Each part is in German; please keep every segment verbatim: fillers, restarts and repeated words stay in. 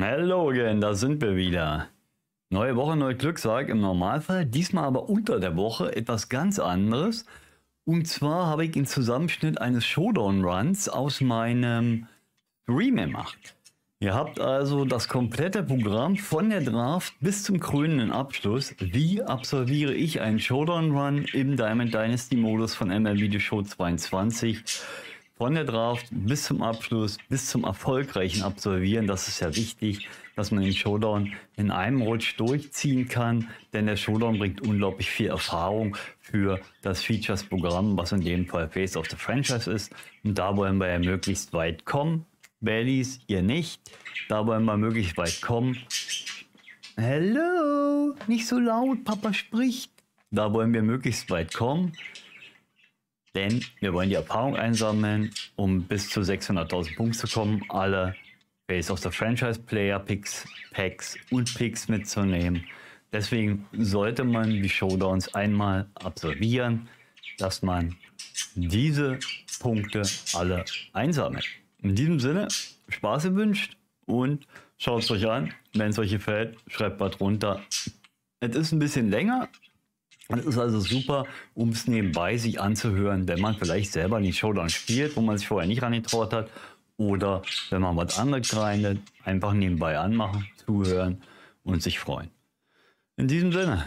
Hallo again, da sind wir wieder. Neue Woche, neues Glückssack im Normalfall. Diesmal aber unter der Woche etwas ganz anderes. Und zwar habe ich einen Zusammenschnitt eines Showdown-Runs aus meinem Stream gemacht. Ihr habt also das komplette Programm von der Draft bis zum krönenden Abschluss. Wie absolviere ich einen Showdown-Run im Diamond Dynasty-Modus von M L B The Show zweiundzwanzig? Von der Draft bis zum Abschluss, bis zum erfolgreichen Absolvieren. Das ist ja wichtig, dass man den Showdown in einem Rutsch durchziehen kann, denn der Showdown bringt unglaublich viel Erfahrung für das Features-Programm, was in dem Fall Face of the Franchise ist. Und da wollen wir ja möglichst weit kommen. Baddies, ihr nicht. Da wollen wir möglichst weit kommen. Hello, nicht so laut, Papa spricht. Da wollen wir möglichst weit kommen. Denn wir wollen die Erfahrung einsammeln, um bis zu sechshunderttausend Punkte zu kommen, alle Face of the Franchise Player Picks, Packs und Picks mitzunehmen. Deswegen sollte man die Showdowns einmal absolvieren, dass man diese Punkte alle einsammelt. In diesem Sinne, Spaß gewünscht und schaut es euch an. Wenn es euch gefällt, schreibt was runter. Es ist ein bisschen länger. Es ist also super, um es nebenbei sich anzuhören, wenn man vielleicht selber nicht Showdown spielt, wo man sich vorher nicht rangetraut hat. Oder wenn man was anderes grindet, einfach nebenbei anmachen, zuhören und sich freuen. In diesem Sinne,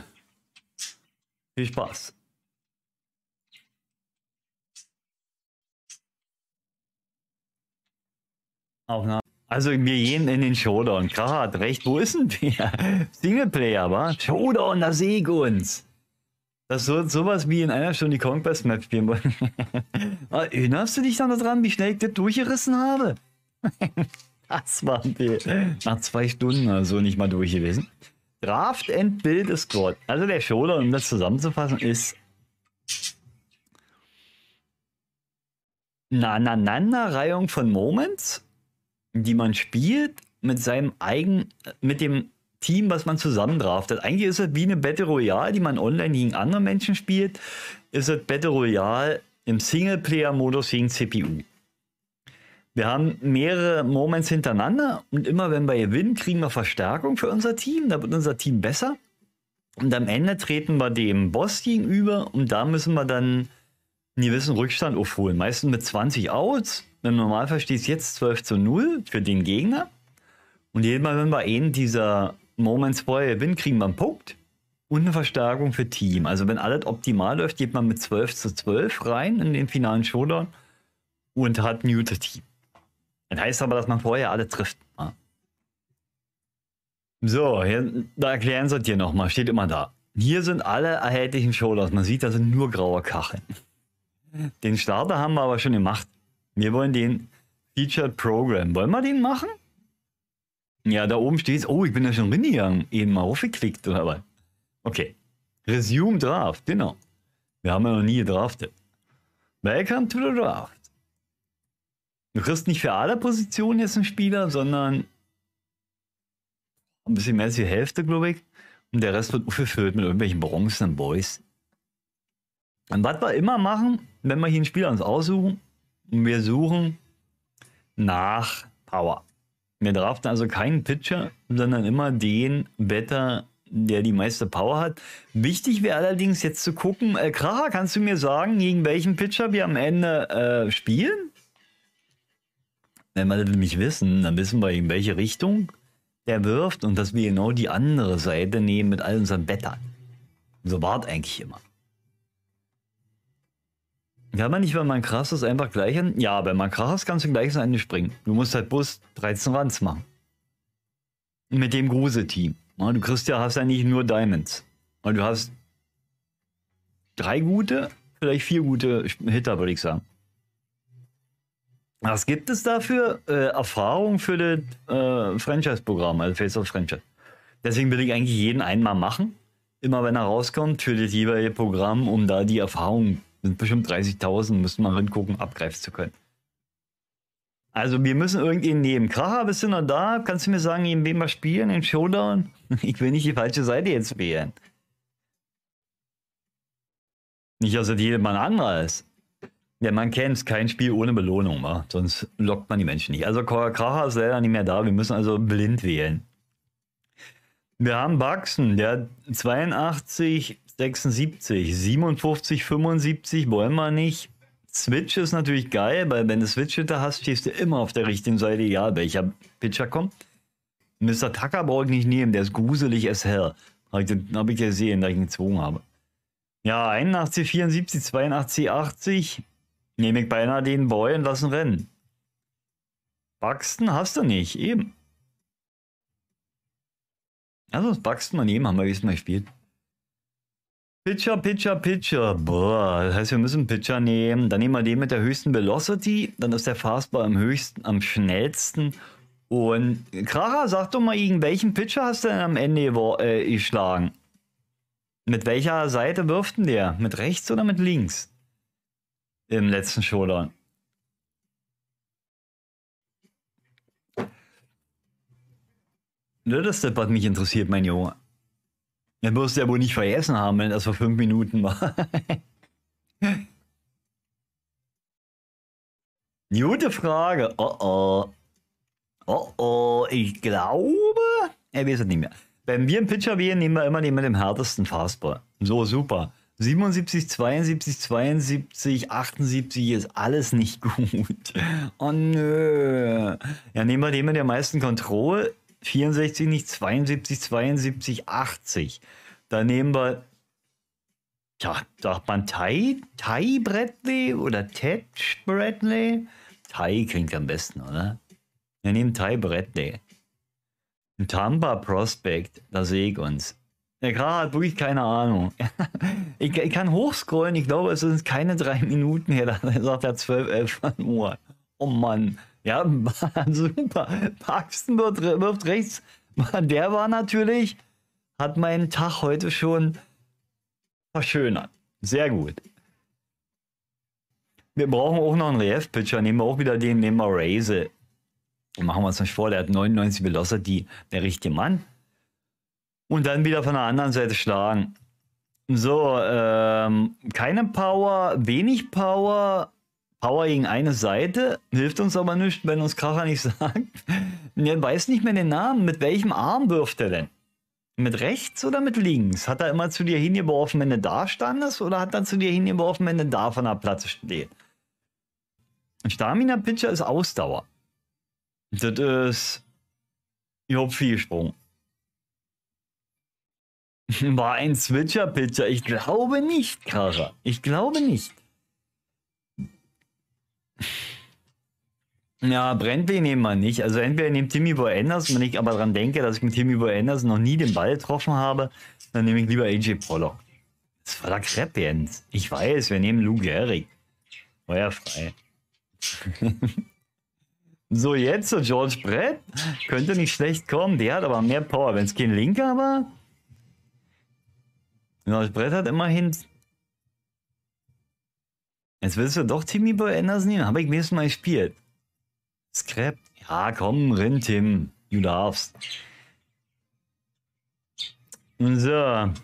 viel Spaß. Aufnahme. Also wir gehen in den Showdown. Kracher hat recht, wo ist denn der? Singleplayer, wa? Showdown, da sehe ich uns. Das ist sowas wie in einer Stunde die Conquest-Map spielen wollen. Erinnerst du dich dann daran, wie schnell ich das durchgerissen habe? Das war ein nach zwei Stunden oder so nicht mal durch gewesen. Draft and Build Squad. Also der Showdown, um das zusammenzufassen, ist... eine Aneinanderreihung von Moments, die man spielt mit seinem eigenen... mit dem... Team, was man zusammen draftet. Eigentlich ist es wie eine Battle Royale, die man online gegen andere Menschen spielt. Ist es Battle Royale im Singleplayer-Modus gegen C P U. Wir haben mehrere Moments hintereinander und immer wenn wir gewinnen, kriegen wir Verstärkung für unser Team. Da wird unser Team besser. Und am Ende treten wir dem Boss gegenüber und da müssen wir dann einen gewissen Rückstand aufholen. Meistens mit zwanzig Outs. Im Normalfall steht es jetzt zwölf zu null für den Gegner. Und jedes Mal, wenn wir einen dieser Moments vorher gewinnen, kriegen wir einen Punkt und eine Verstärkung für Team. Also wenn alles optimal läuft, geht man mit zwölf zu zwölf rein in den finalen Showdown und hat ein gutes Team. Das heißt aber, dass man vorher alle trifft. So, hier, da erklären sie es dir nochmal, steht immer da. Hier sind alle erhältlichen Showdowns. Man sieht, da sind nur graue Kacheln. Den Starter haben wir aber schon gemacht. Wir wollen den Featured Program. Wollen wir den machen? Ja, da oben steht es. Oh, ich bin da schon reingegangen. Eben mal aufgeklickt oder was? Okay. Resume Draft, genau. Wir haben ja noch nie gedraftet. Welcome to the Draft. Du kriegst nicht für alle Positionen jetzt einen Spieler, sondern ein bisschen mehr als die Hälfte, glaube ich. Und der Rest wird aufgefüllt mit irgendwelchen bronzenen Boys. Und was wir immer machen, wenn wir hier einen Spieler uns aussuchen, und wir suchen nach Power. Wir draften also keinen Pitcher, sondern immer den Better, der die meiste Power hat. Wichtig wäre allerdings jetzt zu gucken, äh, Kracher, kannst du mir sagen, gegen welchen Pitcher wir am Ende äh, spielen? Wenn wir das nämlich wissen, dann wissen wir, in welche Richtung der wirft und dass wir genau die andere Seite nehmen mit all unseren Bettern. So war es eigentlich immer. Kann man nicht, wenn man krass ist, einfach gleich an... Ja, wenn man krass ist, kannst du gleich ins Ende springen. Du musst halt bloß dreizehn Runs machen. Mit dem Gruse-Team. Du kriegst ja, hast ja nicht nur Diamonds. Und du hast drei gute, vielleicht vier gute Hitter, würde ich sagen. Was gibt es dafür? Äh, Erfahrung für das äh, Franchise-Programm, also Face of Franchise. Deswegen will ich eigentlich jeden einmal machen. Immer wenn er rauskommt, für das jeweilige Programm, um da die Erfahrung... sind bestimmt dreißigtausend, müssen wir hingucken, abgreifen zu können. Also wir müssen irgendjemanden nehmen. Kracher, bist du noch da? Kannst du mir sagen, gegen wen wir spielen, im Showdown? Ich will nicht die falsche Seite jetzt wählen. Nicht, dass das jedes Mal ein anderer ist. Ja, man kennt es, kein Spiel ohne Belohnung, wa? Sonst lockt man die Menschen nicht. Also Kracher ist leider nicht mehr da, wir müssen also blind wählen. Wir haben Buxton, der zweiundachtzig, sechsundsiebzig, siebenundfünfzig, fünfundsiebzig wollen wir nicht. Switch ist natürlich geil, weil wenn du Switch-Hitter hast, stehst du immer auf der richtigen Seite, egal welcher Pitcher kommt. Mister Tucker brauche ich nicht nehmen, der ist gruselig as hell. Habe ich gesehen, da ich ihn gezwungen habe. Ja, einundachtzig, vierundsiebzig, zweiundachtzig, achtzig. Nehme ich beinahe den Boy und lassen rennen. Buxton hast du nicht, eben. Lass uns Buxton mal nehmen, haben wir jetzt mal gespielt. Pitcher, Pitcher, Pitcher. Boah, das heißt, wir müssen einen Pitcher nehmen. Dann nehmen wir den mit der höchsten Velocity. Dann ist der Fastball am höchsten, am schnellsten. Und Kracher, sag doch mal, gegen welchen Pitcher hast du denn am Ende äh, geschlagen? Mit welcher Seite wirft denn der? Mit rechts oder mit links? Im letzten Showdown. Das ist das, was mich interessiert, mein Junge. Dann wirst du ja wohl nicht vergessen haben, wenn das vor fünf Minuten war. Gute Frage. Oh oh. Oh oh. Ich glaube. Er weiß es nicht mehr. Wenn wir einen Pitcher wählen, nehmen wir immer den mit dem härtesten Fastball. So, super. siebenundsiebzig, zweiundsiebzig, zweiundsiebzig, achtundsiebzig ist alles nicht gut. Oh nö. Ja, nehmen wir den mit der meisten Control. vierundsechzig nicht, zweiundsiebzig, zweiundsiebzig, achtzig. Dann nehmen wir, ja, sagt man Tai? Tai Bradley oder Ted Bradley? Tai klingt am besten, oder? Wir nehmen Tai Bradley. Ein Tampa Prospect, da sehe ich uns. Der Kracher hat wirklich keine Ahnung. ich, ich kann hochscrollen, ich glaube, es sind keine drei Minuten her, da sagt er zwölf, elf Uhr. Oh Mann. Ja, super. Buxton wirft, wirft rechts. Der war natürlich, hat meinen Tag heute schon verschönert. Sehr gut. Wir brauchen auch noch einen Relief-Pitcher. Nehmen wir auch wieder den, nehmen wir Raise. Machen wir uns nicht vor, der hat neunundneunzig Velocity, der richtige Mann. Und dann wieder von der anderen Seite schlagen. So, ähm, keine Power, wenig Power. Power gegen eine Seite, hilft uns aber nicht, wenn uns Kracher nicht sagt. Er weiß nicht mehr den Namen. Mit welchem Arm wirft er denn? Mit rechts oder mit links? Hat er immer zu dir hingeworfen, wenn du da standest? Oder hat er zu dir hingeworfen, wenn du da von der Platte stehst? Ein Stamina-Pitcher ist Ausdauer. Das ist... Ich hab viel gesprungen. War ein Switcher-Pitcher. Ich glaube nicht, Kracher. Ich glaube nicht. Ja, Bradley nehmen wir nicht. Also entweder nehmt Timmy Boy Anderson, wenn ich aber daran denke, dass ich mit Timmy Boy Anderson noch nie den Ball getroffen habe, dann nehme ich lieber A J Pollock. Das war der Krepp, Jens. Ich weiß, wir nehmen Lou Gehrig. War ja frei. So, jetzt so George Brett. Könnte nicht schlecht kommen. Der hat aber mehr Power. Wenn es kein Linker war... George Brett hat immerhin... Jetzt willst du doch Timmy Boy Anderson nehmen? Habe ich nächstes Mal gespielt. Scrap. Ja, komm, rin, Tim. Du darfst. Und so. War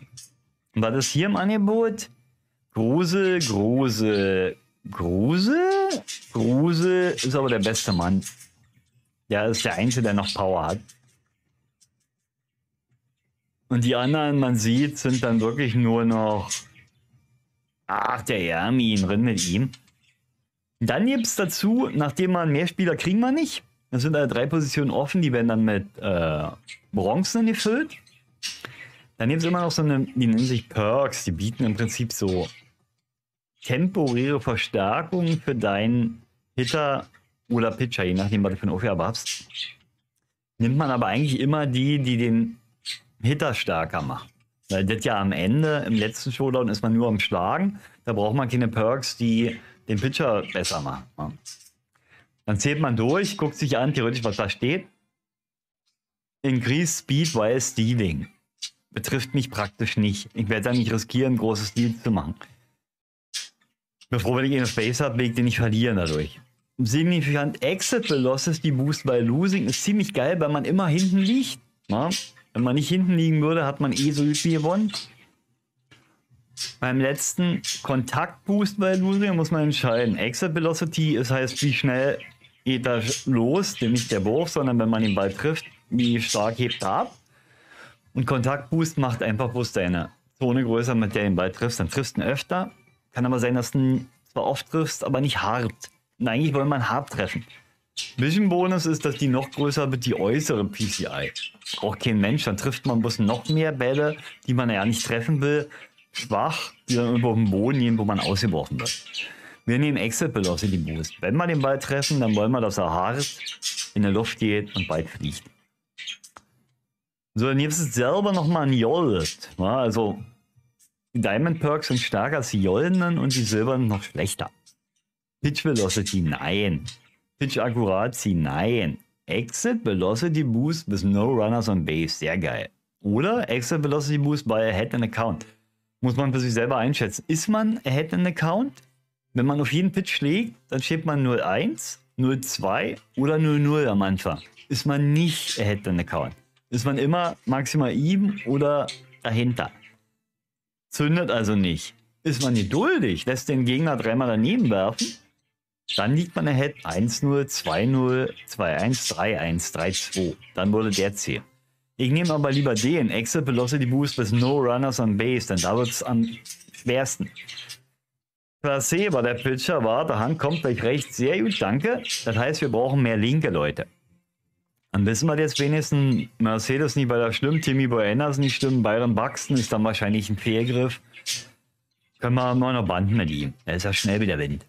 das hier im Angebot? Grusel, Grusel. Grusel? Grusel ist aber der beste Mann. Der ist der Einzige, der noch Power hat. Und die anderen, man sieht, sind dann wirklich nur noch... Ach, der Jermy, renn mit ihm. Dann gibt es dazu, nachdem man mehr Spieler kriegen wir nicht. Es sind alle drei Positionen offen, die werden dann mit äh, Bronzen gefüllt. Dann gibt es immer noch so eine, die nennen sich Perks, die bieten im Prinzip so temporäre Verstärkungen für deinen Hitter oder Pitcher, je nachdem, was du für eine Aufgabe hast. Nimmt man aber eigentlich immer die, die den Hitter stärker machen. Weil das ja am Ende, im letzten Showdown, ist man nur am Schlagen. Da braucht man keine Perks, die den Pitcher besser machen. Dann zählt man durch, guckt sich an, theoretisch, was da steht. Increase Speed while Stealing. Betrifft mich praktisch nicht. Ich werde da nicht riskieren, großes Deal zu machen. Bevor ich eine Face habe, will ich den nicht verlieren dadurch. Signifikant Exit Velocity Boost by Losing ist ziemlich geil, weil man immer hinten liegt. Na? Wenn man nicht hinten liegen würde, hat man eh so viel gewonnen. Beim letzten Kontaktboost bei Lurie muss man entscheiden. Exit Velocity, das heißt, wie schnell geht er los, nicht der Wurf, sondern wenn man den Ball trifft, wie stark hebt er ab. Und Kontaktboost macht einfach bloß deine Zone größer, mit der du den Ball triffst. Dann triffst du ihn öfter. Kann aber sein, dass du ihn zwar oft triffst, aber nicht hart. Und eigentlich wollen wir ihn hart treffen. Vision Bonus ist, dass die noch größer wird, die äußere P C I. Braucht kein Mensch, dann trifft man bloß noch mehr Bälle, die man ja nicht treffen will. Schwach, die dann über den Boden gehen, wo man ausgeworfen wird. Wir nehmen Exit Velocity Boost. Wenn wir den Ball treffen, dann wollen wir, dass er hart in der Luft geht und weit fliegt. So, dann gibt es selber nochmal ein Yold. Ja, also die Diamond Perks sind stärker als die Yoldenen und die Silbernen noch schlechter. Pitch Velocity, nein. Pitch Accuracy, nein. Exit Velocity Boost with no runners on base, sehr geil. Oder Exit Velocity Boost by Ahead in Account. Muss man für sich selber einschätzen. Ist man Ahead in Account? Wenn man auf jeden Pitch schlägt, dann steht man null eins, null zwei oder null null am Anfang. Ist man nicht Ahead in Account, ist man immer maximal eben oder dahinter. Zündet also nicht. Ist man geduldig, lässt den Gegner dreimal daneben werfen, dann liegt man Ahead eins null, zwei null, zwei eins, drei eins, drei zwei. Dann würde der zählen. Ich nehme aber lieber den Exit Velocity Boost with no runners on base, denn da wird es am schwersten. Placebo, der Pitcher war, der Hand kommt gleich rechts, sehr gut, danke. Das heißt, wir brauchen mehr linke Leute. Dann wissen wir jetzt wenigstens, Mercedes nicht bei der Stimmen, Timmy Boy Anderson nicht stimmen, Byron Buxton ist dann wahrscheinlich ein Fehlgriff. Können wir mal noch banden mit ihm, da ist ja schnell wieder Wind.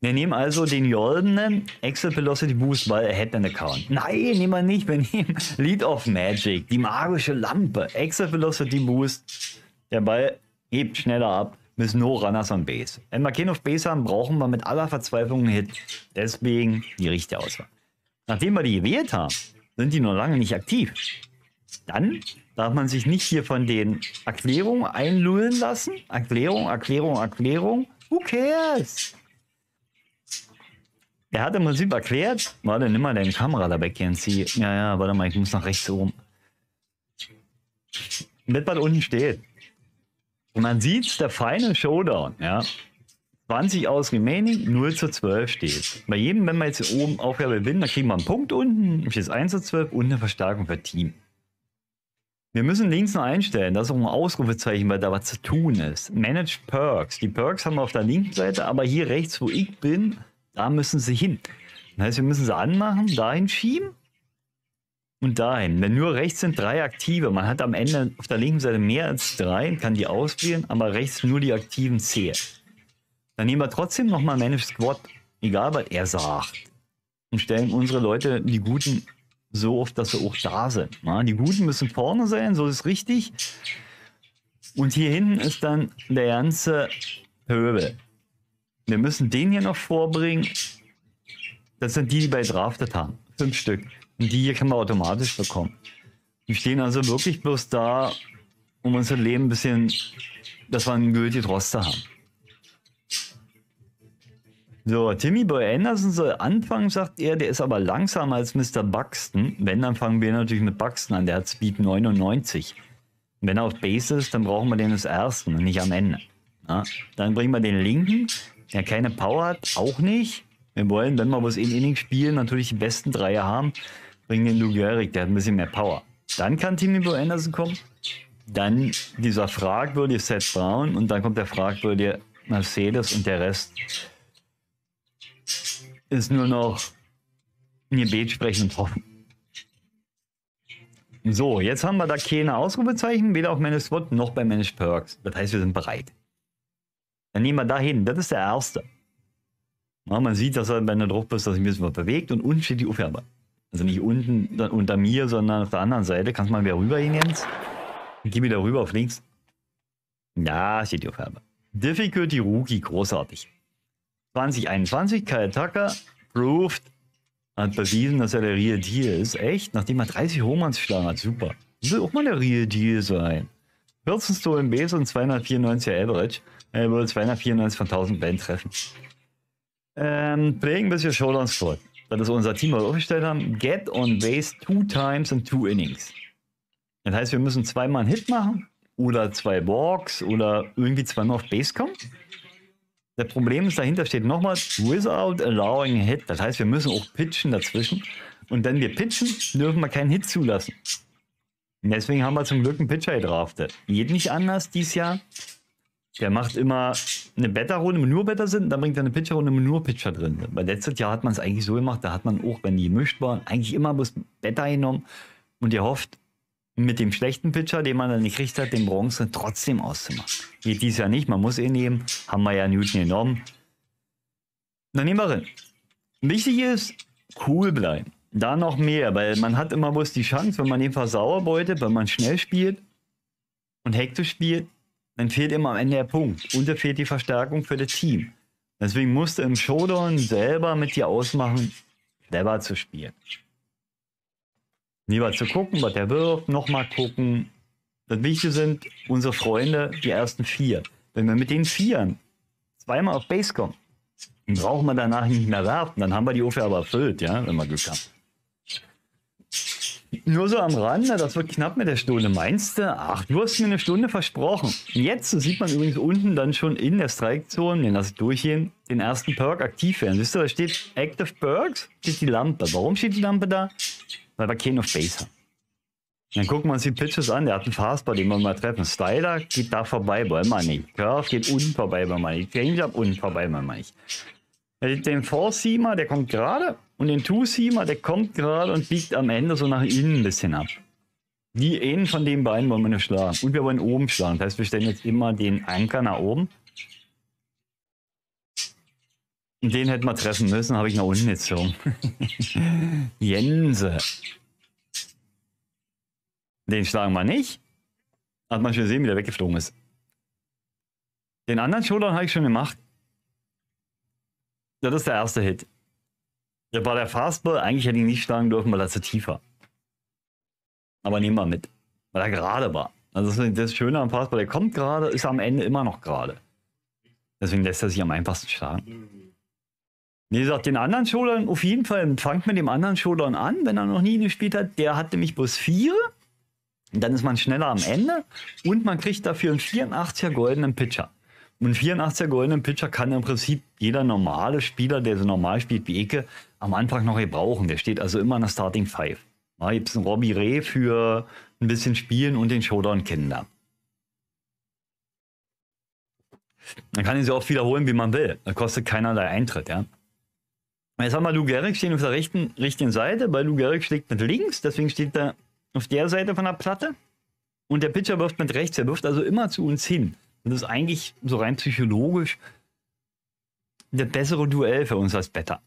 Wir nehmen also den goldenen Exit Velocity Boost Ball Ahead in Account. Nein, nehmen wir nicht, wir nehmen Lead of Magic, die magische Lampe. Exit Velocity Boost, der Ball hebt schneller ab, bis no runners on base. Wenn wir keinen auf base haben, brauchen wir mit aller Verzweiflung einen Hit. Deswegen die richtige Auswahl. Nachdem wir die gewählt haben, sind die noch lange nicht aktiv. Dann darf man sich nicht hier von den Erklärungen einlullen lassen. Erklärung, Erklärung, Erklärung. Who cares? Er hat im Prinzip erklärt, warte, nimm mal deine Kamera da weg, Nancy. Ja, ja, warte mal, ich muss nach rechts oben. Mit was unten steht. Und man sieht, der feine Showdown, ja. zwanzig aus remaining, null zu zwölf steht. Bei jedem, wenn wir jetzt hier oben Aufgabe gewinnen, dann kriegen wir einen Punkt unten, steht eins zu zwölf und eine Verstärkung für Team. Wir müssen links noch einstellen, das ist auch ein Ausrufezeichen, weil da was zu tun ist. Manage Perks. Die Perks haben wir auf der linken Seite, aber hier rechts, wo ich bin, da müssen sie hin. Das heißt, wir müssen sie anmachen, dahin schieben und dahin. Denn nur rechts sind drei aktive. Man hat am Ende auf der linken Seite mehr als drei und kann die auswählen, aber rechts nur die aktiven zählen. Dann nehmen wir trotzdem nochmal Manage Squad, egal was er sagt. Und stellen unsere Leute, die Guten, so oft, dass sie auch da sind. Na, die Guten müssen vorne sein, so ist richtig. Und hier hinten ist dann der ganze Pöbel. Wir müssen den hier noch vorbringen. Das sind die, die bei Drafted haben. Fünf Stück. Und die hier können wir automatisch bekommen. Wir stehen also wirklich bloß da, um unser Leben ein bisschen, dass wir einen gültigen Roster haben. So, Timmy Boy Anderson soll anfangen, sagt er. Der ist aber langsamer als Mister Buxton. Wenn, dann fangen wir natürlich mit Buxton an. Der hat Speed neunundneunzig. Und wenn er auf Base ist, dann brauchen wir den als Ersten und nicht am Ende. Ja, dann bringen wir den Linken. Der keine Power hat, auch nicht. Wir wollen, wenn wir was in Inning spielen, natürlich die besten Dreier haben. Bringen den Lou Gehrig, der hat ein bisschen mehr Power. Dann kann Timmy Boy Anderson kommen. Dann dieser fragwürdige Seth Brown. Und dann kommt der fragwürdige Mercedes. Und der Rest ist nur noch ein Gebet sprechen und hoffen. So, jetzt haben wir da keine Ausrufezeichen. Weder auf Managed Squad noch bei Managed Perks. Das heißt, wir sind bereit. Dann nehmen wir da hin. Das ist der erste. Ja, man sieht, dass er bei einer Druck ist, dass sich ein bisschen was bewegt. Und unten steht die Aufgabe. Also nicht unten unter mir, sondern auf der anderen Seite. Kannst du mal wieder rüber gehen, Jens? Geh wieder rüber auf links. Da steht die Aufgabe. Difficulty Rookie. Großartig. zwanzig einundzwanzig. Kyle Tucker. Proved. Hat bewiesen, dass er der Real Deal ist. Echt? Nachdem er dreißig Homeruns geschlagen hat. Super. Will auch mal der Real Deal sein. vierzehn Stolen Base und zweihundertvierundneunziger Average. Er würde zweihundertvierundneunzig von tausend Bällen treffen. Ähm, playing bis wir Showdown Squad. Das ist unser Team, was wir aufgestellt haben. Get on base two times in two innings. Das heißt, wir müssen zweimal einen Hit machen oder zwei Walks oder irgendwie zweimal auf Base kommt. Das Problem ist, dahinter steht nochmal without allowing a hit. Das heißt, wir müssen auch pitchen dazwischen. Und wenn wir pitchen, dürfen wir keinen Hit zulassen. Und deswegen haben wir zum Glück einen Pitcher gedraftet. Geht nicht anders dieses Jahr. Der macht immer eine Better-Runde, nur Better sind, und dann bringt er eine Pitcher-Runde, nur Pitcher drin. Weil letztes Jahr hat man es eigentlich so gemacht, da hat man auch, wenn die gemischt waren, eigentlich immer bloß Better genommen und ihr hofft, mit dem schlechten Pitcher, den man dann nicht kriegt hat, den Bronze trotzdem auszumachen. Geht dies Jahr nicht, man muss ihn nehmen, haben wir ja Newton genommen. Dann nehmen wir hin. Wichtig ist, cool bleiben. Da noch mehr, weil man hat immer bloß die Chance, wenn man den Versauer beutet, wenn man schnell spielt und hektisch spielt, dann fehlt immer am Ende der Punkt. Und da fehlt die Verstärkung für das Team. Deswegen musst du im Showdown selber mit dir ausmachen, clever zu spielen. Lieber zu gucken, was der wirft, nochmal gucken. Das Wichtige sind unsere Freunde, die ersten vier. Wenn wir mit den Vieren zweimal auf Base kommen, dann brauchen wir danach nicht mehr werfen. Dann haben wir die Ofe aber erfüllt, ja, wenn wir Glück haben. Nur so am Rande, das wird knapp mit der Stunde. Meinst du? Ach, du hast mir eine Stunde versprochen. Jetzt sieht man übrigens unten dann schon in der Strike-Zone, den lasse ich durchgehen, den ersten Perk aktiv werden. Wisst ihr, da steht Active Perks, steht die Lampe. Warum steht die Lampe da? Weil wir keinen auf Base haben. Dann gucken wir uns die Pitches an. Der hat einen Fastball, den wir mal treffen. Styler geht da vorbei, weil man nicht. Curve geht unten vorbei, weil man nicht. Change-Up unten vorbei, weil man nicht. Den Four-Seamer, der kommt gerade. Und den Two-Seamer, der kommt gerade und biegt am Ende so nach innen ein bisschen ab. Die einen von den beiden wollen wir nicht schlagen. Und wir wollen oben schlagen. Das heißt, wir stellen jetzt immer den Anker nach oben. Und den hätten wir treffen müssen, habe ich nach unten gezogen. Jense. Den schlagen wir nicht. Hat man schon gesehen, wie der weggeflogen ist. Den anderen Showdown habe ich schon gemacht. Das ist der erste Hit. Das war der Fastball. Eigentlich hätte ich ihn nicht schlagen dürfen, weil er zu tief war. Aber nehmen wir mit. Weil er gerade war. Also das ist das Schöne am Fastball. Der kommt gerade, ist am Ende immer noch gerade. Deswegen lässt er sich am einfachsten schlagen. Wie gesagt, den anderen Showdown auf jeden Fall. Fangt mit dem anderen Showdown an, wenn er noch nie gespielt hat. Der hat nämlich bloß vier. Und dann ist man schneller am Ende. Und man kriegt dafür einen vierundachtziger goldenen Pitcher. Und vierundachtziger goldenen Pitcher kann im Prinzip jeder normale Spieler, der so normal spielt wie Eke, am Anfang noch gebrauchen. Der steht also immer in der Starting Five. Da gibt es einen Robbie Reh für ein bisschen Spielen und den Showdown kennenlernen. Man kann ihn so oft wiederholen, wie man will. Da kostet keinerlei Eintritt. Ja? Jetzt haben wir Lou Gehrig stehen auf der rechten, richtigen Seite. Bei Lou Gehrig schlägt mit links, deswegen steht er auf der Seite von der Platte. Und der Pitcher wirft mit rechts. Er wirft also immer zu uns hin. Das ist eigentlich so rein psychologisch das bessere Duell für uns als Better.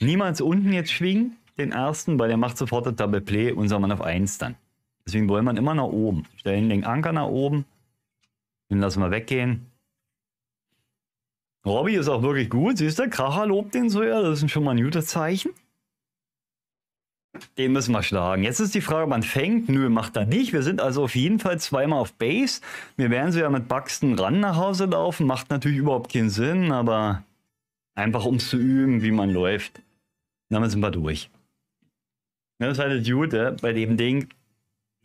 Niemals unten jetzt schwingen, den ersten, weil der macht sofort das Double Play, unser Mann auf eins dann. Deswegen wollen wir immer nach oben. Stellen den Anker nach oben. Den lassen wir weggehen. Robbie ist auch wirklich gut. Siehst du, Kracher lobt den so, ja. Das ist schon mal ein gutes Zeichen. Den müssen wir schlagen. Jetzt ist die Frage, ob man fängt. Nö, macht er nicht. Wir sind also auf jeden Fall zweimal auf Base. Wir werden so ja mit Buxton ran nach Hause laufen. Macht natürlich überhaupt keinen Sinn, aber einfach um zu üben, wie man läuft. Damit sind wir durch. Das ist halt das Gute bei dem Ding.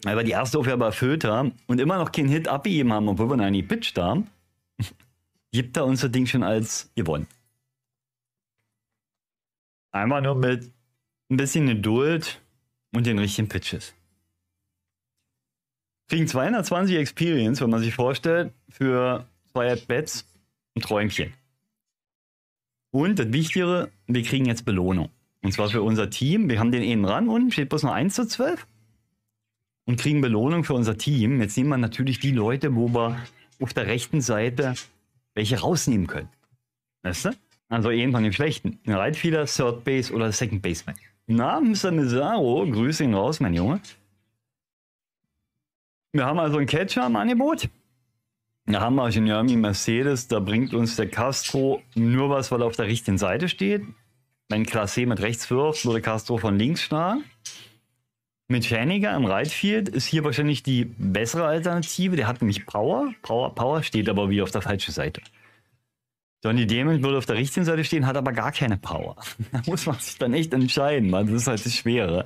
Weil wir die erste Aufgabe erfüllt haben und immer noch keinen Hit abgegeben haben, obwohl wir noch nie pitcht haben, gibt er uns das Ding schon als gewonnen. Einmal nur mit ein bisschen Geduld und den richtigen Pitches. Kriegen zweihundertzwanzig Experience, wenn man sich vorstellt, für zwei At-Bats ein Träumchen. Und das Wichtigere, wir kriegen jetzt Belohnung. Und zwar für unser Team. Wir haben den eben ran, unten steht bloß noch eins zu zwölf. Und kriegen Belohnung für unser Team. Jetzt nehmen wir natürlich die Leute, wo wir auf der rechten Seite welche rausnehmen können. Weißt du? Also jeden von den Schlechten. Right Fielder, Third Base oder Second Baseman. Na, Mister Mizarro, grüße ihn raus, mein Junge. Wir haben also einen Catcher im Angebot. Da haben wir schon Jermy Mercedes. Da bringt uns der Castro nur was, weil er auf der richtigen Seite steht. Wenn Classe mit rechts wirft, würde Castro von links schlagen. Mit Scheniger im Right Field ist hier wahrscheinlich die bessere Alternative. Der hat nämlich Power. Power, Power steht aber wie auf der falschen Seite. Johnny Damon würde auf der richtigen Seite stehen, hat aber gar keine Power. Da muss man sich dann echt entscheiden, weil das ist halt das Schwere.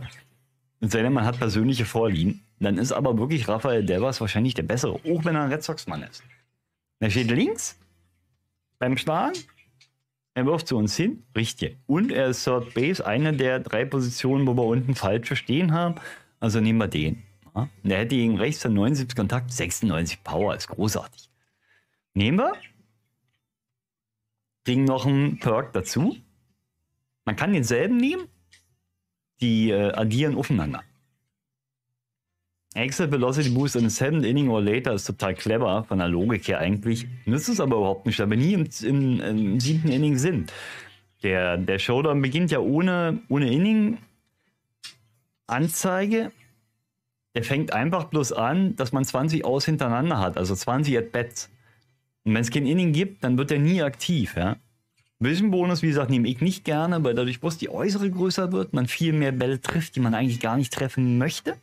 Und sei denn, man hat persönliche Vorlieben. dann ist aber wirklich Rafael Devers wahrscheinlich der bessere, auch wenn er ein Red Sox-Mann ist. Er steht links beim Schlagen, er wirft zu uns hin, richtig. Und er ist Third Base, eine der drei Positionen, wo wir unten falsche stehen haben. Also nehmen wir den. Ja? Der hätte gegen rechts dann neunundsiebzig Kontakt, sechsundneunzig Power, ist großartig. Nehmen wir. Kriegen noch einen Perk dazu. Man kann denselben nehmen. Die äh, addieren aufeinander. Exit Velocity Boost in the seventh Inning or later ist total clever, von der Logik her eigentlich. Nützt es aber überhaupt nicht, da wir nie im, im, im siebten Inning sind. Der, der Showdown beginnt ja ohne, ohne Inning-Anzeige. Der fängt einfach bloß an, dass man zwanzig Aus hintereinander hat, also zwanzig At-Bats. Und wenn es kein Inning gibt, dann wird er nie aktiv. Ja? Vision Bonus, wie gesagt, nehme ich nicht gerne, weil dadurch bloß die äußere größer wird, man viel mehr Bälle trifft, die man eigentlich gar nicht treffen möchte.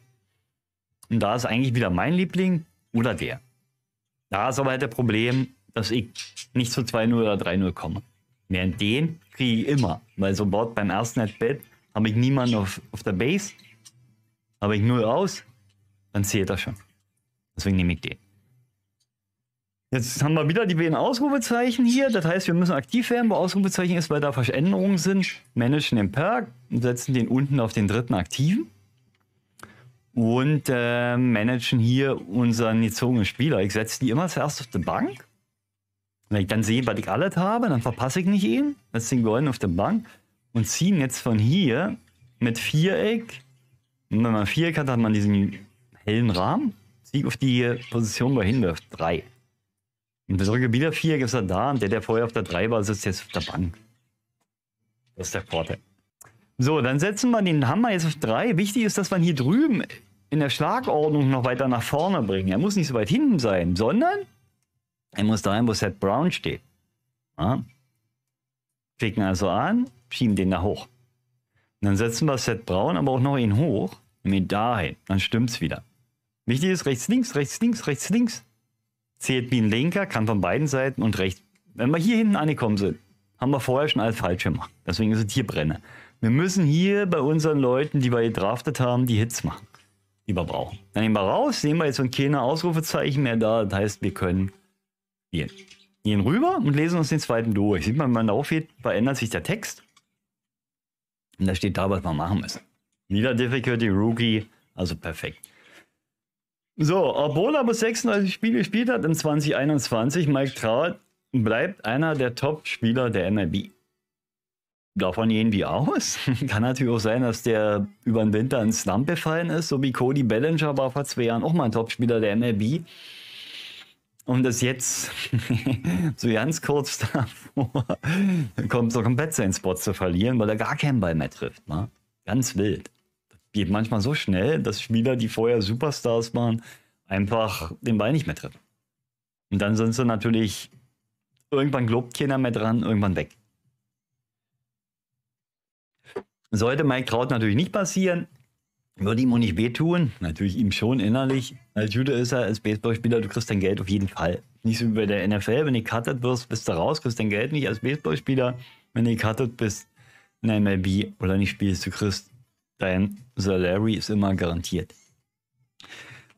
Und da ist eigentlich wieder mein Liebling oder der. Da ist aber halt das Problem, dass ich nicht zu zwei null oder drei null komme. Während den kriege ich immer. Weil sobald beim ersten At-Bat habe ich niemanden auf, auf der Base, habe ich null aus, dann zählt er schon. Deswegen nehme ich den. Jetzt haben wir wieder die beiden Ausrufezeichen hier. Das heißt, wir müssen aktiv werden, wo Ausrufezeichen ist, weil da Veränderungen sind. Managen den Perk und setzen den unten auf den dritten Aktiven. Und äh, managen hier unseren gezogenen Spieler. Ich setze die immer zuerst auf die Bank. Wenn ich dann sehe, was ich alles habe, dann verpasse ich nicht ihn. Setze den Golden auf die Bank und ziehen jetzt von hier mit Viereck. Und wenn man Viereck hat, hat man diesen hellen Rahmen. Ziehe auf die Position, wo er hinwirft. drei. Und drücke wieder Viereck, ist er da. Und der, der vorher auf der drei war, sitzt jetzt auf der Bank. Das ist der Vorteil. So, dann setzen wir den Hammer jetzt auf drei. Wichtig ist, dass wir ihn hier drüben in der Schlagordnung noch weiter nach vorne bringen. Er muss nicht so weit hinten sein, sondern er muss dahin, wo Seth Brown steht. Ja. Klicken also an, schieben den da hoch. Und dann setzen wir Seth Brown aber auch noch ihn hoch. Mit dahin, dann stimmt's wieder. Wichtig ist, rechts, links, rechts, links, rechts, links. Zählt wie ein Linker, kann von beiden Seiten und rechts. Wenn wir hier hinten angekommen sind, haben wir vorher schon alles falsch gemacht. Deswegen ist es hier brenne. Wir müssen hier bei unseren Leuten, die wir gedraftet haben, die Hits machen, die wir brauchen. Dann nehmen wir raus, sehen wir jetzt und keine Ausrufezeichen mehr da. Das heißt, wir können hier gehen rüber und lesen uns den zweiten durch. Sieht man, wenn man darauf geht, verändert sich der Text. Und da steht da, was wir machen müssen. Wieder Difficulty, Rookie, also perfekt. So, obwohl er bis sechsunddreißig Spiele gespielt hat in zwanzig einundzwanzig, Mike Trout bleibt einer der Top-Spieler der M L B. Davon gehen wir aus. Kann natürlich auch sein, dass der über den Winter ins Slump befallen ist, so wie Cody Bellinger war vor zwei Jahren auch mal ein Topspieler der M L B. Und ist jetzt so ganz kurz davor, kommt so komplett seinen Spot zu verlieren, weil er gar keinen Ball mehr trifft. Ne? Ganz wild. Das geht manchmal so schnell, dass Spieler, die vorher Superstars waren, einfach den Ball nicht mehr treffen. Und dann sind sie natürlich, irgendwann glaubt keiner mehr dran, irgendwann weg. Sollte Mike Trout natürlich nicht passieren, würde ihm auch nicht wehtun. Natürlich ihm schon innerlich. Als Jude ist er, als Baseballspieler, du kriegst dein Geld auf jeden Fall. Nicht so wie bei der N F L, wenn du gecuttet wirst, bist du raus, kriegst dein Geld nicht als Baseballspieler. Wenn du gecuttet bist in der M L B oder nicht spielst, du kriegst dein Salary, ist immer garantiert.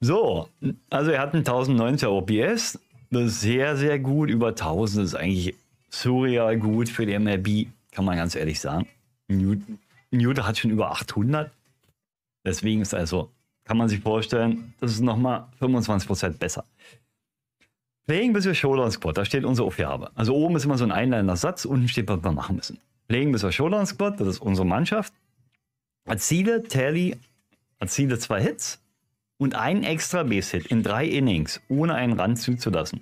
So, also er hat einen tausendneunziger O P S. Das ist sehr, sehr gut. Über tausend ist eigentlich surreal gut für die M L B, kann man ganz ehrlich sagen. Newton. Newton hat schon über achthundert. Deswegen ist also, kann man sich vorstellen, das ist nochmal fünfundzwanzig Prozent besser. Playing bis wir Showdown Squad, da steht unsere Aufgabe. Also oben ist immer so ein einleitender Satz, unten steht, was wir machen müssen. Playing bis wir Showdown Squad, das ist unsere Mannschaft. Erziele, Tally, erziele zwei Hits und einen extra Base-Hit in drei Innings, ohne einen Run zuzulassen.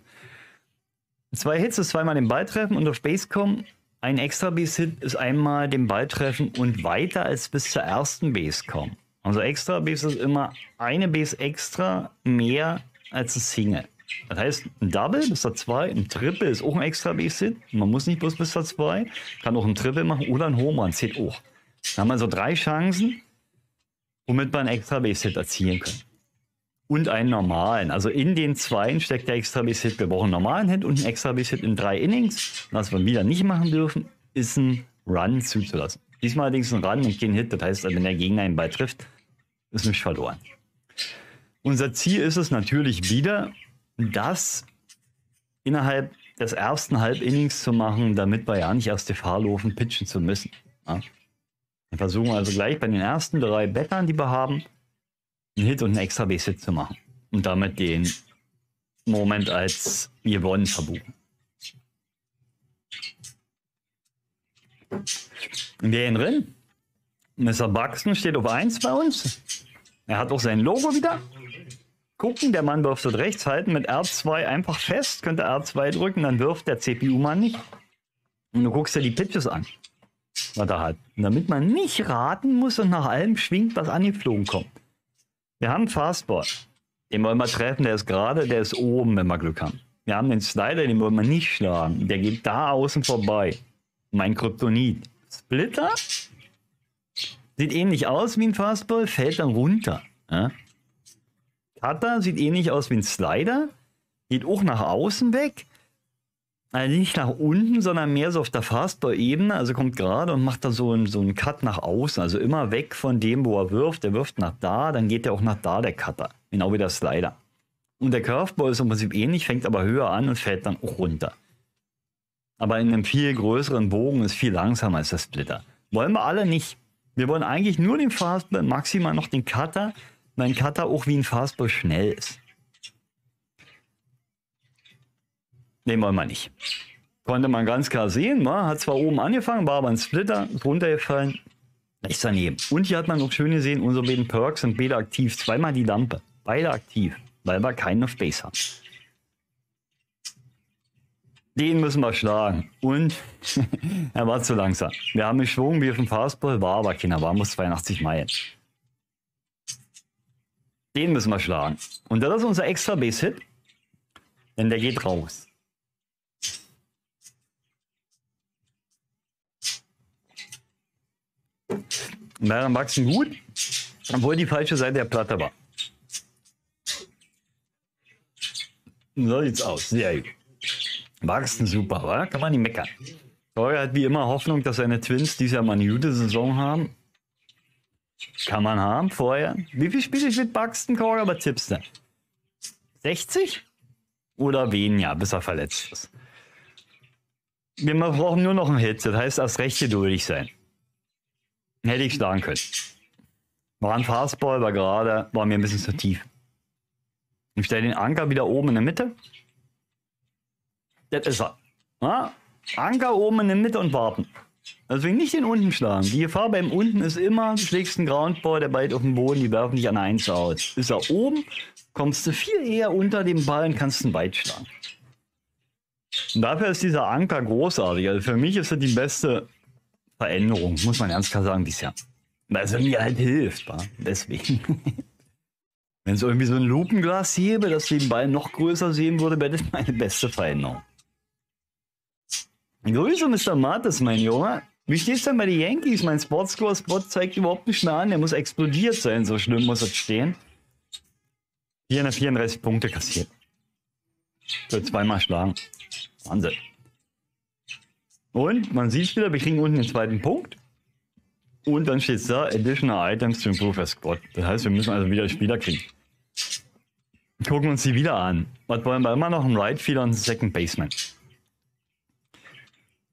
Zwei Hits ist zweimal den Ball treffen und auf Base kommen. Ein extra Base-Hit ist einmal den Ball treffen und weiter als bis zur ersten Base kommen. Also extra Base ist immer eine Base extra mehr als ein Single. Das heißt, ein Double bis zur zwei, ein Triple ist auch ein extra Base-Hit. Man muss nicht bloß bis zur zwei, kann auch ein Triple machen oder ein Home Run, zählt auch. Da haben wir so drei Chancen, womit wir einen extra Base-Hit erzielen können. Und einen normalen. Also in den Zweien steckt der extra Base-Hit. Wir brauchen einen normalen Hit und einen extra Base-Hit in drei Innings. Was wir wieder nicht machen dürfen, ist ein Run zuzulassen. Diesmal allerdings ein Run und kein Hit. Das heißt, wenn der Gegner einen Ball trifft, ist nicht verloren. Unser Ziel ist es natürlich wieder, das innerhalb des ersten Halbinnings zu machen, damit wir ja nicht erst die Gefahr laufen, pitchen zu müssen. Ja. Wir versuchen also gleich bei den ersten drei Battern, die wir haben, einen Hit und einen extra Base-Hit zu machen und damit den Moment als gewonnen verbuchen. Wir gehen drin. Mister Buxton steht auf eins bei uns. Er hat auch sein Logo wieder. Gucken, der Mann wirft dort rechts, halten mit R zwei einfach fest. Könnte R zwei drücken, dann wirft der C P U-Mann nicht. Und du guckst dir die Pitches an, was er hat. Und damit man nicht raten muss und nach allem schwingt, was angeflogen kommt. Wir haben einen Fastball. Den wollen wir treffen, der ist gerade, der ist oben, wenn wir Glück haben. Wir haben den Slider, den wollen wir nicht schlagen. Der geht da außen vorbei. Mein Kryptonit. Splitter. Sieht ähnlich aus wie ein Fastball, fällt dann runter. Ja? Cutter sieht ähnlich aus wie ein Slider. Geht auch nach außen weg. Also nicht nach unten, sondern mehr so auf der Fastball-Ebene. Also kommt gerade und macht da so einen, so einen Cut nach außen. Also immer weg von dem, wo er wirft. Der wirft nach da, dann geht der auch nach da, der Cutter. Genau wie der Slider. Und der Curveball ist im Prinzip ähnlich, fängt aber höher an und fällt dann auch runter. Aber in einem viel größeren Bogen ist viel langsamer als der Splitter. Wollen wir alle nicht. Wir wollen eigentlich nur den Fastball, maximal noch den Cutter, weil ein Cutter auch wie ein Fastball schnell ist. Den wollen wir nicht. Konnte man ganz klar sehen, war, hat zwar oben angefangen, war aber ein Splitter, ist runtergefallen, rechts daneben. Und hier hat man auch schön gesehen, unsere beiden Perks sind beide aktiv, zweimal die Lampe, beide aktiv, weil wir keinen auf Base haben. Den müssen wir schlagen. Und er war zu langsam. Wir haben geschwungen wie auf dem Fastball, war aber keiner, war muss zweiundachtzig Meilen. Den müssen wir schlagen. Und das ist unser extra Base-Hit, denn der geht raus. Byron Buxton gut, obwohl die falsche Seite der Platte war. So sieht's aus. Sehr gut. Buxton super, oder? Kann man nicht meckern. Corey hat wie immer Hoffnung, dass seine Twins dieses Jahr mal eine gute Saison haben. Kann man haben vorher. Wie viel spiele ich mit Buxton, Corey? Aber tippst du? sechzig? Oder weniger, bis er verletzt ist. Wir brauchen nur noch einen Hit. Das heißt, erst recht geduldig sein. Hätte ich schlagen können. War ein Fastball, war gerade, war mir ein bisschen zu tief. Ich stelle den Anker wieder oben in der Mitte. Das ist er. Ja? Anker oben in der Mitte und warten. Deswegen nicht den unten schlagen. Die Gefahr beim unten ist immer, du schlägst einen Groundball, der Ball auf dem Boden, die werfen dich an eins aus. Ist er oben, kommst du viel eher unter dem Ball und kannst einen weit schlagen. Und dafür ist dieser Anker großartig. Also für mich ist das die beste Veränderung, muss man ganz klar sagen, dieses Jahr. Weil es mir halt hilft, wa? Deswegen. Wenn es irgendwie so ein Lupenglas gäbe, dass den Ball noch größer sehen würde, wäre das meine beste Veränderung. Grüße, Mister Martis, mein Junge. Wie steht's denn bei den Yankees? Mein Sportscore-Spot zeigt überhaupt nicht mehr an. Der muss explodiert sein, so schlimm muss es stehen. vierhundertvierunddreißig Punkte kassiert. Für zweimal schlagen. Wahnsinn. Und man sieht wieder, wir kriegen unten den zweiten Punkt. Und dann steht da, Additional Items to improve your Squad. Das heißt, wir müssen also wieder Spieler kriegen. Gucken uns die wieder an. Was wollen wir immer noch? Ein Right Fielder und ein Second Baseman.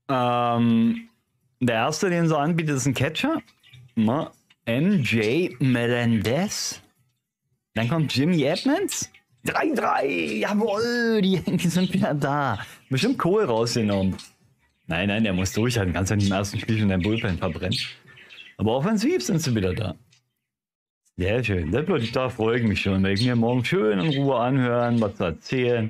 Ähm, der erste, den sie anbietet, ist ein Catcher. M J Melendez. Dann kommt Jimmy Edmonds. drei drei, jawohl, die Yankees sind wieder da. Bestimmt Kohl rausgenommen. Nein, nein, der muss durchhalten. Kannst ja nicht im ersten Spiel schon dein Bullpen verbrennen. Aber offensiv sind sie wieder da. Sehr schön. Das würde ich, da freue ich mich schon. Wenn ich mir morgen schön in Ruhe anhören, was zu erzählen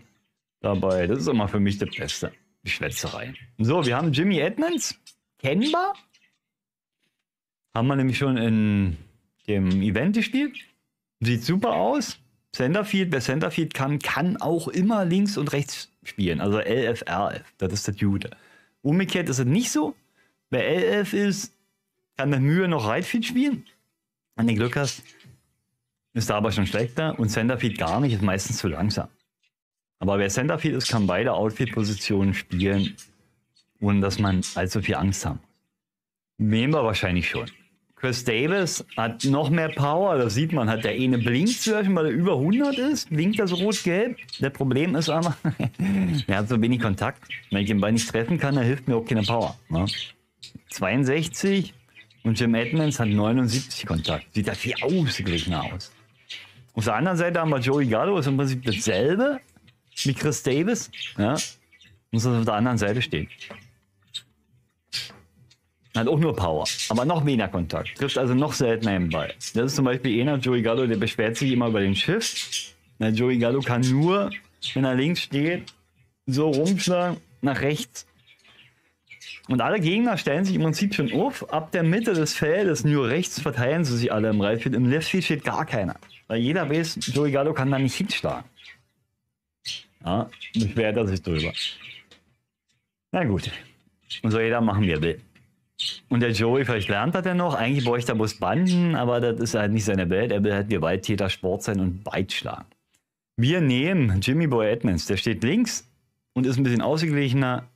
dabei. Das ist immer für mich das Beste. Die Schwätzerei. So, wir haben Jimmy Edmonds. Kennbar. Haben wir nämlich schon in dem Event gespielt. Sieht super aus. Centerfield, wer Centerfield kann, kann auch immer links und rechts spielen. Also L F R F. Das ist das Gute. Umgekehrt ist es nicht so. Wer L F ist, kann mit Mühe noch Rightfield spielen. Wenn du Glück hast, ist da aber schon schlechter. Und Centerfield gar nicht, ist meistens zu langsam. Aber wer Centerfield ist, kann beide Outfield-Positionen spielen, ohne dass man allzu viel Angst haben. Nehmen wir wahrscheinlich schon. Chris Davis hat noch mehr Power, das sieht man, hat der eine Blink-Zwirchen, weil er über hundert ist, blinkt er so rot-gelb. Das Problem ist aber, er hat so wenig Kontakt. Wenn ich den Ball nicht treffen kann, dann hilft mir auch keine Power. Ne? zweiundsechzig und Jim Edmonds hat neunundsiebzig Kontakt. Sieht da viel ausgeglichener aus. Auf der anderen Seite haben wir Joey Gallo, ist im Prinzip dasselbe wie Chris Davis. Ja? Muss das auf der anderen Seite stehen. Hat auch nur Power, aber noch weniger Kontakt. Trifft also noch seltener im Ball. Das ist zum Beispiel einer, Joey Gallo, der beschwert sich immer über den Shift. Na, Joey Gallo kann nur, wenn er links steht, so rumschlagen nach rechts. Und alle Gegner stellen sich im Prinzip schon auf. Ab der Mitte des Feldes, nur rechts, verteilen sie sich alle im Rightfield. Im Leftfield steht gar keiner. Weil jeder weiß, Joey Gallo kann da nicht hinschlagen. Ja, beschwert er sich drüber. Na gut. Und so jeder machen wir Bild. Und der Joey, vielleicht lernt er denn noch, eigentlich bräuchte er bloß Banden, aber das ist halt nicht seine Welt. Er will halt Gewalttäter, Sport sein und weit schlagen. Wir nehmen Jimmy Boy Edmonds, der steht links und ist ein bisschen ausgeglichener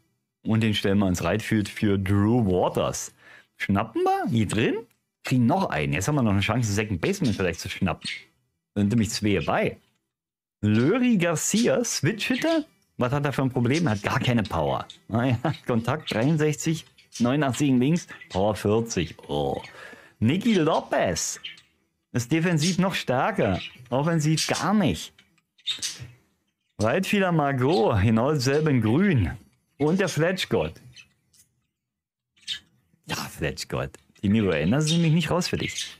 und den stellen wir ins Rightfield für Drew Waters. Schnappen wir hier drin, kriegen noch einen. Jetzt haben wir noch eine Chance, einen Second Baseman vielleicht zu schnappen. Da sind nämlich zwei bei. Lurie Garcia, Switch-Hitter. Was hat er für ein Problem? Er hat gar keine Power. Naja, Kontakt dreiundsechzig. neunundachtzig links, Power vierzig. Oh. Nicky Lopez ist defensiv noch stärker, offensiv gar nicht. Waldfieler Margot, genau dasselbe in grün. Und der Fletchgott. Ja, Fletchgott. Die Miro Anderson sind nämlich nicht raus für dich.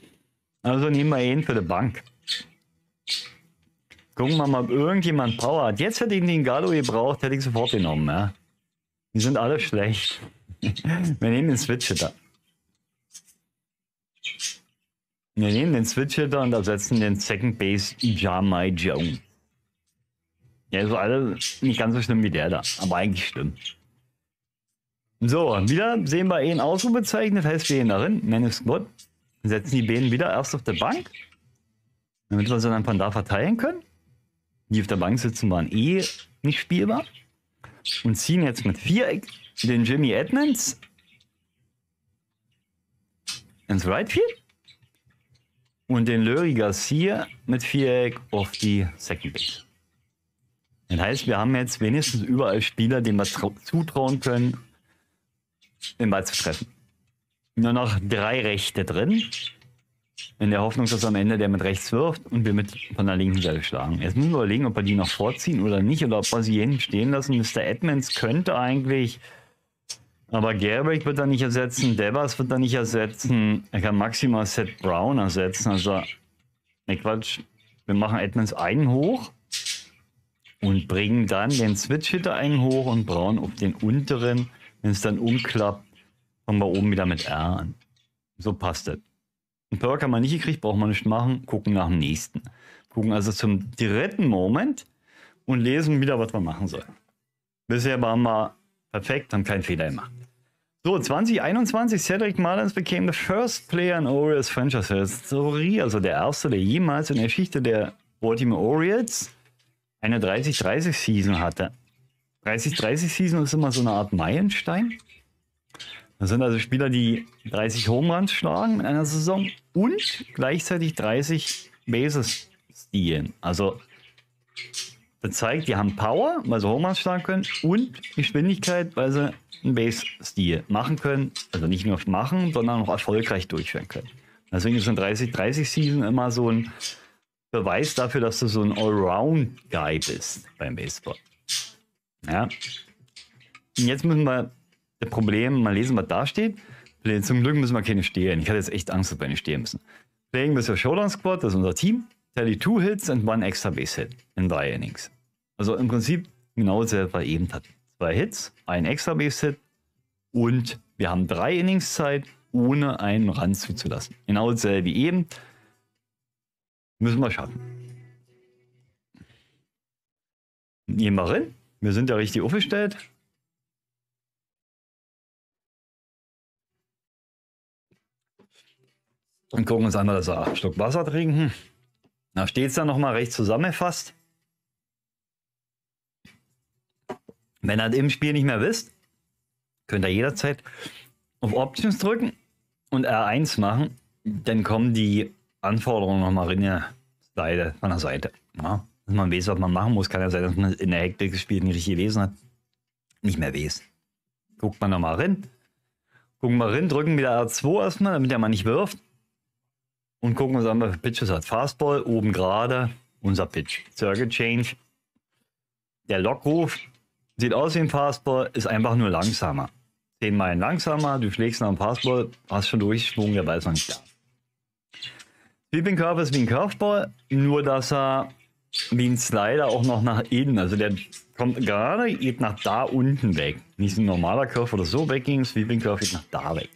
Also nehmen wir ihn für die Bank. Gucken wir mal, ob irgendjemand Power hat. Jetzt hätte ich den Gallo gebraucht, hätte ich sofort genommen. Ja. Die sind alle schlecht. Wir nehmen den Switch-Hitter. Wir nehmen den Switch-Hitter und ersetzen den Second Base Jermy Jones. Ja, also alle nicht ganz so schlimm wie der da, aber eigentlich schlimm. So, wieder sehen wir ihn ausrufezeichen, das heißt wir gehen darin, Man is God, setzen die Bäden wieder erst auf der Bank, damit wir sie dann von da verteilen können. Die auf der Bank sitzen waren eh nicht spielbar und ziehen jetzt mit Viereck den Jimmy Edmonds ins Right Field und den Lurie Garcia mit Viereck auf die Second Base. Das heißt, wir haben jetzt wenigstens überall Spieler, denen wir zutrauen können, den Ball zu treffen. Nur noch drei Rechte drin, in der Hoffnung, dass am Ende der mit rechts wirft und wir mit von der linken Seite schlagen. Jetzt müssen wir überlegen, ob wir die noch vorziehen oder nicht oder ob wir sie hinten stehen lassen. Mister Edmonds könnte eigentlich, aber Gehrig wird er nicht ersetzen, Devers wird er nicht ersetzen, er kann maximal Seth Brown ersetzen. Also, ne Quatsch, wir machen Edmonds einen hoch und bringen dann den Switch-Hitter einen hoch und Brown auf den unteren. Wenn es dann umklappt, kommen wir oben wieder mit R an. So passt das. Ein Perk haben wir nicht gekriegt, braucht man nicht machen. Gucken nach dem nächsten. Gucken also zum dritten Moment und lesen wieder, was wir machen sollen. Bisher waren wir perfekt, haben keinen Fehler gemacht. So, zwanzig einundzwanzig, Cedric Mullins became the first player in Orioles franchise history, also der erste, der jemals in der Geschichte der Baltimore Orioles eine dreißig dreißig-Season hatte. dreißig dreißig-Season ist immer so eine Art Meilenstein. Das sind also Spieler, die dreißig Home Runs schlagen in einer Saison und gleichzeitig dreißig Bases stehlen. Also das zeigt, die haben Power, weil sie Home Runs schlagen können und Geschwindigkeit, weil sie einen Base-Steal machen können. Also nicht nur machen, sondern auch erfolgreich durchführen können. Deswegen ist eine dreißig dreißig-Season immer so ein Beweis dafür, dass du so ein Allround-Guy bist beim Baseball. Ja. Und jetzt müssen wir das Problem mal lesen, was da steht. Zum Glück müssen wir keine stehlen. Ich hatte jetzt echt Angst, dass wir nicht stehlen müssen. Playing with your Showdown Squad, das ist unser Team. Tally two Hits and one extra base hit in drei Innings. Also im Prinzip genau dasselbe, was wir eben hatten. Zwei Hits, ein extra base hit und wir haben drei Innings Zeit, ohne einen Run zuzulassen. Genau dasselbe wie eben. Müssen wir schaffen. Nehmen wir rein. Wir sind ja richtig aufgestellt. Und gucken uns an, dass wir einen Schluck Wasser trinken. Da steht es dann nochmal recht zusammengefasst. Wenn ihr das im Spiel nicht mehr wisst, könnt ihr jederzeit auf Options drücken und R eins machen. dann kommen die Anforderungen nochmal in der Seite, von der Seite. Ja? Dass man weiß, was man machen muss, kann ja sein, dass man in der Hektik gespielt nicht richtig gelesen hat. Nicht mehr weiß. Guckt man nochmal rein. Gucken wir rein, drücken wieder R zwei erstmal, damit er mal nicht wirft. Und gucken uns an, was für Pitches hat. Fastball, oben gerade, unser Pitch. Circuit Change. Der Lockruf sieht aus wie ein Fastball, ist einfach nur langsamer. Zehn Meilen langsamer, du schlägst nach dem Fastball, hast schon durchgeschwungen, der Ball ist noch nicht da. Sweeping Curve ist wie ein Curveball, nur dass er wie ein Slider auch noch nach innen, also der kommt gerade, geht nach da unten weg. Nicht ein normaler Curve oder so wegging, Sweeping Curve geht nach da weg.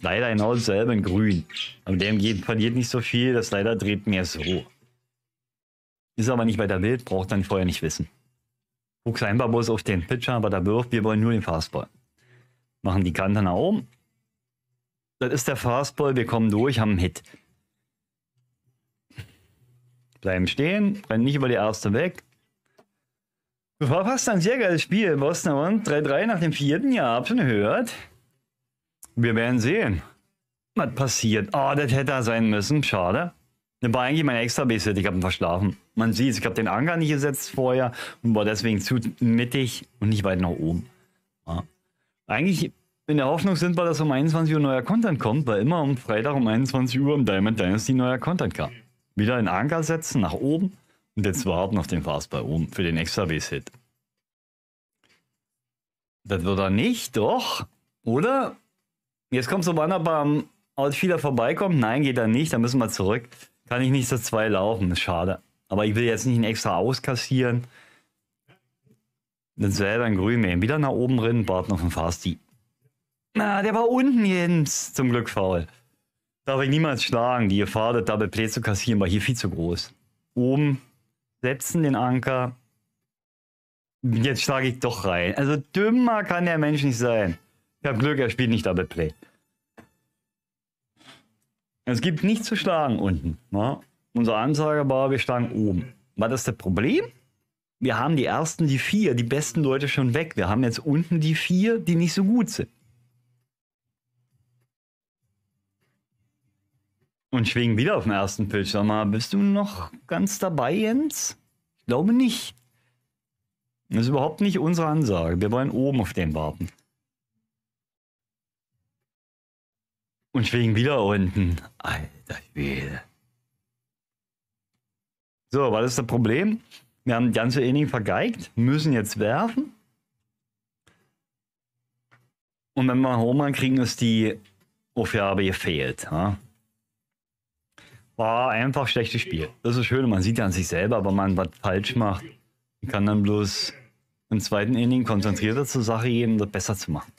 Slider genau dasselbe in grün. Aber der geht, verliert nicht so viel, der Slider dreht mehr so. Ist aber nicht weiter wild, braucht dann vorher nicht wissen. Guckst einfach bloß auf den Pitcher, aber da wirft, wir wollen nur den Fastball. Machen die Kante nach oben. Das ist der Fastball, wir kommen durch, haben einen Hit. Bleiben stehen, rennen nicht über die erste weg. Das war fast ein sehr geiles Spiel. Boston und drei drei nach dem vierten Jahr. Habt ihr schon gehört? Wir werden sehen, was passiert. Oh, das hätte er sein müssen. Schade. Das war eigentlich mein extra Base-Hit. Ich habe ihn verschlafen. Man sieht es, ich habe den Anker nicht gesetzt vorher und war deswegen zu mittig und nicht weit nach oben. Ja. Eigentlich in der Hoffnung sind wir, dass um einundzwanzig Uhr neuer Content kommt, weil immer am Freitag um einundzwanzig Uhr im Diamond Dynasty neuer Content kam. Wieder in Anker setzen, nach oben. Und jetzt warten auf den Fastball oben für den extra Base-Hit. Das wird er nicht, doch. Oder? Jetzt kommt so wunderbar am Outfielder vorbeikommt. Nein, geht er nicht. Da müssen wir zurück. Kann ich nicht das zwei laufen. Ist schade. Aber ich will jetzt nicht einen extra auskassieren. Dann selber ein Grün mehr. Wieder nach oben rennen, warten auf den Fasti. Na, ah, der war unten Jens. Zum Glück faul. Darf ich niemals schlagen. Die Gefahr, das Double Play zu kassieren, war hier viel zu groß. Oben setzen den Anker. Jetzt schlage ich doch rein. Also dümmer kann der Mensch nicht sein. Ich habe Glück, er spielt nicht Double Play. Es gibt nichts zu schlagen unten. Ne? Unsere Ansage war, wir schlagen oben. War das das Problem? Wir haben die ersten, die vier, die besten Leute schon weg. Wir haben jetzt unten die vier, die nicht so gut sind. Und schwingen wieder auf den ersten Pitch. Sag mal, bist du noch ganz dabei, Jens? Ich glaube nicht. Das ist überhaupt nicht unsere Ansage. Wir wollen oben auf den warten. Und schwingen wieder unten. Alter Schwede. So, was ist das Problem? Wir haben das ganze Inning vergeigt, müssen jetzt werfen. Und wenn wir einen Homer kriegen, ist die Aufgabe gefehlt. Ja? War einfach schlechtes Spiel. Das ist schön, man sieht ja an sich selber, aber man was falsch macht. Man kann dann bloß im zweiten Inning konzentrierter zur Sache gehen, um das besser zu machen.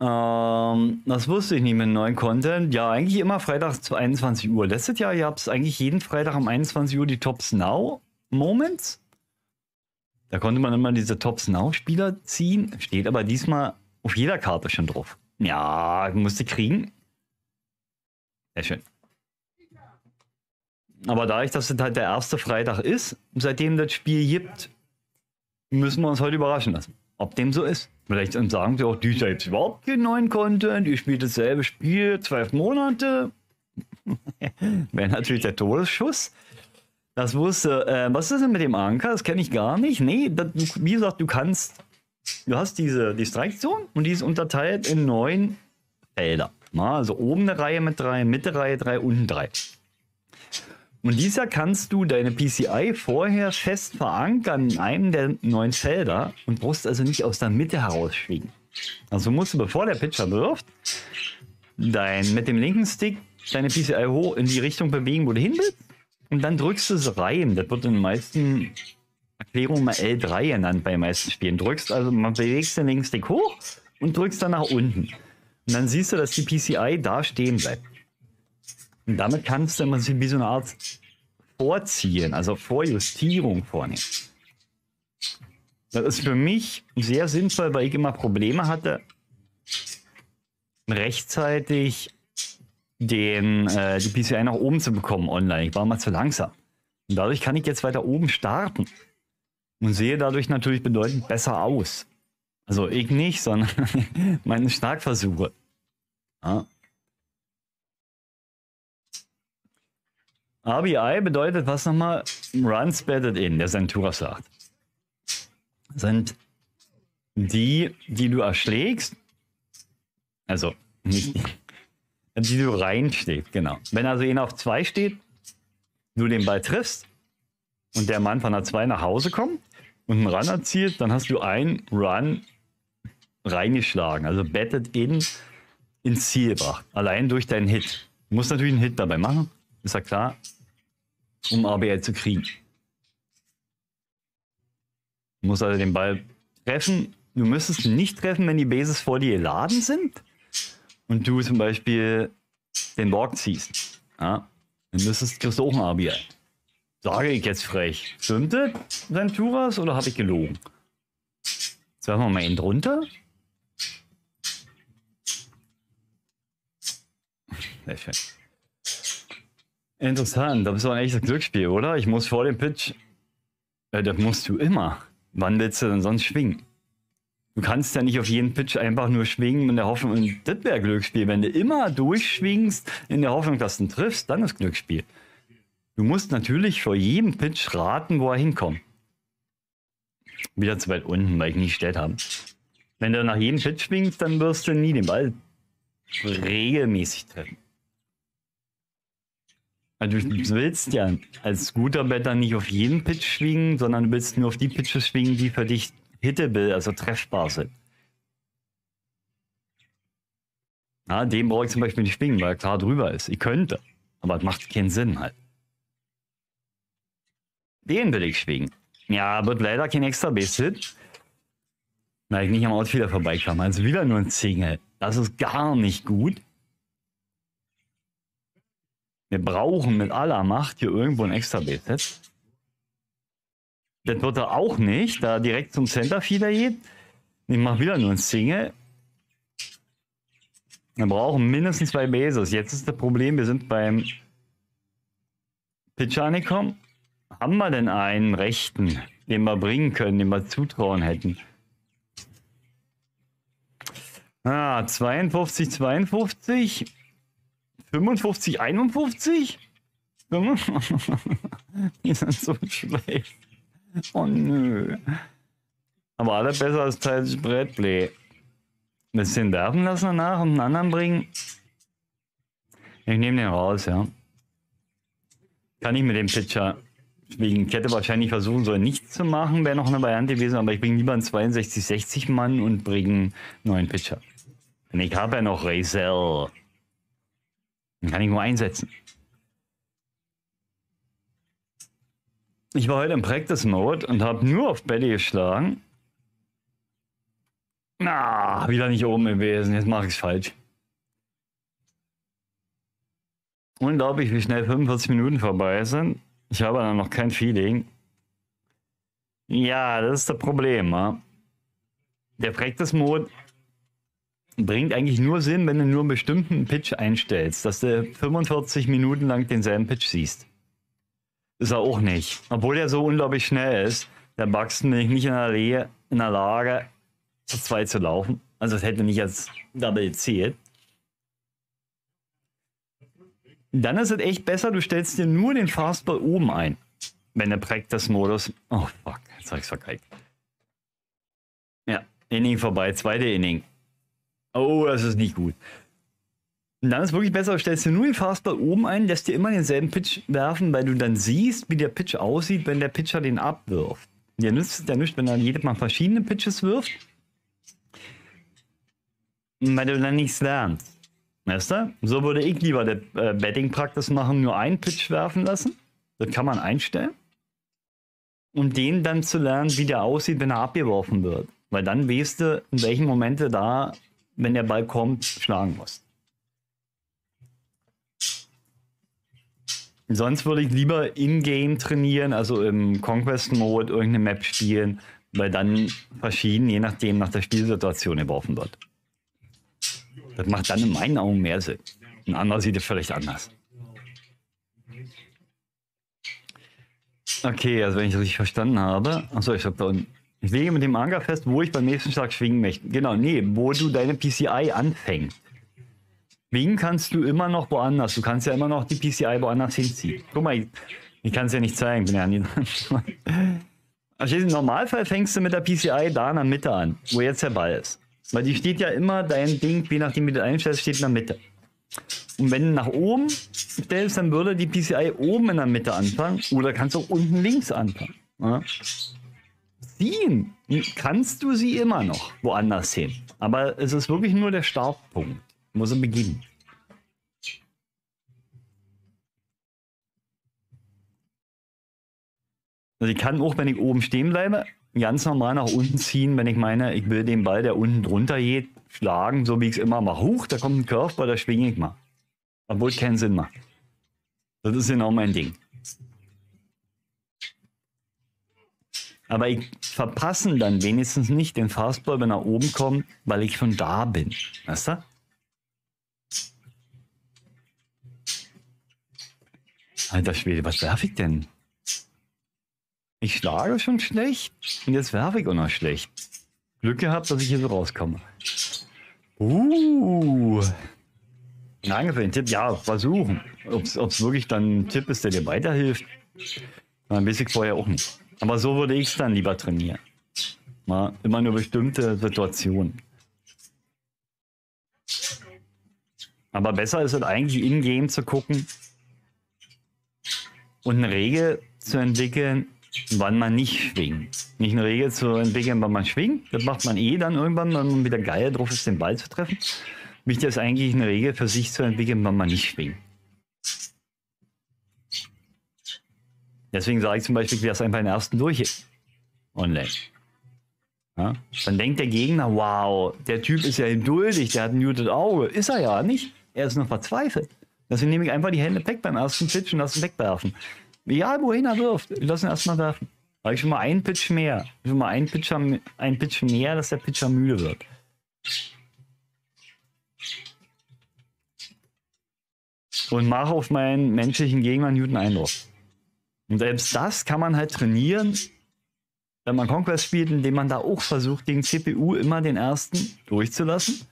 Ähm, das wusste ich nicht mit neuen Content. Ja, eigentlich immer freitags zu einundzwanzig Uhr. Letztes Jahr gab es eigentlich jeden Freitag um einundzwanzig Uhr die Tops Now Moments. Da konnte man immer diese Tops Now Spieler ziehen. Steht aber diesmal auf jeder Karte schon drauf. Ja, musste kriegen. Sehr schön. Aber dadurch, dass das halt der erste Freitag ist, seitdem das Spiel gibt, müssen wir uns heute überraschen lassen. Ob dem so ist. Vielleicht sagen sie auch, die selbst überhaupt keinen neuen Content, ihr spielt dasselbe Spiel, zwölf Monate. Wäre natürlich der Todesschuss. Das wusste, äh, was ist denn mit dem Anker? Das kenne ich gar nicht. Nee, das, wie gesagt, du kannst, du hast diese die Strike-Zone und die ist unterteilt in neun Felder. Na, also oben eine Reihe mit drei, Mitte Reihe drei, unten drei. Und dieser kannst du deine P C I vorher fest verankern in einem der neuen Felder und brauchst also nicht aus der Mitte herausschwingen. Also musst du, bevor der Pitcher wirft, dein, mit dem linken Stick deine P C I hoch in die Richtung bewegen, wo du hin willst. Und dann drückst du es rein. Das wird in den meisten Erklärungen mal L drei genannt bei den meisten Spielen. Drückst also, man bewegst den linken Stick hoch und drückst dann nach unten. Und dann siehst du, dass die P C I da stehen bleibt. Und damit kannst du immer wie so eine Art Vorziehen, also Vorjustierung vornehmen. Das ist für mich sehr sinnvoll, weil ich immer Probleme hatte, rechtzeitig den, äh, die P C I nach oben zu bekommen online. Ich war mal zu langsam. Und dadurch kann ich jetzt weiter oben starten und sehe dadurch natürlich bedeutend besser aus. Also ich nicht, sondern meine Starkversuche. Ah. R B I bedeutet was nochmal? Runs batted in, der Santura sagt. Sind die, die du erschlägst, also nicht die, die du reinschlägst, genau. Wenn also ihn auf zwei steht, du den Ball triffst und der Mann von der zwei nach Hause kommt und einen Run erzielt, dann hast du einen Run reingeschlagen, also batted in ins Ziel gebracht, allein durch deinen Hit. Du musst natürlich einen Hit dabei machen, ist ja klar, um R B I zu kriegen. Du musst also den Ball treffen. Du müsstest nicht treffen, wenn die Bases vor dir geladen sind und du zum Beispiel den Walk ziehst. Ja, dann müsstest du auch ein R B I. Sage ich jetzt frech. Stimmt das, Santuras, oder habe ich gelogen? Jetzt werfen wir mal ihn drunter. Sehr schön. Interessant, das ist doch ein echtes Glücksspiel, oder? Ich muss vor dem Pitch. Äh, das musst du immer. Wann willst du denn sonst schwingen? Du kannst ja nicht auf jeden Pitch einfach nur schwingen in der Hoffnung, und das wäre Glücksspiel. Wenn du immer durchschwingst in der Hoffnung, dass du ihn triffst, dann ist Glücksspiel. Du musst natürlich vor jedem Pitch raten, wo er hinkommt. Wieder zu weit unten, weil ich nicht gestellt habe. Wenn du nach jedem Pitch schwingst, dann wirst du nie den Ball regelmäßig treffen. Also du willst ja als guter Batter nicht auf jeden Pitch schwingen, sondern du willst nur auf die Pitches schwingen, die für dich hittable, also treffbar sind. Ja, dem brauche ich zum Beispiel nicht schwingen, weil er klar drüber ist. Ich könnte, aber das macht keinen Sinn halt. Den will ich schwingen. Ja, wird leider kein extra Base-Hit, weil ich nicht am Outfielder vorbeikam. Also wieder nur ein Single. Das ist gar nicht gut. Wir brauchen mit aller Macht hier irgendwo ein extra Base-Hit. Das wird er auch nicht, da er direkt zum Centerfielder geht. Ich mache wieder nur ein Single. Wir brauchen mindestens zwei Bases. Jetzt ist das Problem, wir sind beim Pitcher angekommen. Haben wir denn einen rechten, den wir bringen können, den wir zutrauen hätten? Ah, zweiundfünfzig, zweiundfünfzig. fünfundfünfzig, einundfünfzig? Die sind so schlecht. Oh nö. Aber alle besser als Tai Bradley. Ein bisschen werfen lassen danach und einen anderen bringen. Ich nehme den raus, ja. Kann ich mit dem Pitcher schwingen. Ich hätte wahrscheinlich versuchen sollen, nichts zu machen. Wäre noch eine Variante gewesen, aber ich bringe lieber einen zweiundsechzig sechzig Mann und bringe einen neuen Pitcher. Denn ich habe ja noch Raisel. Den kann ich nur einsetzen. Ich war heute im Practice Mode und habe nur auf Belly geschlagen. Na, ah, wieder nicht oben gewesen. Jetzt mache ich es falsch. Unglaublich, wie schnell fünfundvierzig Minuten vorbei sind. Ich habe dann noch kein Feeling. Ja, das ist das Problem. Ja? Der Practice Mode bringt eigentlich nur Sinn, wenn du nur einen bestimmten Pitch einstellst, dass du fünfundvierzig Minuten lang denselben Pitch siehst. Ist er auch nicht. Obwohl er so unglaublich schnell ist, der Buxton bin ich nicht in der, Le in der Lage, zu zwei zu laufen. Also es hätte nicht als Double zählt. Dann ist es echt besser, du stellst dir nur den Fastball oben ein. Wenn der Practice-Modus... Oh fuck, jetzt habe ich es vergeigt. Ja, Inning vorbei, zweite Inning. Oh, das ist nicht gut. Und dann ist wirklich besser, stellst du nur den Fastball oben ein, lässt dir immer denselben Pitch werfen, weil du dann siehst, wie der Pitch aussieht, wenn der Pitcher den abwirft. Der nützt es ja nicht, wenn er jedes Mal verschiedene Pitches wirft. Weil du dann nichts lernst. Weißt du? So würde ich lieber das äh, Batting-Practice machen, nur einen Pitch werfen lassen. Das kann man einstellen. Und den dann zu lernen, wie der aussieht, wenn er abgeworfen wird. Weil dann weißt du, in welchen Momenten da... wenn der Ball kommt, schlagen muss. Sonst würde ich lieber in-game trainieren, also im Conquest-Mode irgendeine Map spielen, weil dann verschieden, je nachdem, nach der Spielsituation geworfen wird. Das macht dann in meinen Augen mehr Sinn. Ein anderer sieht es vielleicht anders. Okay, also wenn ich das richtig verstanden habe. Achso, ich habe da unten. Ich lege mit dem Anker fest, wo ich beim nächsten Schlag schwingen möchte. Genau, nee, wo du deine P C I anfängst. Wen kannst du immer noch woanders? Du kannst ja immer noch die P C I woanders hinziehen. Guck mal, ich, ich kann es ja nicht zeigen. Bin ja nie also im Normalfall fängst du mit der P C I da in der Mitte an, wo jetzt der Ball ist. Weil die steht ja immer, dein Ding, je nachdem wie du einstellst, steht in der Mitte. Und wenn du nach oben stellst, dann würde die P C I oben in der Mitte anfangen. Oder kannst du auch unten links anfangen. Ja? Ziehen kannst du sie immer noch woanders hin. Aber es ist wirklich nur der Startpunkt. Muss er beginnen. Also ich kann auch, wenn ich oben stehen bleibe, ganz normal nach unten ziehen, wenn ich meine, ich will den Ball, der unten drunter geht, schlagen, so wie ich es immer mache. Huch, da kommt ein Curveball, da schwinge ich mal. Obwohl es keinen Sinn macht. Das ist genau mein Ding. Aber ich verpasse dann wenigstens nicht den Fastball, wenn er oben kommt, weil ich schon da bin. Weißt du? Alter Schwede, was werfe ich denn? Ich schlage schon schlecht und jetzt werfe ich auch noch schlecht. Glück gehabt, dass ich hier so rauskomme. Uh. Danke für den Tipp. Ja, versuchen. Ob es wirklich dann ein Tipp ist, der dir weiterhilft. Dann weiß ich vorher auch nicht. Aber so würde ich es dann lieber trainieren. Mal immer nur bestimmte Situationen. Aber besser ist es eigentlich, in-game zu gucken und eine Regel zu entwickeln, wann man nicht schwingt. Nicht eine Regel zu entwickeln, wann man schwingt. Das macht man eh dann irgendwann, wenn man wieder geil drauf ist, den Ball zu treffen. Wichtig ist eigentlich, eine Regel für sich zu entwickeln, wann man nicht schwingt. Deswegen sage ich zum Beispiel, ich lass einfach den ersten durch online. Ja? Dann denkt der Gegner, wow, der Typ ist ja geduldig, der hat ein gutes Auge. Ist er ja nicht. Er ist noch verzweifelt. Deswegen nehme ich einfach die Hände weg beim ersten Pitch und lasse ihn wegwerfen. Egal, wohin er wirft, lass ihn erstmal werfen. Habe ich schon mal einen Pitch mehr. Schon mal einen Pitcher, einen Pitch mehr, dass der Pitcher müde wird. Und mache auf meinen menschlichen Gegner einen guten Eindruck. Und selbst das kann man halt trainieren, wenn man Conquest spielt, indem man da auch versucht, gegen C P U immer den ersten durchzulassen.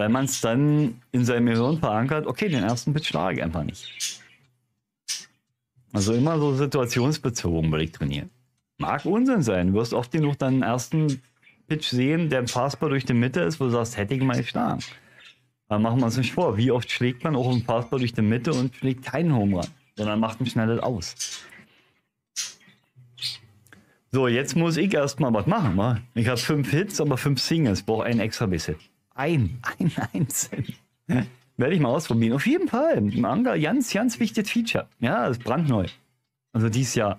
Weil man es dann in seinem Gehirn verankert, okay, den ersten Pitch schlage ich einfach nicht. Also immer so situationsbezogen würde ich trainieren. Mag Unsinn sein, du wirst oft genug dann den ersten Pitch sehen, der Fastball durch die Mitte ist, wo du sagst, hätte ich mal geschlagen. Dann machen wir uns nicht vor, wie oft schlägt man auch einen Fastball durch die Mitte und schlägt keinen Home Run, sondern macht ein schnelles Aus. So, jetzt muss ich erstmal was machen. Wa? Ich habe fünf Hits, aber fünf Singles, brauche einen extra Base Hit. Ein, ein einzeln. Werde ich mal ausprobieren. Auf jeden Fall. Im Anger, ganz, ganz wichtiges Feature. Ja, das ist brandneu. Also dieses Jahr.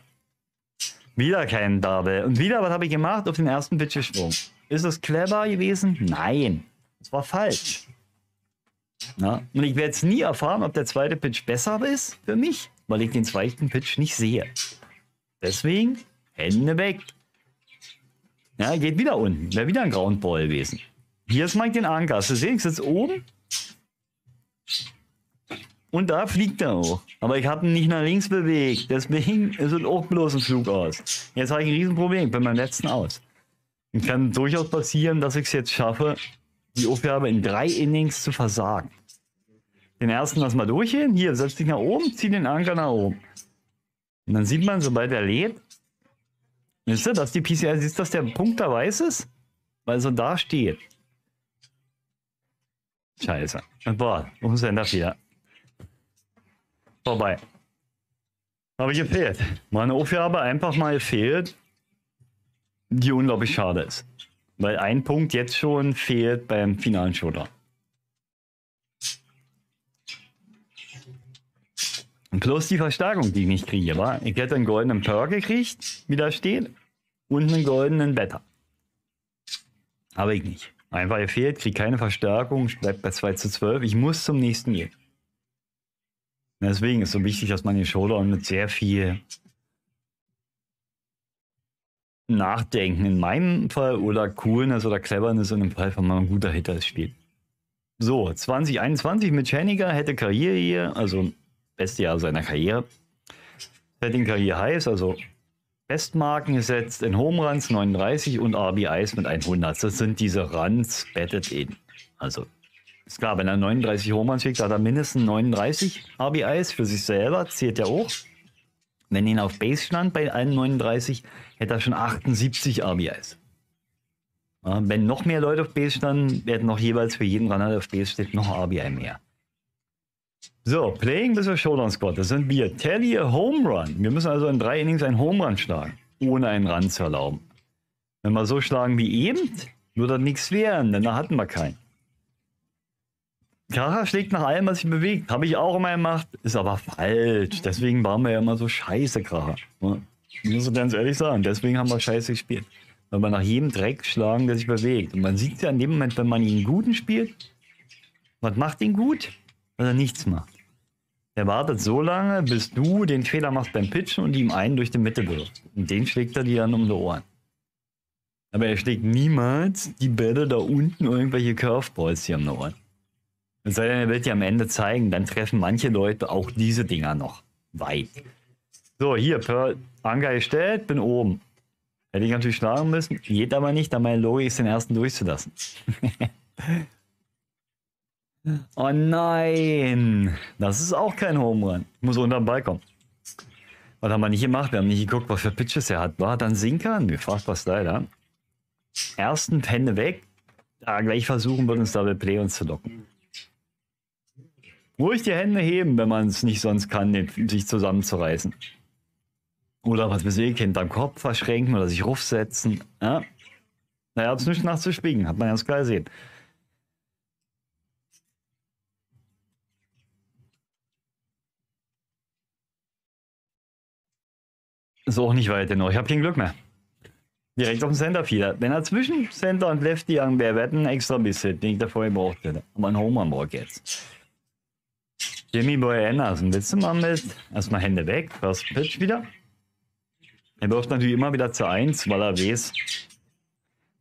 Wieder kein Double. Und wieder, was habe ich gemacht? Auf den ersten Pitch gesprungen. Ist das clever gewesen? Nein. Das war falsch. Na? Und ich werde es nie erfahren, ob der zweite Pitch besser ist für mich, weil ich den zweiten Pitch nicht sehe. Deswegen, Hände weg. Ja, geht wieder unten. Wäre wieder ein Groundball gewesen. Hier ist Mike den Anker. Hast du gesehen? Ich sitze oben. Und da fliegt er auch. Aber ich habe ihn nicht nach links bewegt. Deswegen ist es auch bloß ein Flug aus. Jetzt habe ich ein Riesenproblem. Ich bin beim letzten aus. Und kann durchaus passieren, dass ich es jetzt schaffe, die Aufgabe in drei Innings zu versagen. Den ersten lass mal durchgehen. Hier, setz dich nach oben, zieh den Anker nach oben. Und dann sieht man, sobald er lädt, wisst ihr, dass die P C I sieht, dass der Punkt da weiß ist? Weil so da steht. Scheiße. Boah, wo ist denn das hier? Vorbei. Habe ich gefehlt. Meine Aufgabe einfach mal gefehlt, die unglaublich schade ist. Weil ein Punkt jetzt schon fehlt beim finalen Showdown. Und plus die Verstärkung, die ich nicht kriege, war. Ich hätte einen goldenen Perk gekriegt, wie da steht, und einen goldenen Better. Habe ich nicht. Einfach gefehlt, kriege keine Verstärkung, bleibt bei zwei zu zwölf. Ich muss zum nächsten gehen. Deswegen ist es so wichtig, dass man den Showdown mit sehr viel Nachdenken in meinem Fall oder Coolness oder Cleverness in dem Fall von meinem guter Hitter ist spielt. So, zwanzig einundzwanzig mit Scheniger hätte Karriere hier, also beste Jahr seiner Karriere. Setting Karriere heißt, also Bestmarken gesetzt in Home Runs neununddreißig und R B Is mit hundert. Das sind diese Runs batted in. Also Ist klar, wenn er neununddreißig Home Runs kriegt, hat er mindestens neununddreißig R B Is für sich selber, zählt ja auch. Wenn ihn auf Base stand bei allen neununddreißig, hätte er schon achtundsiebzig R B Is. Ja, wenn noch mehr Leute auf Base standen, hätten noch jeweils für jeden Runner, der auf Base steht, noch ein R B I mehr. So, Playing bis zur Showdown Squad. Das sind wir. Tally a Home Run. Wir müssen also in drei Innings einen Home Run schlagen, ohne einen Run zu erlauben. Wenn wir so schlagen wie eben, würde das nichts werden, denn da hatten wir keinen. Kracher schlägt nach allem, was sich bewegt. Habe ich auch immer gemacht, ist aber falsch. Deswegen waren wir ja immer so scheiße, Kracher. Ich muss ganz ehrlich sagen, deswegen haben wir scheiße gespielt. Weil wir nach jedem Dreck schlagen, der sich bewegt. Und man sieht ja in dem Moment, wenn man ihn guten spielt, was macht ihn gut? Weil er nichts macht. Er wartet so lange, bis du den Fehler machst beim Pitchen und ihm einen durch die Mitte wirft. Und den schlägt er dir dann um die Ohren. Aber er schlägt niemals die Bälle da unten, irgendwelche Curveballs hier um die Ohren. Es sei denn, er wird dir am Ende zeigen, dann treffen manche Leute auch diese Dinger noch weit. So, hier, per Anker gestellt, bin oben. Hätte ich natürlich schlagen müssen, geht aber nicht, da meine Logik ist, den ersten durchzulassen. Oh nein! Das ist auch kein Home Run. Ich muss unter den Ball kommen. Was haben wir nicht gemacht? Wir haben nicht geguckt, was für Pitches er hat. War dann Sinker? Mir fragt was leider. Ersten Hände weg. Da gleich versuchen wir uns Double Play uns zu locken. Ruhig die Hände heben, wenn man es nicht sonst kann, sich zusammenzureißen. Oder was wir sehen, hinterm Kopf verschränken oder sich rufsetzen. Ja. Da gab es nichts nachzuspielen, hat man ganz klar gesehen. Ist auch nicht weit genug. Ich habe kein Glück mehr. Direkt auf den Centerfielder. Wenn er zwischen Center und Lefty an wäre, hätten einen extra bisschen, den ich davor gebraucht hätte. Aber ein Home Run braucht jetzt. Timmy Boy Anderson, willst du mal mit? Erstmal Hände weg, First Pitch wieder. Er wirft natürlich immer wieder zu eins, weil er weiß,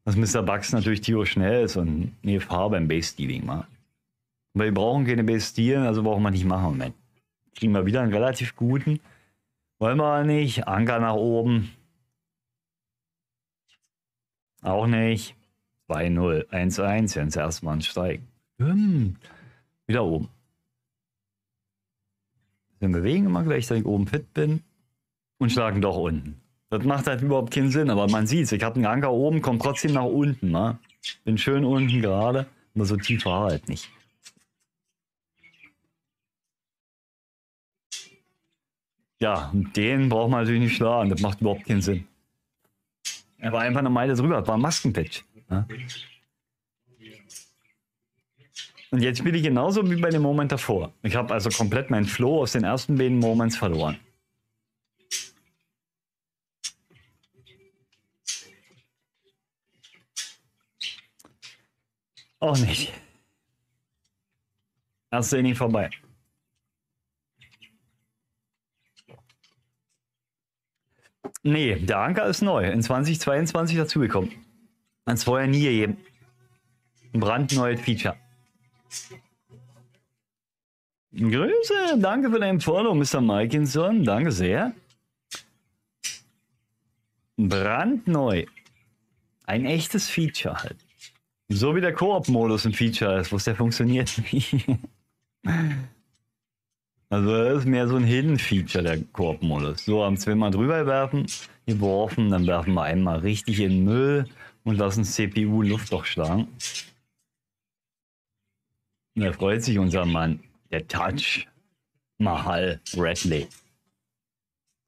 dass Mister Bucks natürlich Tio schnell ist und eine Gefahr beim Base-Stealing macht. Aber wir brauchen keine Base-Stealing, also brauchen wir nicht machen im Moment. Kriegen wir wieder einen relativ guten. Wollen wir nicht. Anker nach oben. Auch nicht. zwei null. eins eins, wenn es erstmal ansteigen. Stimmt. Wieder oben. Wir bewegen immer gleich, dass ich oben fit bin. Und schlagen doch unten. Das macht halt überhaupt keinen Sinn, aber man sieht es. Ich habe einen Anker oben, komme trotzdem nach unten. Ne? Bin schön unten gerade, aber so tief war er halt nicht. Ja, und den braucht man natürlich nicht schlagen. Das macht überhaupt keinen Sinn. Er war einfach eine Meile drüber. Das war ein Maskenpitch. Ne? Und jetzt spiele ich genauso wie bei dem Moment davor. Ich habe also komplett meinen Flow aus den ersten beiden Moments verloren. Auch nicht. Erste Inning vorbei. Nee, der Anker ist neu. In zweitausendzweiundzwanzig dazugekommen. Als vorher nie gegeben. Ein brandneues Feature. Grüße, danke für dein Follow, Mister Mikeson. Danke sehr. Brandneu. Ein echtes Feature halt. So wie der Koop-Modus ein Feature ist, wo es ja funktioniert. Also das ist mehr so ein Hidden-Feature, der Koop-Modus. So, haben zweimal drüber werfen, geworfen, dann werfen wir einmal richtig in den Müll und lassen C P U Luftloch schlagen. Und da freut sich unser Mann, der Touch Mahal Bradley.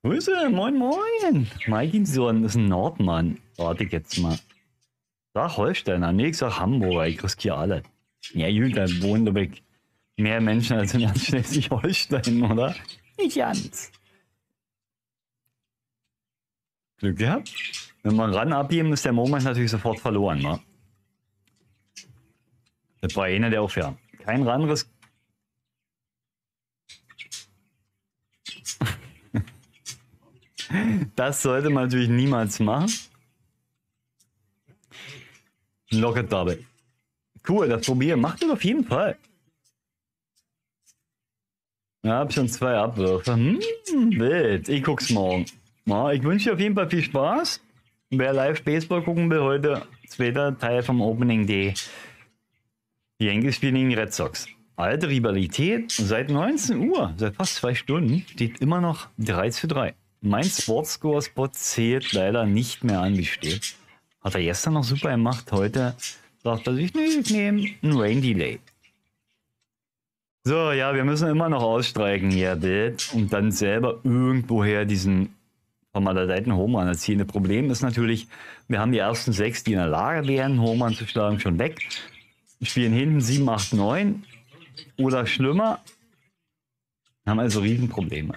Grüße, moin moin. Mikeson ist ein Nordmann. Warte ich jetzt mal. Sag Holsteiner, nee, ich sag Hamburger, ich riskiere alle. Ja, Jünger, wohnen da weg. Mehr Menschen als in ganz Schleswig-Holstein, oder? Nicht ganz. Glück gehabt. Wenn man ran abheben, ist der Moment natürlich sofort verloren, ne? Das war einer, der aufhört. Kein Ranriss. Das sollte man natürlich niemals machen. Locket Double. Cool, das probieren. Macht das auf jeden Fall. Ja, hab schon zwei Abwürfe. Hm, wild. Ich guck's morgen. Ja, ich wünsche dir auf jeden Fall viel Spaß. Wer live Baseball gucken will, heute zweiter Teil vom Opening Day. Die Yankees spielen gegen die Red Sox. Alte Rivalität seit neunzehn Uhr, seit fast zwei Stunden, steht immer noch drei zu drei. Mein Sportscore-Spot zählt leider nicht mehr an, wie steht. Hat er gestern noch super gemacht, heute sagt er sich, nee, ich nehme ein Rain Delay. So, ja, wir müssen immer noch ausstreiken hier, Bild, und dann selber irgendwoher diesen von maledeiten Homerun erzielen. Das Problem ist natürlich, wir haben die ersten sechs, die in der Lage wären, Homerun zu schlagen, schon weg. Spielen hinten sieben, acht, neun oder schlimmer. Haben also Riesenprobleme.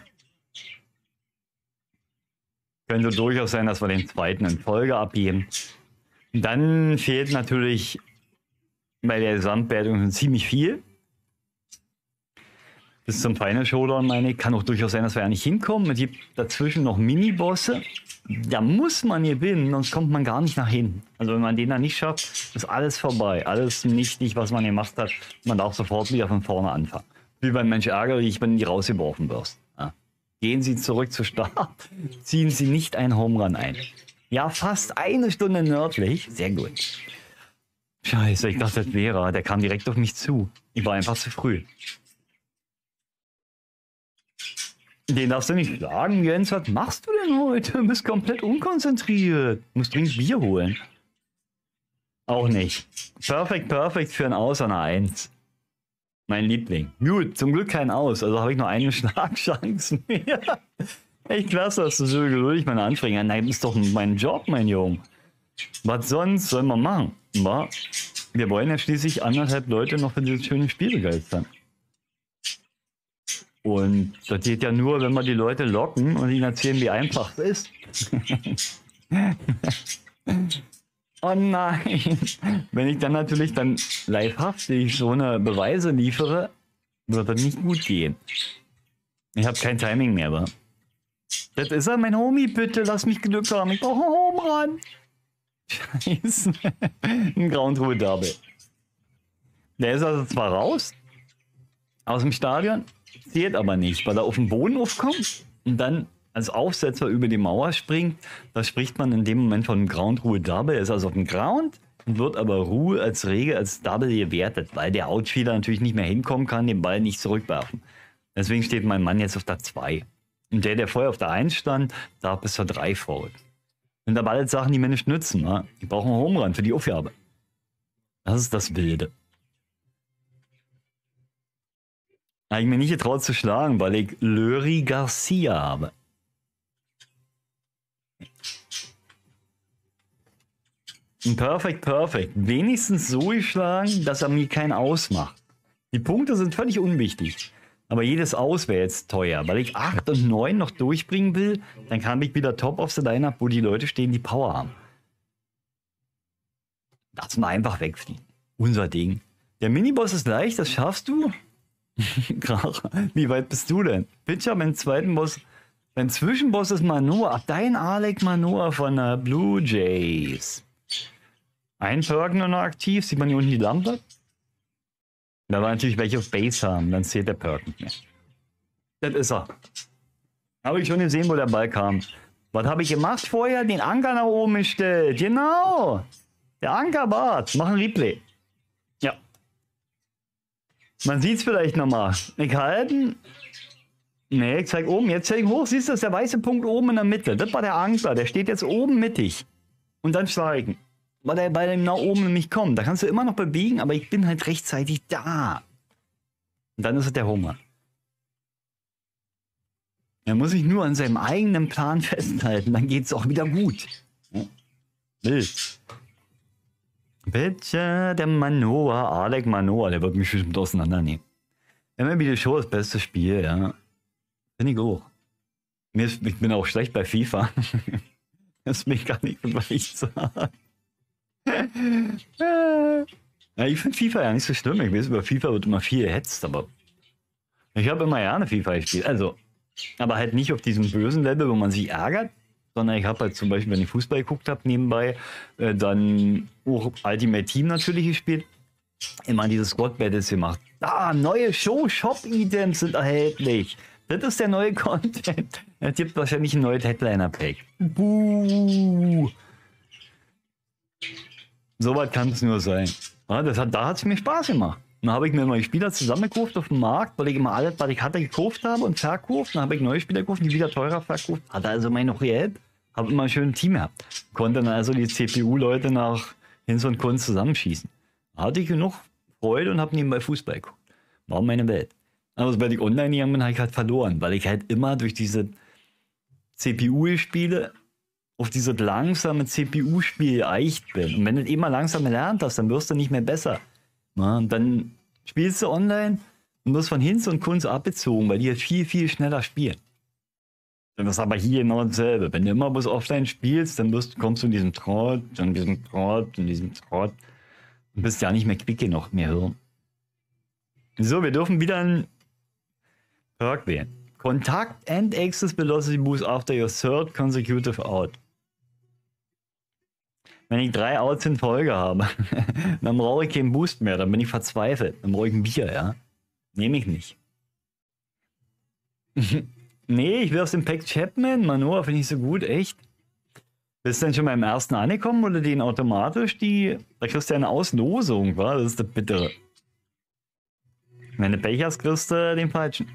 Könnte durchaus sein, dass wir den zweiten in Folge abgeben. Dann fehlt natürlich bei der Gesamtwertung schon ziemlich viel. Bis zum Final Showdown, meine ich. Kann auch durchaus sein, dass wir ja nicht hinkommen. Es gibt dazwischen noch Minibosse. Da muss man gewinnen, sonst kommt man gar nicht nach hinten. Also wenn man den da nicht schafft, ist alles vorbei. Alles nichtig, was man gemacht hat. Man darf sofort wieder von vorne anfangen. Wie beim Mensch ärgerlich, wenn die rausgeworfen wirst. Ja. Gehen Sie zurück zur Start. Ziehen Sie nicht einen Home Run ein. Ja, fast eine Stunde nördlich. Sehr gut. Scheiße, ich dachte, das wäre. Der kam direkt auf mich zu. Ich war einfach zu früh. Den darfst du nicht schlagen, Jens. Was machst du denn heute? Du bist komplett unkonzentriert. Du musst dringend Bier holen. Auch nicht. Perfekt, perfekt für ein Aus an einer eins. Mein Liebling. Gut, zum Glück kein Aus. Also habe ich noch eine Schlagchance mehr. Echt klasse, dass du so geduldig meine Anfragen hast. Nein, das ist doch mein Job, mein Junge. Was sonst soll man machen? Aber wir wollen ja schließlich anderthalb Leute noch für dieses schöne Spiel begeistern. Und das geht ja nur, wenn wir die Leute locken und ihnen erzählen, wie einfach es ist. Oh nein! Wenn ich dann natürlich dann leibhaftig so eine Beweise liefere, wird das nicht gut gehen. Ich habe kein Timing mehr, aber. Das ist er, mein Homie, bitte, lass mich Glück haben, ich brauche einen Homerun! Scheiße. Ein Groundhole-Double. Der ist also zwar raus, aus dem Stadion, zählt aber nicht, weil er auf den Boden aufkommt und dann als Aufsetzer über die Mauer springt. Da spricht man in dem Moment von Ground Rule Double. Er ist also auf dem Ground und wird aber Ruhe als Regel als Double gewertet, weil der Outfielder natürlich nicht mehr hinkommen kann, den Ball nicht zurückwerfen. Deswegen steht mein Mann jetzt auf der zwei. Und der, der vorher auf der eins stand, darf bis zur drei vorrück. Und da alles Sachen, die mir nicht nützen. Ne? Die brauchen einen Home Run für die Aufgabe. Das ist das Wilde. Habe ich mir nicht getraut zu schlagen, weil ich Lurie Garcia habe. Ein Perfect Perfect. Wenigstens so geschlagen, dass er mir kein Aus macht. Die Punkte sind völlig unwichtig. Aber jedes Aus wäre jetzt teuer. Weil ich acht und neun noch durchbringen will, dann kann ich wieder top auf the Lineup, wo die Leute stehen, die Power haben. Lass mal einfach wegfliegen. Unser Ding. Der Miniboss ist leicht, das schaffst du. Wie weit bist du denn? Pitcher beim zweiten Boss. Beim Zwischenboss ist Manoah. Dein Alek Manoah von der Blue Jays. Ein Perk nur noch aktiv. Sieht man hier unten die Lampe? Da war natürlich welche auf Base haben. Dann zählt der Perk nicht mehr. Das ist er. Habe ich schon gesehen, wo der Ball kam. Was habe ich gemacht vorher? Den Anker nach oben gestellt. Genau. Der Ankerbart. Mach ein Replay. Man sieht es vielleicht nochmal. Ich halten. Ne, ich zeig oben. Jetzt zeig ich hoch. Siehst du, das ist der weiße Punkt oben in der Mitte. Das war der Angler. Der steht jetzt oben mittig. Und dann schlage ich. Weil der bei dem nach oben nicht kommt. Da kannst du immer noch bewegen, aber ich bin halt rechtzeitig da. Und dann ist es der Homer. Er muss sich nur an seinem eigenen Plan festhalten. Dann geht es auch wieder gut. Wild. Bitte, der Manoah, Alek Manoah, der wird mich bestimmt auseinandernehmen. M L B The Show ist das beste Spiel, ja. Bin ich auch. Ich bin auch schlecht bei FIFA. Das ist mir gar nicht so leicht zu sagen. Ja, ich finde FIFA ja nicht so schlimm. Ich weiß, über FIFA wird immer viel gehetzt, aber ich habe immer gerne FIFA gespielt. Also, aber halt nicht auf diesem bösen Level, wo man sich ärgert. Sondern ich habe halt zum Beispiel, wenn ich Fußball geguckt habe nebenbei, äh, dann auch Ultimate Team natürlich gespielt, immer diese Squad-Battles gemacht. Ah, neue Show-Shop-Items sind erhältlich. Das ist der neue Content. Es gibt wahrscheinlich ein neues Headliner-Pack. Buh. So was kann es nur sein. Ja, das hat, da hat es mir Spaß gemacht. Dann habe ich mir neue Spieler zusammengekauft auf dem Markt, weil ich immer alles, was ich hatte, gekauft habe und verkauft. Dann habe ich neue Spieler gekauft, die wieder teurer verkauft. Hatte also meine Geld, habe immer schön ein Team gehabt. Konnte dann also die C P U-Leute nach Hinz und Kunst zusammenschießen. Hatte ich genug Freude und habe nebenbei Fußball geguckt. War meine Welt. Aber sobald ich online gegangen bin, habe ich halt verloren, weil ich halt immer durch diese C P U-Spiele auf dieses langsame C P U-Spiel geeicht bin. Und wenn du immer langsam gelernt hast, dann wirst du nicht mehr besser. Na, und dann spielst du online und wirst von Hinz und Kunz abgezogen, weil die halt viel, viel schneller spielen. Das ist aber hier genau dasselbe. Wenn du immer bloß offline spielst, dann wirst, kommst du in diesem Trott, in diesem Trott, in diesem Trott und bist ja nicht mehr quick genug, mehr hören. So, wir dürfen wieder einen Perk wählen. Contact and Access Velocity Boost after your third consecutive out. Wenn ich drei Outs in Folge habe, dann brauche ich keinen Boost mehr, dann bin ich verzweifelt, dann brauche ich ein Bier, ja. Nehme ich nicht. Nee, ich will aus dem Pack Chapman, Manoah finde ich so gut, echt. Bist du denn schon beim ersten angekommen oder den automatisch die, da kriegst du ja eine Auslosung, wa? Das ist das Bittere. Wenn du Pech hast, kriegst du den falschen.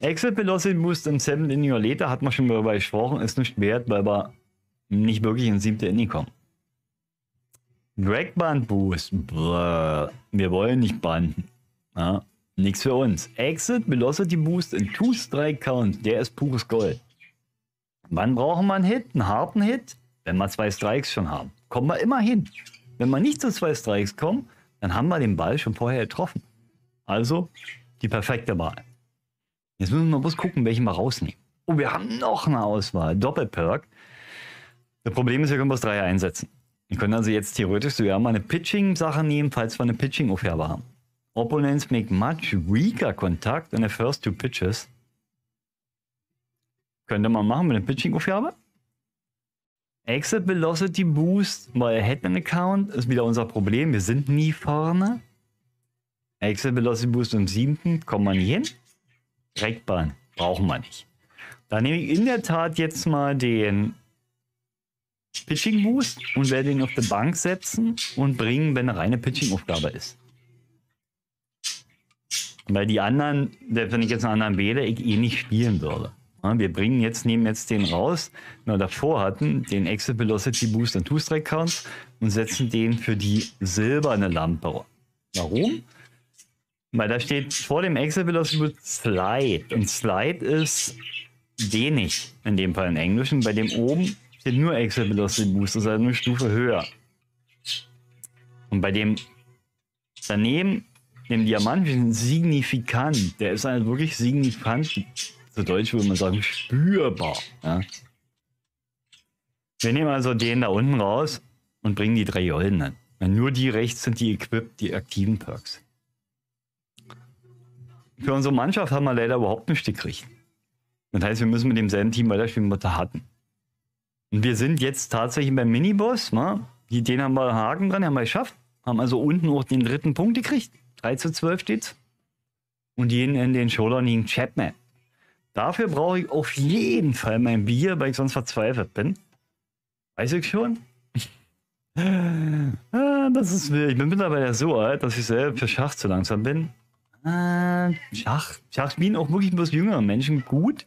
Exit Velocity Boost im siebten Inning oder later, hat man schon darüber gesprochen, ist nicht wert, weil wir nicht wirklich ins siebte Inning kommen. Dragband Boost. Brrr. Wir wollen nicht banden. Ja, nichts für uns. Exit Velocity Boost in Two-Strike-Count. Der ist pures Gold. Wann brauchen wir einen Hit? Einen harten Hit? Wenn wir zwei Strikes schon haben. Kommen wir immer hin. Wenn wir nicht zu zwei Strikes kommen, dann haben wir den Ball schon vorher getroffen. Also die perfekte Wahl. Jetzt müssen wir bloß gucken, welchen wir rausnehmen. Oh, wir haben noch eine Auswahl. Doppelperk. Das Problem ist, wir können bloß drei einsetzen. Wir können also jetzt theoretisch sogar mal eine Pitching-Sache nehmen, falls wir eine Pitching-Aufgabe haben. Opponents make much weaker contact in the first two pitches. Könnte man machen mit einer Pitching-Aufgabe. Exit Velocity Boost, weil Head in Account ist wieder unser Problem. Wir sind nie vorne. Exit Velocity Boost im siebten kommen wir nie hin. Direktbahn brauchen wir nicht. Da nehme ich in der Tat jetzt mal den Pitching Boost und werde ihn auf die Bank setzen und bringen, wenn eine reine Pitching-Aufgabe ist. Weil die anderen, selbst wenn ich jetzt einen anderen wähle, ich eh nicht spielen würde. Wir bringen jetzt, nehmen jetzt den raus, den wir davor hatten, den Exit Velocity Boost und Two-Strike-Counts und setzen den für die silberne Lampe. Warum? Weil da steht vor dem Exit Velocity Boost Slide. Und Slide ist wenig, in dem Fall im Englischen, bei dem oben steht nur Exit Velocity Boost, das ist also eine Stufe höher. Und bei dem daneben, dem Diamanten, signifikant, der ist halt wirklich signifikant, zu Deutsch würde man sagen, spürbar. Ja. Wir nehmen also den da unten raus und bringen die drei goldenen. Nur die rechts sind die equipped, die aktiven Perks. Für unsere Mannschaft haben wir leider überhaupt nichts gekriegt. Das heißt, wir müssen mit demselben Team weiterspielen, was wir hatten. Und wir sind jetzt tatsächlich beim Miniboss, ne? Den haben wir Haken dran, haben wir geschafft. Haben also unten auch den dritten Punkt gekriegt. drei zu zwölf steht's. Und jeden in den Showdown gegen Chapman. Dafür brauche ich auf jeden Fall mein Bier, weil ich sonst verzweifelt bin. Weiß ich schon. ah, das ist wild. Ich bin mittlerweile so alt, dass ich selbst für Schach zu langsam bin. Ah, Schach. Schach spielen auch wirklich bloß jüngere Menschen gut.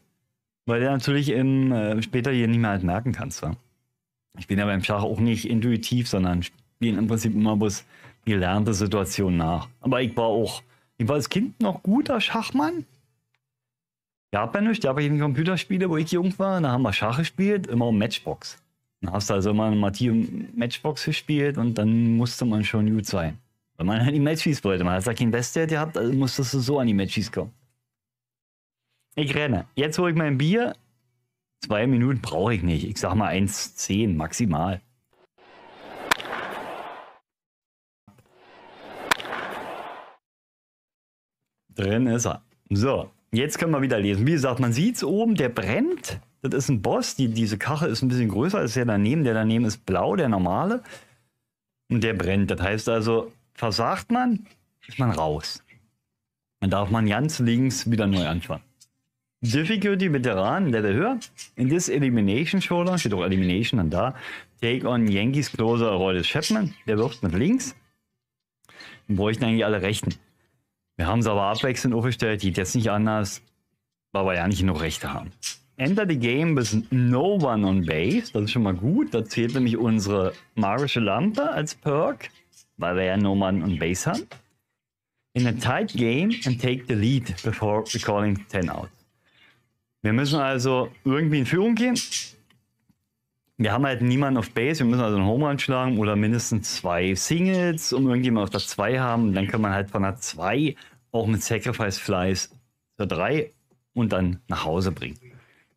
Weil du natürlich im, äh, später hier nicht mehr halt merken kannst. Ja? Ich bin ja beim Schach auch nicht intuitiv, sondern spielen im Prinzip immer bloß gelernte Situationen nach. Aber ich war auch, ich war als Kind noch guter Schachmann. Ja, bei nichts, da habe ich in Computerspiele, wo ich jung war, da haben wir Schach gespielt, immer um Matchbox. Dann hast du also immer eine Partie um Matchbox gespielt und dann musste man schon gut sein. Weil man halt die Matchies wollte. Man hat ja kein Best-Wert gehabt, also musstest du so an die Matchies kommen. Ich renne. Jetzt hole ich mein Bier. Zwei Minuten brauche ich nicht. Ich sag mal eins zehn maximal. Drin ist er. So, jetzt können wir wieder lesen. Wie gesagt, man sieht es oben, der brennt. Das ist ein Boss. Die, diese Kachel ist ein bisschen größer als der daneben. Der daneben ist blau, der normale. Und der brennt. Das heißt also, versagt man, ist man raus. Dann darf man ganz links wieder neu anfangen. Difficulty Veteran, Level höher. In this Elimination Showdown, steht auch Elimination dann da. Take on Yankees Closer Aroldis Chapman, der wirft mit links. Wir bräuchten eigentlich alle Rechten. Wir haben sie aber abwechselnd aufgestellt, geht jetzt nicht anders, weil wir ja nicht genug Rechte haben. Enter the game bis no one on base, das ist schon mal gut. Da zählt nämlich unsere magische Lampe als Perk, weil wir ja no one on base haben. In a tight game and take the lead before recalling ten out. Wir müssen also irgendwie in Führung gehen. Wir haben halt niemanden auf Base, wir müssen also einen Home Run schlagen oder mindestens zwei Singles, um irgendjemand auf der zwei haben. Und dann kann man halt von der zwei auch mit Sacrifice Flies zur drei und dann nach Hause bringen.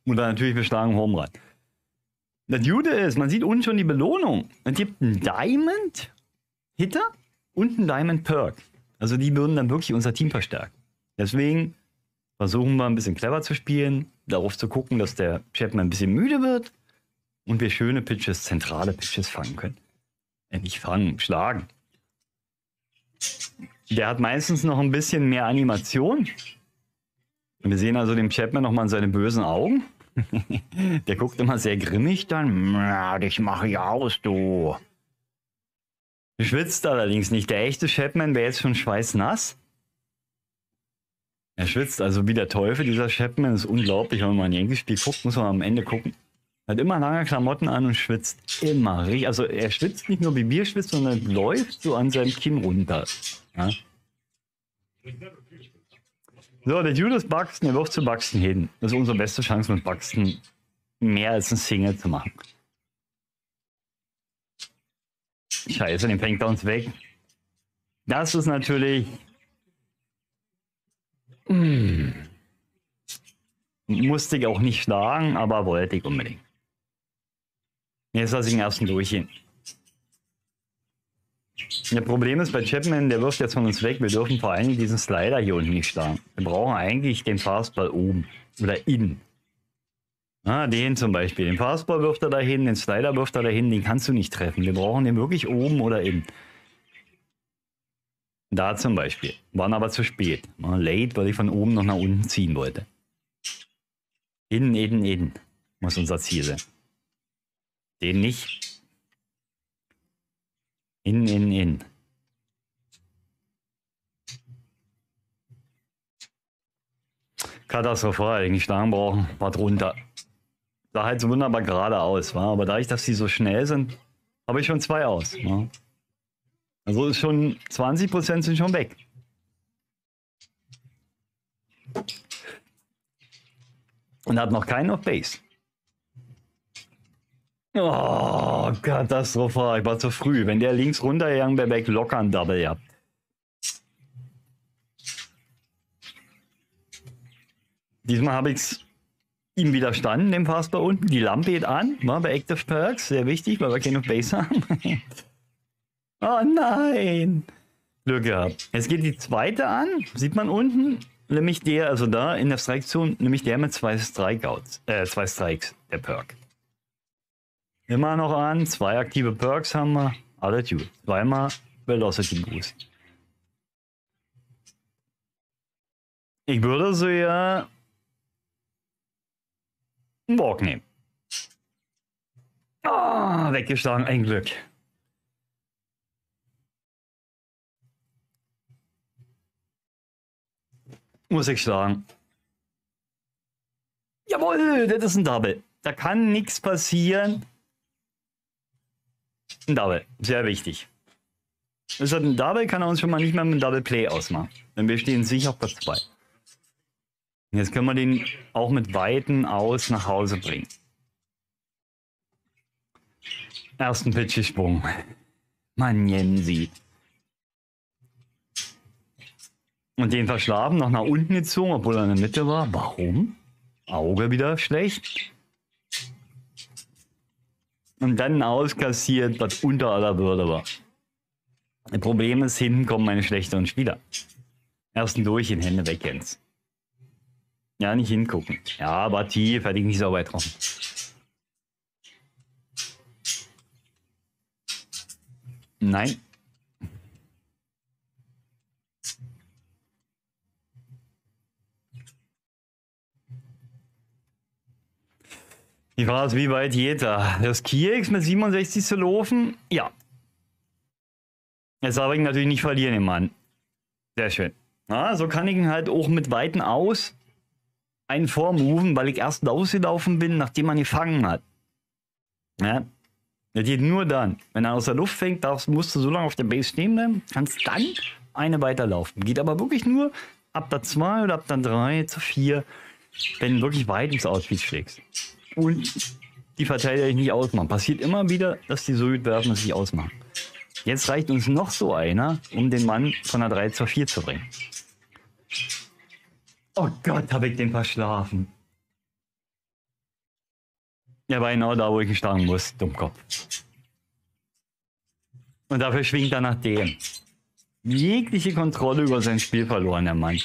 Und dann natürlich, wir schlagen einen Home Run. Das Gute ist, man sieht unten schon die Belohnung. Es gibt einen Diamond Hitter und einen Diamond Perk. Also die würden dann wirklich unser Team verstärken. Deswegen versuchen wir ein bisschen clever zu spielen, darauf zu gucken, dass der Chapman ein bisschen müde wird. Und wir schöne Pitches, zentrale Pitches fangen können. Äh, nicht fangen, schlagen. Der hat meistens noch ein bisschen mehr Animation. Und wir sehen also dem Chapman nochmal in seine bösen Augen. Der guckt immer sehr grimmig dann. Na, dich mache ich aus, du. Schwitzt allerdings nicht. Der echte Chapman wäre jetzt schon schweißnass. Er schwitzt also wie der Teufel. Dieser Chapman ist unglaublich. Wenn man ein Yankees-Spiel guckt, muss man am Ende gucken. Hat immer lange Klamotten an und schwitzt immer. Also er schwitzt nicht nur wie wir schwitzt, sondern läuft so an seinem Kinn runter. Ja. So, der Judas Buxton, der wirft zu Buxton hin. Das ist unsere beste Chance mit Buxton, mehr als ein Single zu machen. Scheiße, den fängt er uns weg. Das ist natürlich... Mmh. Musste ich auch nicht schlagen, aber wollte ich unbedingt. Jetzt lasse ich den ersten durchgehen. Das Problem ist bei Chapman, der wirft jetzt von uns weg. Wir dürfen vor allem diesen Slider hier unten nicht schlagen. Wir brauchen eigentlich den Fastball oben oder innen. Ah, den zum Beispiel. Den Fastball wirft er dahin, den Slider wirft er dahin, den kannst du nicht treffen. Wir brauchen den wirklich oben oder innen. Da zum Beispiel. Waren aber zu spät. War late, weil ich von oben noch nach unten ziehen wollte. Innen, innen, innen muss unser Ziel sein. Den nicht. Innen, innen, innen. Katastrophal, den Schlangen brauchen, war drunter. Sah halt so wunderbar gerade aus, war. Aber dadurch, dass sie so schnell sind, habe ich schon zwei aus. War. Also ist schon zwanzig Prozent sind schon weg. Und hat noch keinen auf Base. Oh, Katastrophe. Ich war zu früh. Wenn der links runtergegangen wäre, wäre ich locker ein Double, ja. Diesmal habe ich es ihm widerstanden, dem Fastball unten. Die Lampe geht an. War bei Active Perks. Sehr wichtig, weil wir keinen auf Base haben. Oh nein. Glück gehabt. Jetzt geht die zweite an. Sieht man unten. Nämlich der, also da in der Strike-Zone, nämlich der mit zwei Strikeouts, äh, zwei Strikes, der Perk. Immer noch an, zwei aktive Perks haben wir, alles gut. Zweimal Velocity Boost. Ich würde so ja einen Walk nehmen. Ah, weggeschlagen, ein Glück. Muss ich schlagen. Jawohl, das ist ein Double. Da kann nichts passieren. Ein Double, sehr wichtig. Ist das ein Double, kann er uns schon mal nicht mehr mit einem Double Play ausmachen. Denn wir stehen sicher auf Platz zwei. Jetzt können wir den auch mit weiten aus nach Hause bringen. Ersten Pitch-Sprung. Man jen sieht. Und den verschlafen, noch nach unten gezogen, obwohl er in der Mitte war. Warum? Auge wieder schlecht. Und dann auskassiert, was unter aller Würde war. Das Problem ist, hinten kommen meine schlechteren Spieler. Ersten durch in Hände weg, Jens. Ja, nicht hingucken. Ja, aber tief, hätte ich nicht sauber getroffen. Nein. Die Frage ist, wie weit jeder. Das Kiex mit siebenundsechzig zu laufen? Ja. Jetzt darf ich ihn natürlich nicht verlieren, den Mann. Sehr schön. Na, so kann ich ihn halt auch mit weiten Aus einen vormoven, weil ich erst ausgelaufen bin, nachdem man gefangen hat. Ja. Das geht nur dann. Wenn er aus der Luft fängt, darfst, musst du so lange auf der Base stehen bleiben, kannst dann eine weiterlaufen. Geht aber wirklich nur ab der zwei oder ab der drei zu vier, wenn du wirklich weit ins Outfield schlägst. Und die Verteidiger nicht ausmachen. Passiert immer wieder, dass die so gut werfen, dass sie ausmachen. Jetzt reicht uns noch so einer, um den Mann von der drei zur vier zu bringen. Oh Gott, habe ich den verschlafen. Er war genau da, wo ich ihn schlagen muss. Dummkopf. Und dafür schwingt er nach dem. Jegliche Kontrolle über sein Spiel verloren, der Mann.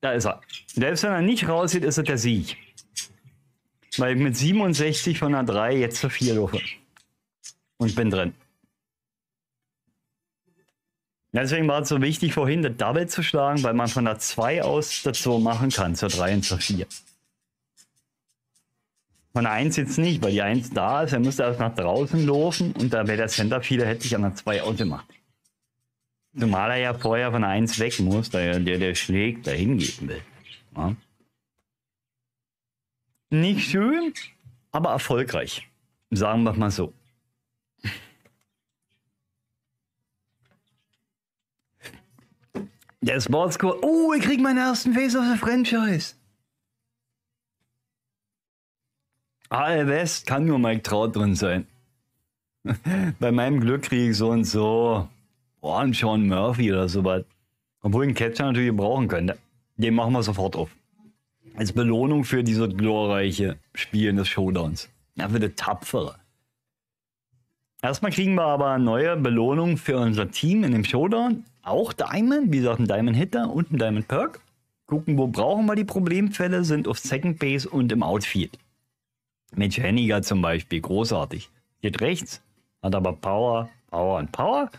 Da ist er. Selbst wenn er nicht rausgeht, ist es der Sieg. Weil ich mit siebenundsechzig von der drei jetzt zur vier laufe. Und bin drin. Deswegen war es so wichtig, vorhin das Double zu schlagen, weil man von der zwei aus das so machen kann, zur drei und zur vier. Von der eins jetzt nicht, weil die eins da ist, er müsste erst nach draußen laufen und da wäre der Centerfielder, hätte ich an der zwei ausgemacht. Zumal er ja vorher von der eins weg muss, da der, der, der schlägt, da hingehen will. Ja. Nicht schön, aber erfolgreich. Sagen wir mal so. Der Sportscore. Oh, ich krieg meinen ersten Face of the Franchise. A L West kann nur Mike Trout drin sein. Bei meinem Glück kriege ich so und so. Boah, einen Sean Murphy oder sowas. Obwohl ich einen Catcher natürlich brauchen könnte. Den machen wir sofort auf. Als Belohnung für diese glorreiche Spielen des Showdowns. Ja, für das Tapfere. Erstmal kriegen wir aber eine neue Belohnung für unser Team in dem Showdown. Auch Diamond, wie gesagt, ein Diamond-Hitter und ein Diamond-Perk. Gucken, wo brauchen wir die Problemfälle, sind auf Second Base und im Outfield. Mit Scheniger zum Beispiel, großartig. Geht rechts, hat aber Power, Power und Power.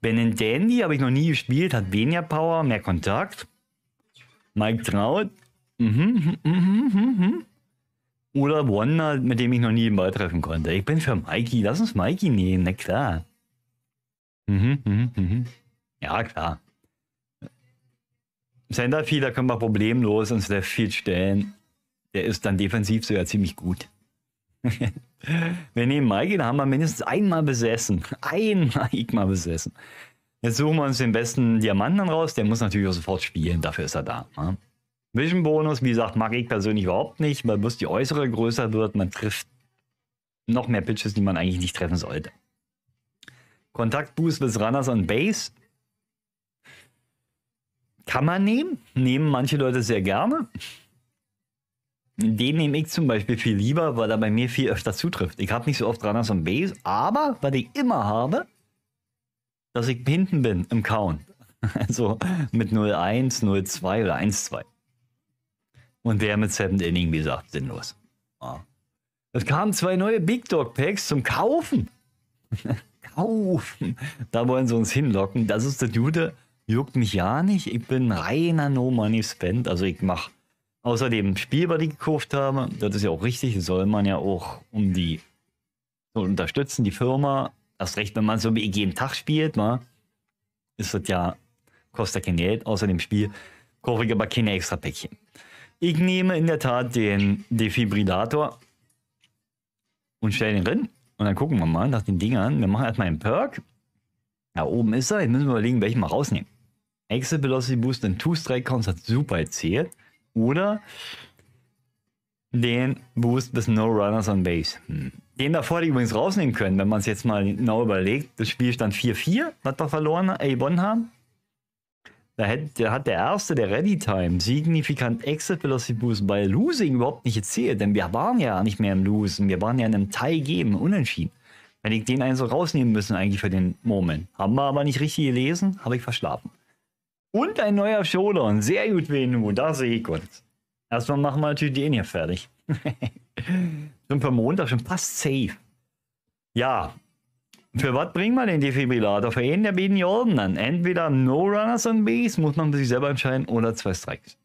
Ben and Dandy habe ich noch nie gespielt, hat weniger Power, mehr Kontakt. Mike Trout, mhm, mhm, mhm, mhm. Oder Wander, mit dem ich noch nie den Ball treffen konnte. Ich bin für Mikey. Lass uns Mikey nehmen. Na klar. Mhm, mhm, mhm. Ja, klar. Centerfield, da können wir problemlos uns Left Field stellen. Der ist dann defensiv sogar ziemlich gut. Wir nehmen Mikey, da haben wir mindestens einmal besessen. Einmal mal besessen. Jetzt suchen wir uns den besten Diamanten raus. Der muss natürlich auch sofort spielen. Dafür ist er da. Ne? Vision Bonus, wie gesagt, mag ich persönlich überhaupt nicht, weil bloß die äußere größer wird, man trifft noch mehr Pitches, die man eigentlich nicht treffen sollte. Kontaktboost bis Runners on Base. Kann man nehmen, nehmen manche Leute sehr gerne. Den nehme ich zum Beispiel viel lieber, weil er bei mir viel öfter zutrifft. Ich habe nicht so oft Runners on Base, aber was ich immer habe, dass ich hinten bin im Count. Also mit null eins, null zwei oder eins zwei. Und der mit Seventh Inning, wie gesagt, sinnlos. Ja. Es kamen zwei neue Big Dog Packs zum Kaufen. Kaufen. Da wollen sie uns hinlocken. Das ist der Dude. Juckt mich ja nicht. Ich bin reiner No Money Spend. Also ich mache außer dem Spiel, was ich gekauft habe. Das ist ja auch richtig. Das soll man ja auch um die zu unterstützen, die Firma. Erst recht, wenn man so wie ich jeden Tag spielt, mal, ist das ja, kostet ja kein Geld. Außer dem Spiel kaufe ich aber keine extra Päckchen. Ich nehme in der Tat den Defibrillator und stelle den drin. Und dann gucken wir mal nach den Dingern. Wir machen erstmal einen Perk. Da oben ist er. Jetzt müssen wir überlegen, welchen wir rausnehmen. Exit Velocity Boost in Two-Strike-Counts hat super erzählt. Oder den Boost bis No Runners on Base. Hm. Den davor die übrigens rausnehmen können, wenn man es jetzt mal genau überlegt. Das Spiel stand vier vier, was wir verloren äh, gewonnen haben. Da hat, da hat der erste, der Ready Time, signifikant Exit Velocity Boost bei Losing überhaupt nicht gezählt, denn wir waren ja nicht mehr im Losen, wir waren ja in einem Tie geben, unentschieden. Wenn ich den einen so rausnehmen müssen eigentlich für den Moment. Haben wir aber nicht richtig gelesen, habe ich verschlafen. Und ein neuer Showdown, sehr gut, Venu, da sehe ich uns. Erstmal machen wir natürlich den hier fertig. Schon für Montag, schon fast safe. Ja. Für was bringen wir den Defibrillator? Für jeden der beiden Jordan dann. Entweder No Runners on Base, muss man sich selber entscheiden, oder zwei Strikes.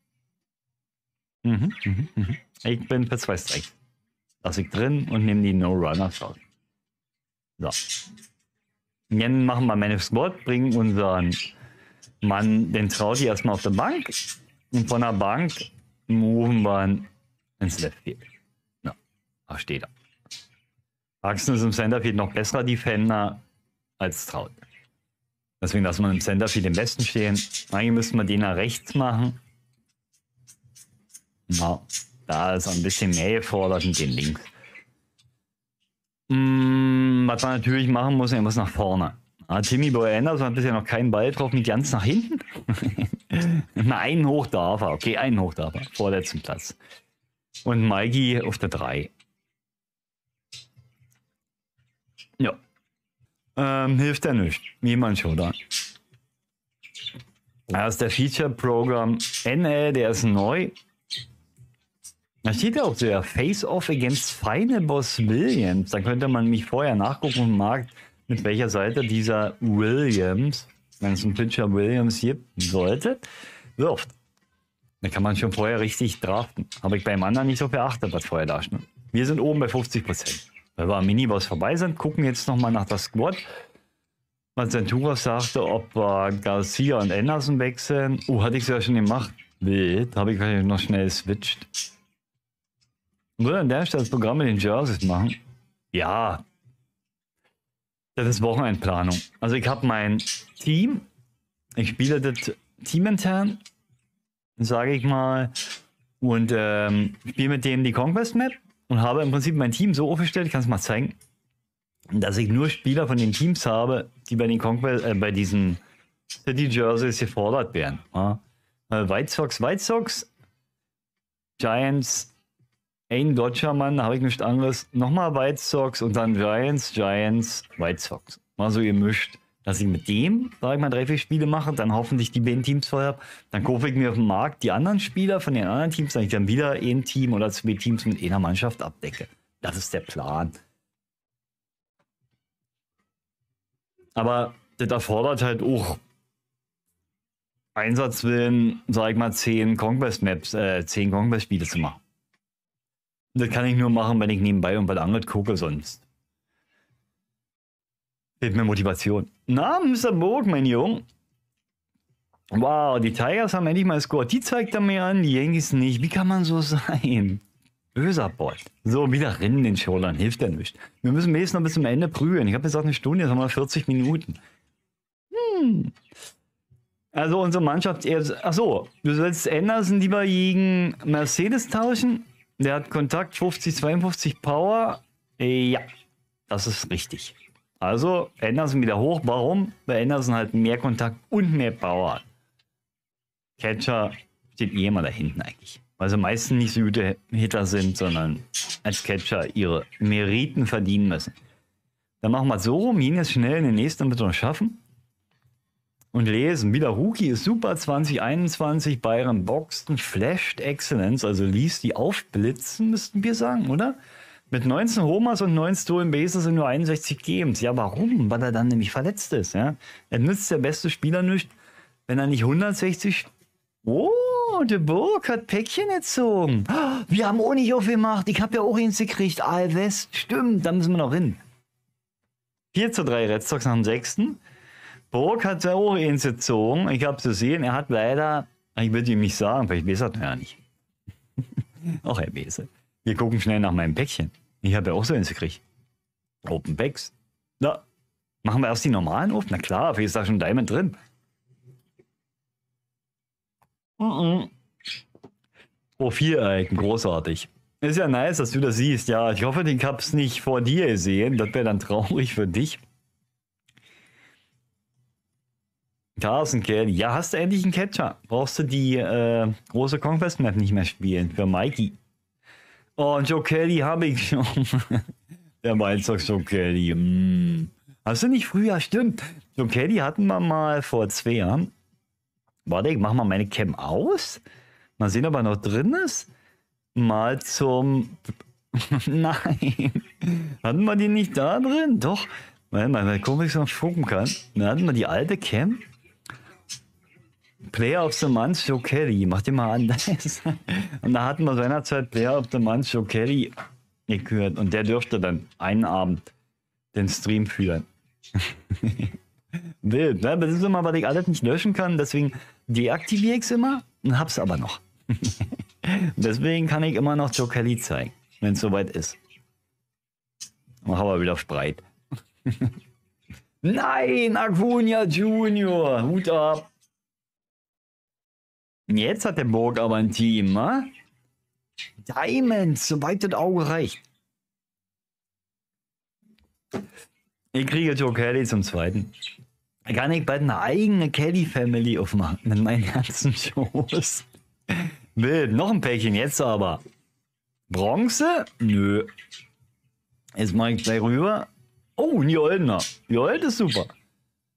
Mhm, mhm, mhm. Ich bin für zwei Strikes. Lass ich drin und nehme die No Runners raus. So. Jetzt machen wir Man of Squad, bringen unseren Mann, den Trouty, erstmal auf der Bank. Und von der Bank moven wir ins Left Field. Ja, da steht er. Axton ist im Centerfield noch besserer Defender als Trout. Deswegen lassen wir im Centerfield den besten stehen. Eigentlich müssen wir den nach rechts machen. No, da ist ein bisschen mehr gefordert mit den links. Mm, was man natürlich machen muss, irgendwas nach vorne. Ah, Timmy Boy Anderson hat bisher noch keinen Ball drauf, mit ganz nach hinten. Na, einen hoch darf er. Okay, einen hoch darf er. Vorletzten Platz. Und Mikey auf der drei. Ja. Ähm, hilft ja nicht. Niemand schon da. Da ist der Feature-Programm N L, der ist neu. Da steht ja auch der Face-Off against Final Boss Williams. Da könnte man mich vorher nachgucken und mag, mit welcher Seite dieser Williams, wenn es einen Pitcher Williams gibt, sollte, wirft. Da kann man schon vorher richtig draften. Habe ich beim anderen nicht so beachtet, was vorher da stand. Wir sind oben bei fünfzig Prozent. Weil wir am Miniboss vorbei sind, gucken jetzt nochmal nach der Squad. Was Ventura sagte, ob wir Garcia und Anderson wechseln. Oh, hatte ich es ja schon gemacht. Wild, habe ich wahrscheinlich noch schnell switcht. Würde an der Stelle das Programm mit den Jerseys machen? Ja. Das ist Wochenendplanung. Also ich habe mein Team. Ich spiele das teamintern, sage ich mal. Und ähm, spiele mit denen die Conquest Map. Und habe im Prinzip mein Team so aufgestellt, ich kann es mal zeigen, dass ich nur Spieler von den Teams habe, die bei den Conquest, äh, bei diesen City Jerseys gefordert werden. Ja. White Sox, White Sox, Giants, ein deutscher Mann, da habe ich nichts anderes. Nochmal White Sox und dann Giants, Giants, White Sox. Mal so gemischt, dass ich mit dem, sage ich mal, drei, vier Spiele mache, dann hoffentlich die beiden Teams vorher habe. Dann kaufe ich mir auf dem Markt die anderen Spieler von den anderen Teams, dann ich dann wieder ein Team oder zwei Teams mit einer Mannschaft abdecke. Das ist der Plan. Aber das erfordert halt auch Einsatzwillen, sag ich mal, zehn Conquest-Maps, äh, zehn Conquest-Spiele zu machen. Das kann ich nur machen, wenn ich nebenbei und bei der anderen gucke, sonst fehlt mir Motivation. Na, Mister Burg, mein Junge. Wow, die Tigers haben endlich mal gescored. Die zeigt er mir an, die Yankees nicht. Wie kann man so sein? Böser Bot. So, wieder rinnen den Showdown. Hilft ja nicht. Wir müssen jetzt noch bis zum Ende prügeln. Ich habe jetzt auch eine Stunde, jetzt haben wir vierzig Minuten. Hm. Also unsere Mannschaft... Achso, du sollst Anderson lieber gegen Mercedes tauschen. Der hat Kontakt fünfzig, zweiundfünfzig Power. Ja, das ist richtig. Also, Anderson wieder hoch. Warum? Weil Anderson halt mehr Kontakt und mehr Power hat. Catcher steht eh immer da hinten eigentlich. Weil sie meistens nicht so gute Hitter sind, sondern als Catcher ihre Meriten verdienen müssen. Dann machen wir es so rum. Ihn ist schnell in den nächsten wird noch schaffen. Und lesen. Wieder Rookie ist super. zwanzig einundzwanzig. Byron Buxton flashed Excellence. Also ließ die aufblitzen, müssten wir sagen, oder? Mit neunzehn Homers und neun Stolen Bases sind nur einundsechzig Games. Ja, warum? Weil er dann nämlich verletzt ist. Ja? Er nützt der beste Spieler nicht, wenn er nicht hundertsechzig... Oh, De Burg hat Päckchen gezogen. Wir haben auch nicht aufgemacht. Ich habe ja auch eins gekriegt. Alves, stimmt, da müssen wir noch hin. vier zu drei Red Sox nach dem sechsten Burg hat ja auch eins gezogen. Ich habe es gesehen, er hat leider... Ich würde ihm nicht sagen, vielleicht besser er ja nicht. Auch Herr Bese. Wir gucken schnell nach meinem Päckchen. Ich habe ja auch so eins gekriegt. Open Packs. Na, machen wir erst die normalen auf? Na klar, vielleicht ist da schon Diamond drin. Mm -mm. Oh, Vierecken, großartig. Ist ja nice, dass du das siehst. Ja, ich hoffe, den Cups nicht vor dir gesehen. Das wäre dann traurig für dich. Carson Kelly. Ja, hast du endlich einen Catcher. Brauchst du die äh, große Conquest Map nicht mehr spielen für Mikey. Oh, und Joe Kelly habe ich schon. Der White Sox Joe Kelly. Mm. Hast du nicht früher? Stimmt. Joe Kelly hatten wir mal vor zwei Jahren. Warte, ich mache mal meine Cam aus. Mal sehen, ob er noch drin ist. Mal zum... Nein. Hatten wir die nicht da drin? Doch. Weil man komisch noch gucken kann. Dann hatten wir die alte Cam. Player of the Month, Joe Kelly. Mach dir mal an. Und da hatten wir seinerzeit Player of the Month, Joe Kelly gekürt. Und der dürfte dann einen Abend den Stream führen. Wild, ne? Das ist immer, weil ich alles nicht löschen kann, deswegen deaktiviere ich es immer und hab's aber noch. Deswegen kann ich immer noch Joe Kelly zeigen, wenn es soweit ist. Und hau mal wieder breit. Nein, Acuna Junior, Hut ab. Jetzt hat der Burg aber ein Team, ne? Diamonds, soweit das Auge reicht. Ich kriege Joe Kelly zum Zweiten. Kann ich bald eine eigene Kelly-Family aufmachen mit meinen ganzen Shows? Bild, noch ein Päckchen, jetzt aber. Bronze? Nö. Jetzt mache ich gleich rüber. Oh, die Oldner. Die Old ist super.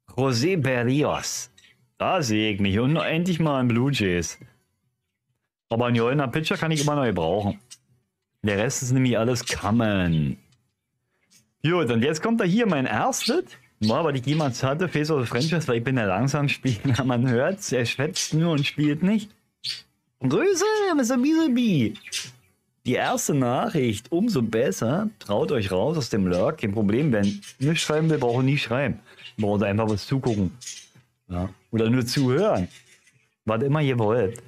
José Berríos. Da sehe ich mich. Und endlich mal ein Blue Jays. Aber einen Oldner Pitcher kann ich immer noch brauchen. Der Rest ist nämlich alles Common. Gut, und jetzt kommt da hier mein erstes, boah, weil ich jemals hatte, Face of the Franchise, weil ich bin ja langsam Spieler, man hört's, er schwätzt nur und spielt nicht. Grüße, Mister Beasleby. Die erste Nachricht, umso besser, traut euch raus aus dem Lurk, kein Problem, wenn nicht schreiben will, braucht ihr nie schreiben. Braucht ihr einfach was zugucken. Ja. Oder nur zuhören. Was immer ihr wollt.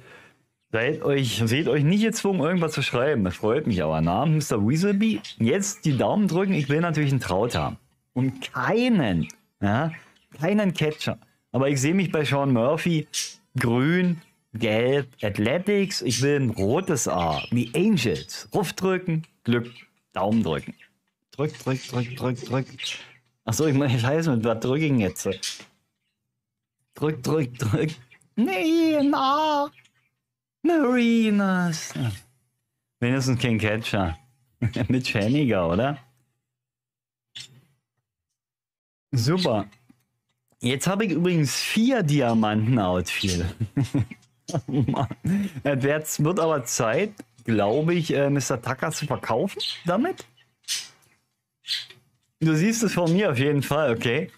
Seid euch, seht euch nicht gezwungen, irgendwas zu schreiben. Das freut mich aber. Namen Mister Weaselby. Jetzt die Daumen drücken. Ich will natürlich einen Trout haben. Und keinen, ja, keinen Catcher. Aber ich sehe mich bei Sean Murphy. Grün, Gelb, Athletics. Ich will ein rotes A. Wie Angels. Ruf drücken, Glück, Daumen drücken. Drück, drück, drück, drück, drück. Achso, ich meine, scheiße, mit was drücke ich jetzt? Drück, drück, drück. Nee, na. Marinas. Wenigstens kein Catcher. Mit Scheniger, oder? Super. Jetzt habe ich übrigens vier Diamanten-Outfield. Oh Mann. Es wird aber Zeit, glaube ich, Mister Tucker zu verkaufen damit. Du siehst es von mir auf jeden Fall, okay?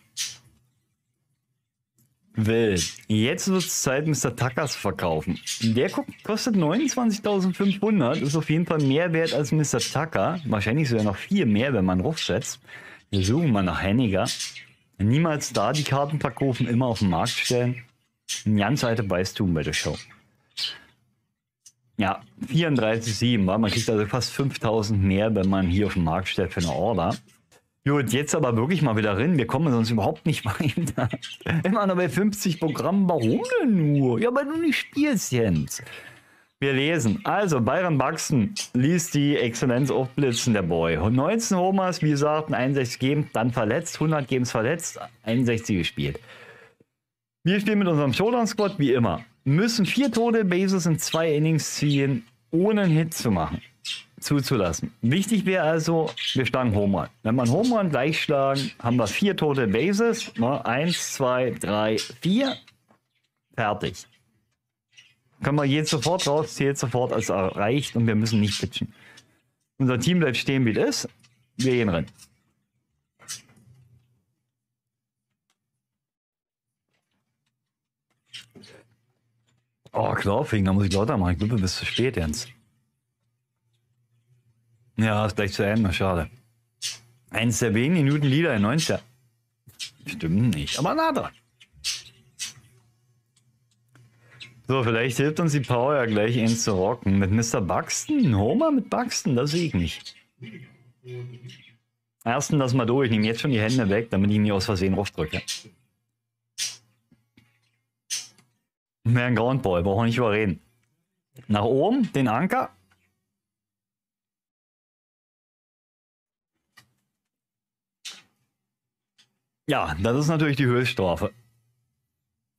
Will. Jetzt wird es Zeit, Mister Tuckers verkaufen. Der kostet neunundzwanzigtausendfünfhundert, ist auf jeden Fall mehr wert als Mister Tucker. Wahrscheinlich sogar noch viel mehr, wenn man rufsetzt. Wir suchen mal nach Henniger. Niemals da die Karten verkaufen, immer auf den Markt stellen. Ein ganz alter Beißtum bei der Show. Ja, vierunddreißig Komma sieben, man kriegt also fast fünftausend mehr, wenn man hier auf den Markt stellt für eine Order. Gut, jetzt aber wirklich mal wieder rein. Wir kommen sonst überhaupt nicht weiter. Immer noch bei fünfzig Programmen. Warum denn nur? Ja, weil du nicht spielst, Jens. Wir lesen. Also, Byron Buxton ließ die Exzellenz aufblitzen, der Boy. neunzehn Homers, wie gesagt, einundsechzig Games, dann verletzt, hundert Games verletzt, einundsechzig gespielt. Wir spielen mit unserem Showdown-Squad, wie immer. Müssen vier Tote Bases in zwei Innings ziehen, ohne einen Hit zu machen. Zuzulassen. Wichtig wäre also, wir schlagen Home Run. Wenn wir einen Home Run gleich schlagen, haben wir vier tote Bases. Eins, zwei, drei, vier. Fertig. Können wir jetzt sofort raus, zählt sofort als erreicht und wir müssen nicht pitchen. Unser Team bleibt stehen, wie es ist. Wir gehen rein. Oh, Klopfing, da muss ich lauter machen. Ich glaube, du bist zu spät, Jens. Ja, ist gleich zu Ende, schade. Eins der wenigen Newton-Lieder in neunzig. Stimmt nicht, aber nah dran. So, vielleicht hilft uns die Power ja gleich eins zu rocken. Mit Mister Buxton? Homer mit Buxton? Das sehe ich nicht. Ersten lass mal durch. Ich nehme jetzt schon die Hände weg, damit ich nie aus Versehen raufdrücke. Mehr ein Groundball, brauchen wir nicht überreden. Nach oben, den Anker. Ja, das ist natürlich die Höchststrafe.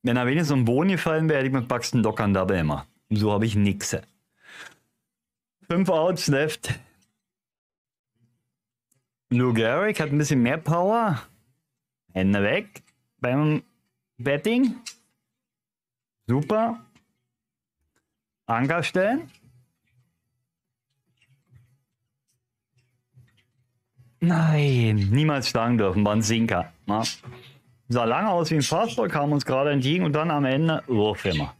Wenn er wenigstens um den Boden gefallen wäre, hätte ich mit Buxton locker ein Double gemacht. So habe ich nix. Fünf Outs left. Lou Gehrig hat ein bisschen mehr Power. Hände weg beim Betting. Super. Anker stellen. Nein, niemals schlagen dürfen, war ein Sinker. Na? Sah lange aus wie ein Fastball, kam uns gerade entgegen und dann am Ende Wurf immer.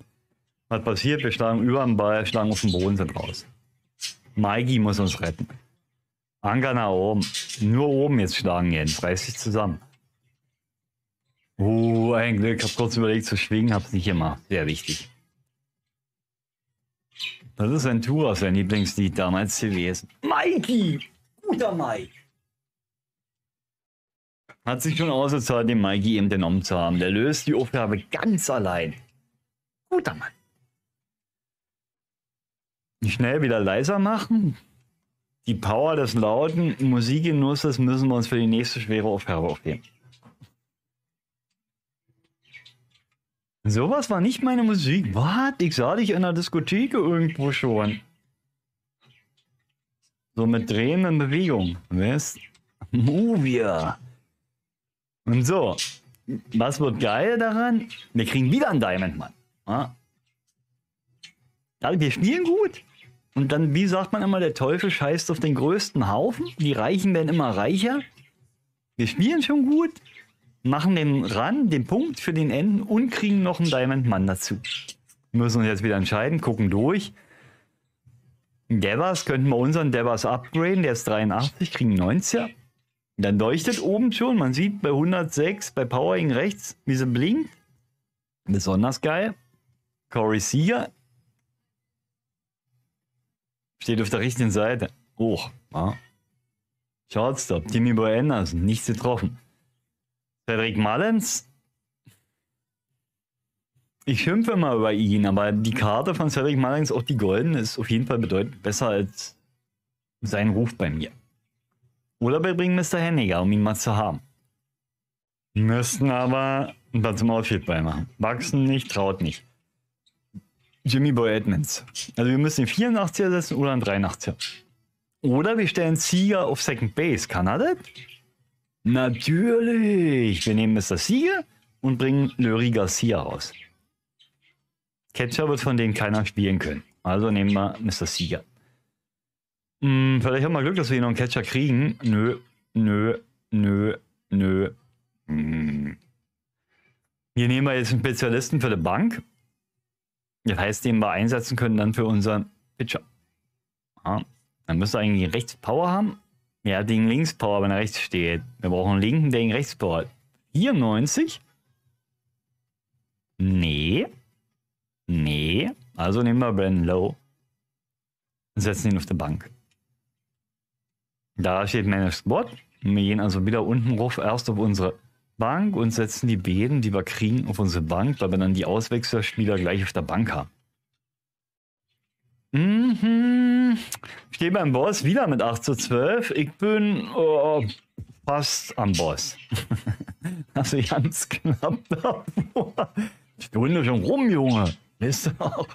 Was passiert? Wir schlagen über den Ball, schlagen auf den Boden, sind raus. Mikey muss uns retten. Anker nach oben. Nur oben jetzt schlagen gehen. Reiß dich zusammen. Uh, ein Glück. Hab kurz überlegt zu schwingen, hab's nicht gemacht. Sehr wichtig. Das ist Ventura, sein Lieblingslied damals gewesen. Mikey! Guter Mike! Hat sich schon ausgezahlt, den Mikey eben genommen zu haben. Der löst die Aufgabe ganz allein. Guter Mann. Schnell wieder leiser machen. Die Power des lauten Musikgenusses müssen wir uns für die nächste schwere Aufgabe aufheben. Sowas war nicht meine Musik. Was? Ich sah dich in der Diskothek irgendwo schon. So mit drehenden Bewegungen. Weißt? Movia. Und so. Was wird geil daran? Wir kriegen wieder einen Diamond, Mann. Ja. Wir spielen gut. Und dann, wie sagt man immer, der Teufel scheißt auf den größten Haufen. Die Reichen werden immer reicher. Wir spielen schon gut. Machen den ran, den Punkt für den Enden und kriegen noch einen Diamond Mann dazu. Müssen uns jetzt wieder entscheiden, gucken durch. Devers könnten wir unseren Devers upgraden, der ist dreiundachtzig, kriegen neunziger. Dann leuchtet oben schon, man sieht bei hundertsechs, bei Powering rechts, wie sie blinkt. Besonders geil. Corey Seager. Steht auf der richtigen Seite. Hoch. Ja. Shortstop, Timmy Boy Anderson, nichts getroffen. Cedric Mullins. Ich schimpfe mal über ihn, aber die Karte von Cedric Mullins, auch die goldene, ist auf jeden Fall bedeutend besser als sein Ruf bei mir. Oder wir bringen Mister Scheniger, um ihn mal zu haben. Müssten aber ein paar zum Outfield beimachen. Buxton nicht, Trout nicht. Jimmy Boy Edmonds. Also wir müssen den vierundachtziger setzen oder einen dreiundachtziger. Oder wir stellen Seager auf Second Base. Kann er das? Natürlich! Wir nehmen Mister Seager und bringen Lurie Garcia raus. Catcher wird von denen keiner spielen können. Also nehmen wir Mister Seager. Hm, vielleicht haben wir Glück, dass wir hier noch einen Catcher kriegen. Nö, nö, nö, nö. Hm. Hier nehmen wir jetzt einen Spezialisten für die Bank. Das heißt, den wir einsetzen können dann für unseren Pitcher. Ja, dann müsste er eigentlich rechts Power haben. Ja, den Linkspower, wenn er rechts steht. Wir brauchen einen linken, der Rechtspower. vierundneunzig? Nee. Nee. Also nehmen wir Brandon Lowe und setzen ihn auf die Bank. Da steht Manage Squad. Wir gehen also wieder unten rauf, erst auf unsere Bank und setzen die beiden, die wir kriegen, auf unsere Bank, weil wir dann die Auswechselspieler gleich auf der Bank haben. Mhm. Ich stehe beim Boss wieder mit acht zu zwölf. Ich bin oh, fast am Boss. Also ganz knapp davor. Stunde schon rum, Junge. Wisst ihr auch?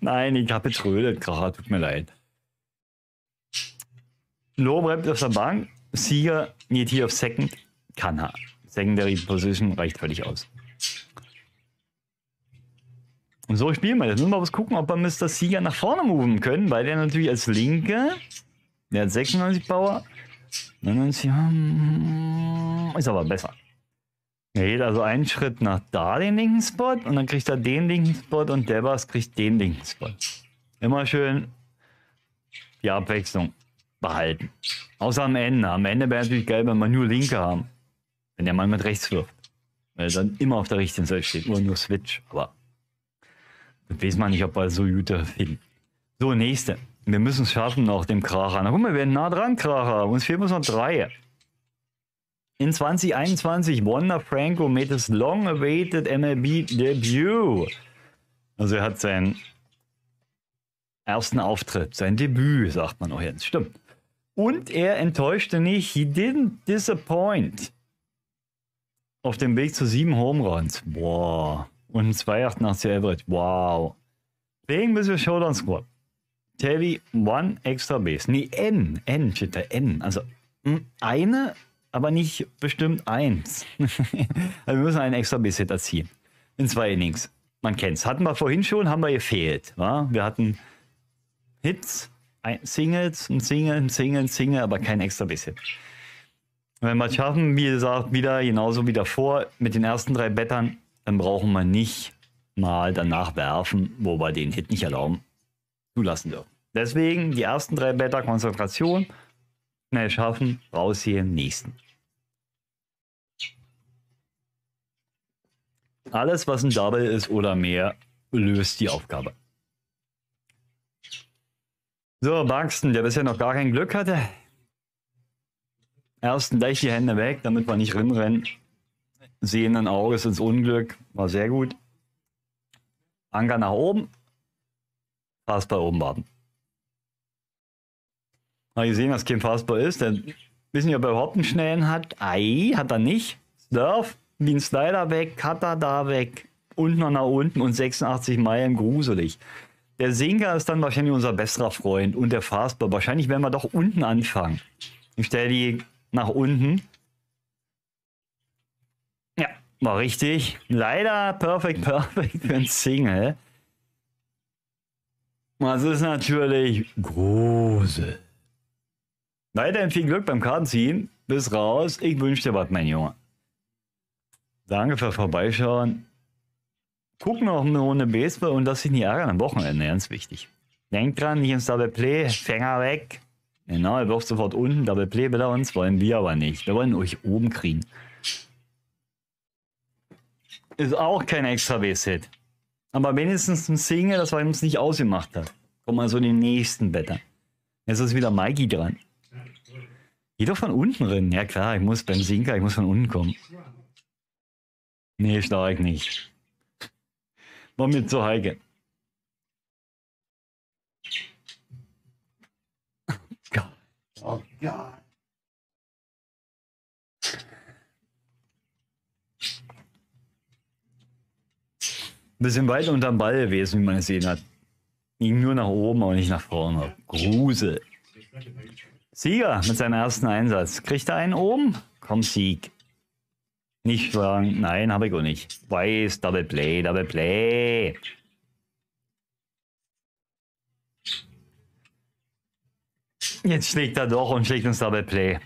Nein, ich habe betrödelt gerade. Tut mir leid. Low bleibt auf der Bank. Seager geht hier auf Second. Kann er. Secondary Position reicht völlig aus. Und so spielen wir. Jetzt müssen wir was gucken, ob wir Mister Seager nach vorne moven können, weil der natürlich als Linke, der hat sechsundneunzig Power, neunundneunzig, ist aber besser. Er geht also einen Schritt nach da, den linken Spot, und dann kriegt er den linken Spot und Devers kriegt den linken Spot. Immer schön die Abwechslung behalten. Außer am Ende. Am Ende wäre natürlich geil, wenn wir nur Linke haben. Wenn der Mann mit rechts wirft. Weil er dann immer auf der richtigen Seite steht. Oder nur Switch, aber das weiß man nicht, ob wir so gut finden. So, nächste. Wir müssen es schaffen nach dem Kracher. Na guck mal, wir werden nah dran, Kracher. Uns fehlen uns noch drei. In zwanzig einundzwanzig, Wander Franco made his long-awaited M L B Debut. Also er hat seinen ersten Auftritt, sein Debüt, sagt man auch jetzt. Stimmt. Und er enttäuschte nicht. He didn't disappoint. Auf dem Weg zu sieben Home Runs. Boah. Und ein zwei Komma achtundachtzig Average. Wow. Wegen bis wir Showdown Squad. Tally One Extra Base. Nee, N. N steht da. N. Also eine, aber nicht bestimmt eins. Also wir müssen einen Extra Base Hit erzielen. In zwei Innings. Man kennt's. Hatten wir vorhin schon, haben wir gefehlt. Wa? Wir hatten Hits, Singles, ein Single, ein Single, ein Single, aber kein Extra Base Hit. Wenn wir es schaffen, wie gesagt, wieder genauso wie davor mit den ersten drei Battern, dann brauchen wir nicht mal danach werfen, wo wir den Hit nicht erlauben, zulassen dürfen. Deswegen die ersten drei Blätter Konzentration, schnell schaffen, raus hier im nächsten. Alles, was ein Double ist oder mehr, löst die Aufgabe. So, Buxton, der bisher noch gar kein Glück hatte. Ersten gleich die Hände weg, damit wir nicht rinrennen. Sehenden Auges ins Unglück, war sehr gut. Anker nach oben. Fastball oben warten. Mal gesehen, dass kein Fastball ist. Dann wissen wir, ob er überhaupt einen schnellen hat. Ei, hat er nicht. Surf, wie ein Slider weg, Cutter da weg. Und noch nach unten und sechsundachtzig Meilen, gruselig. Der Sinker ist dann wahrscheinlich unser besserer Freund und der Fastball. Wahrscheinlich werden wir doch unten anfangen. Ich stelle die nach unten. Ja, war richtig. Leider perfect, perfect für ein Single. Das ist natürlich gruselig. Weiterhin viel Glück beim Kartenziehen. Bis raus. Ich wünsche dir was, mein Junge. Danke für Vorbeischauen. Gucken noch eine Runde Baseball und lass dich nicht ärgern am Wochenende. Ganz wichtig. Denk dran, nicht ins Double Play. Fänger weg. Genau, er wirft sofort unten. Double Play will er uns. Wollen wir aber nicht. Wir wollen euch oben kriegen. Ist auch kein extra Base-Hit. Aber wenigstens ein Single, das wir uns nicht ausgemacht hat. Kommen wir so in den nächsten Better. Jetzt ist wieder Mikey dran. Geh doch von unten rein. Ja klar, ich muss beim Sinker, ich muss von unten kommen. Nee, stark nicht. War mir zu heikel. Gott. Oh Gott. Bisschen weit unterm Ball gewesen, wie man es sehen hat. Ging nur nach oben, aber nicht nach vorne. Grusel. Sieger mit seinem ersten Einsatz. Kriegt er einen oben? Komm, Sieg. Nicht fragen. Nein, habe ich auch nicht. Weiß, Double Play, Double Play. Jetzt schlägt er doch und schlägt uns Double Play.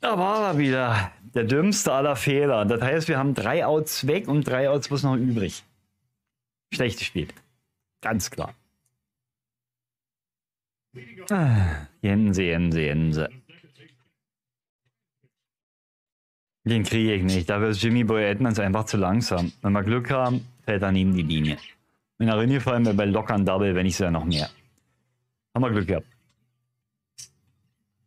Da war er wieder. Der dümmste aller Fehler. Das heißt, wir haben drei Outs weg und drei Outs bloß noch übrig. Schlechtes Spiel. Ganz klar. Ah, Jense, Jense, Jense. Den kriege ich nicht. Dafür ist Jimmy Boy Edmonds einfach zu langsam. Wenn wir Glück haben, fällt er neben die Linie. Wenn er reingefallen wäre bei lockeren Double, wenn nicht sogar noch mehr. Haben wir Glück gehabt.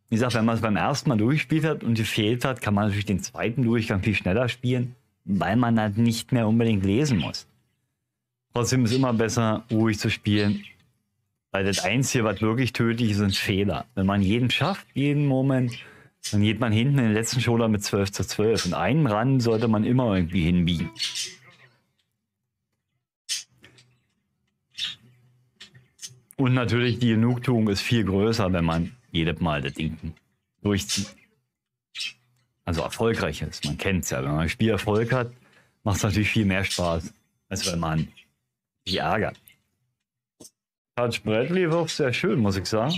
Wie gesagt, wenn man es beim ersten Mal durchgespielt hat und gefehlt hat, kann man natürlich den zweiten Durchgang viel schneller spielen, weil man halt nicht mehr unbedingt lesen muss. Trotzdem ist es immer besser, ruhig zu spielen. Weil das Einzige, was wirklich tödlich ist, sind Fehler. Wenn man jeden schafft, jeden Moment, dann geht man hinten in den letzten Showdown mit zwölf zu zwölf. Und einen Run sollte man immer irgendwie hinbiegen. Und natürlich, die Genugtuung ist viel größer, wenn man jedes Mal das Ding durchzieht. Also erfolgreich ist. Man kennt es ja. Wenn man ein Spiel Erfolg hat, macht es natürlich viel mehr Spaß, als wenn man sich ärgert. George Bradley wirft sehr schön, muss ich sagen.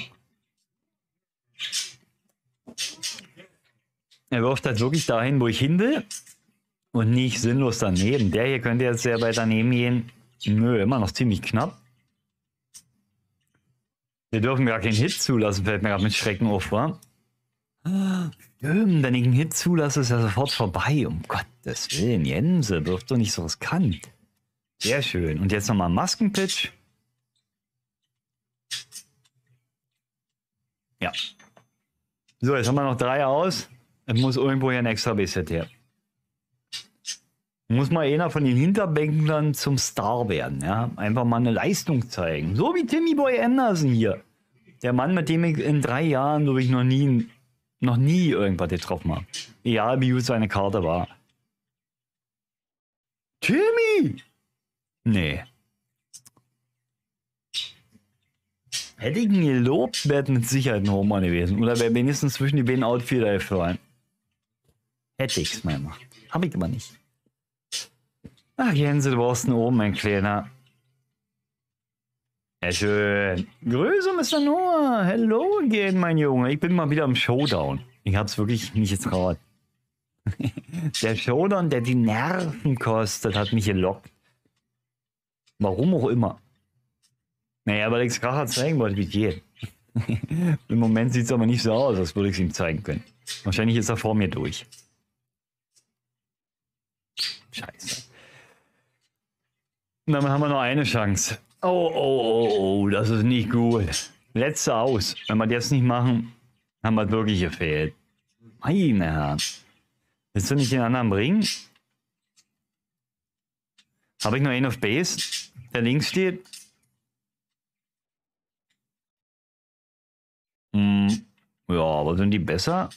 Er wirft halt wirklich dahin, wo ich hin will und nicht sinnlos daneben. Der hier könnte jetzt sehr weit daneben gehen. Nö, immer noch ziemlich knapp. Wir dürfen gar keinen Hit zulassen, fällt mir gerade mit Schrecken auf, wa? Ah, stimmt, wenn ich einen Hit zulasse, ist er sofort vorbei. Um Gottes Willen, Jense wirft doch nicht so riskant. Sehr schön. Und jetzt nochmal Maskenpitch. Ja. So, jetzt haben wir noch drei aus. Es muss irgendwo hier ein extra Base-Hit her. Muss mal einer von den Hinterbänklern zum Star werden. Ja? Einfach mal eine Leistung zeigen. So wie Timmy Boy Anderson hier. Der Mann, mit dem ich in drei Jahren, glaube ich, noch nie, noch nie irgendwas getroffen habe. Egal, wie gut seine Karte war. Timmy! Nee. Hätte ich ihn gelobt, wäre mit Sicherheit ein Homer gewesen. Oder wäre wenigstens zwischen die beiden Outfielder gefallen. Hätte ich es mal gemacht. Habe ich aber nicht. Ach, Jense, du brauchst ihn oben, mein Kleiner. Sehr schön. Grüße, Mister Noah. Hello again, mein Junge. Ich bin mal wieder im Showdown. Ich hab's wirklich nicht getraut. Der Showdown, der die Nerven kostet, hat mich gelockt. Warum auch immer. Naja, aber Alex Kracher zeigen wollte, wie geht. Im Moment sieht es aber nicht so aus, als würde ich es ihm zeigen können. Wahrscheinlich ist er vor mir durch. Scheiße. Und dann haben wir noch eine Chance. Oh, oh, oh, oh, das ist nicht gut. Letzte aus. Wenn wir das nicht machen, haben wir wirklich gefehlt. Meine Herren. Willst du nicht den anderen bringen? Habe ich noch einen auf Base, der links steht? Hm, ja, aber sind die besser?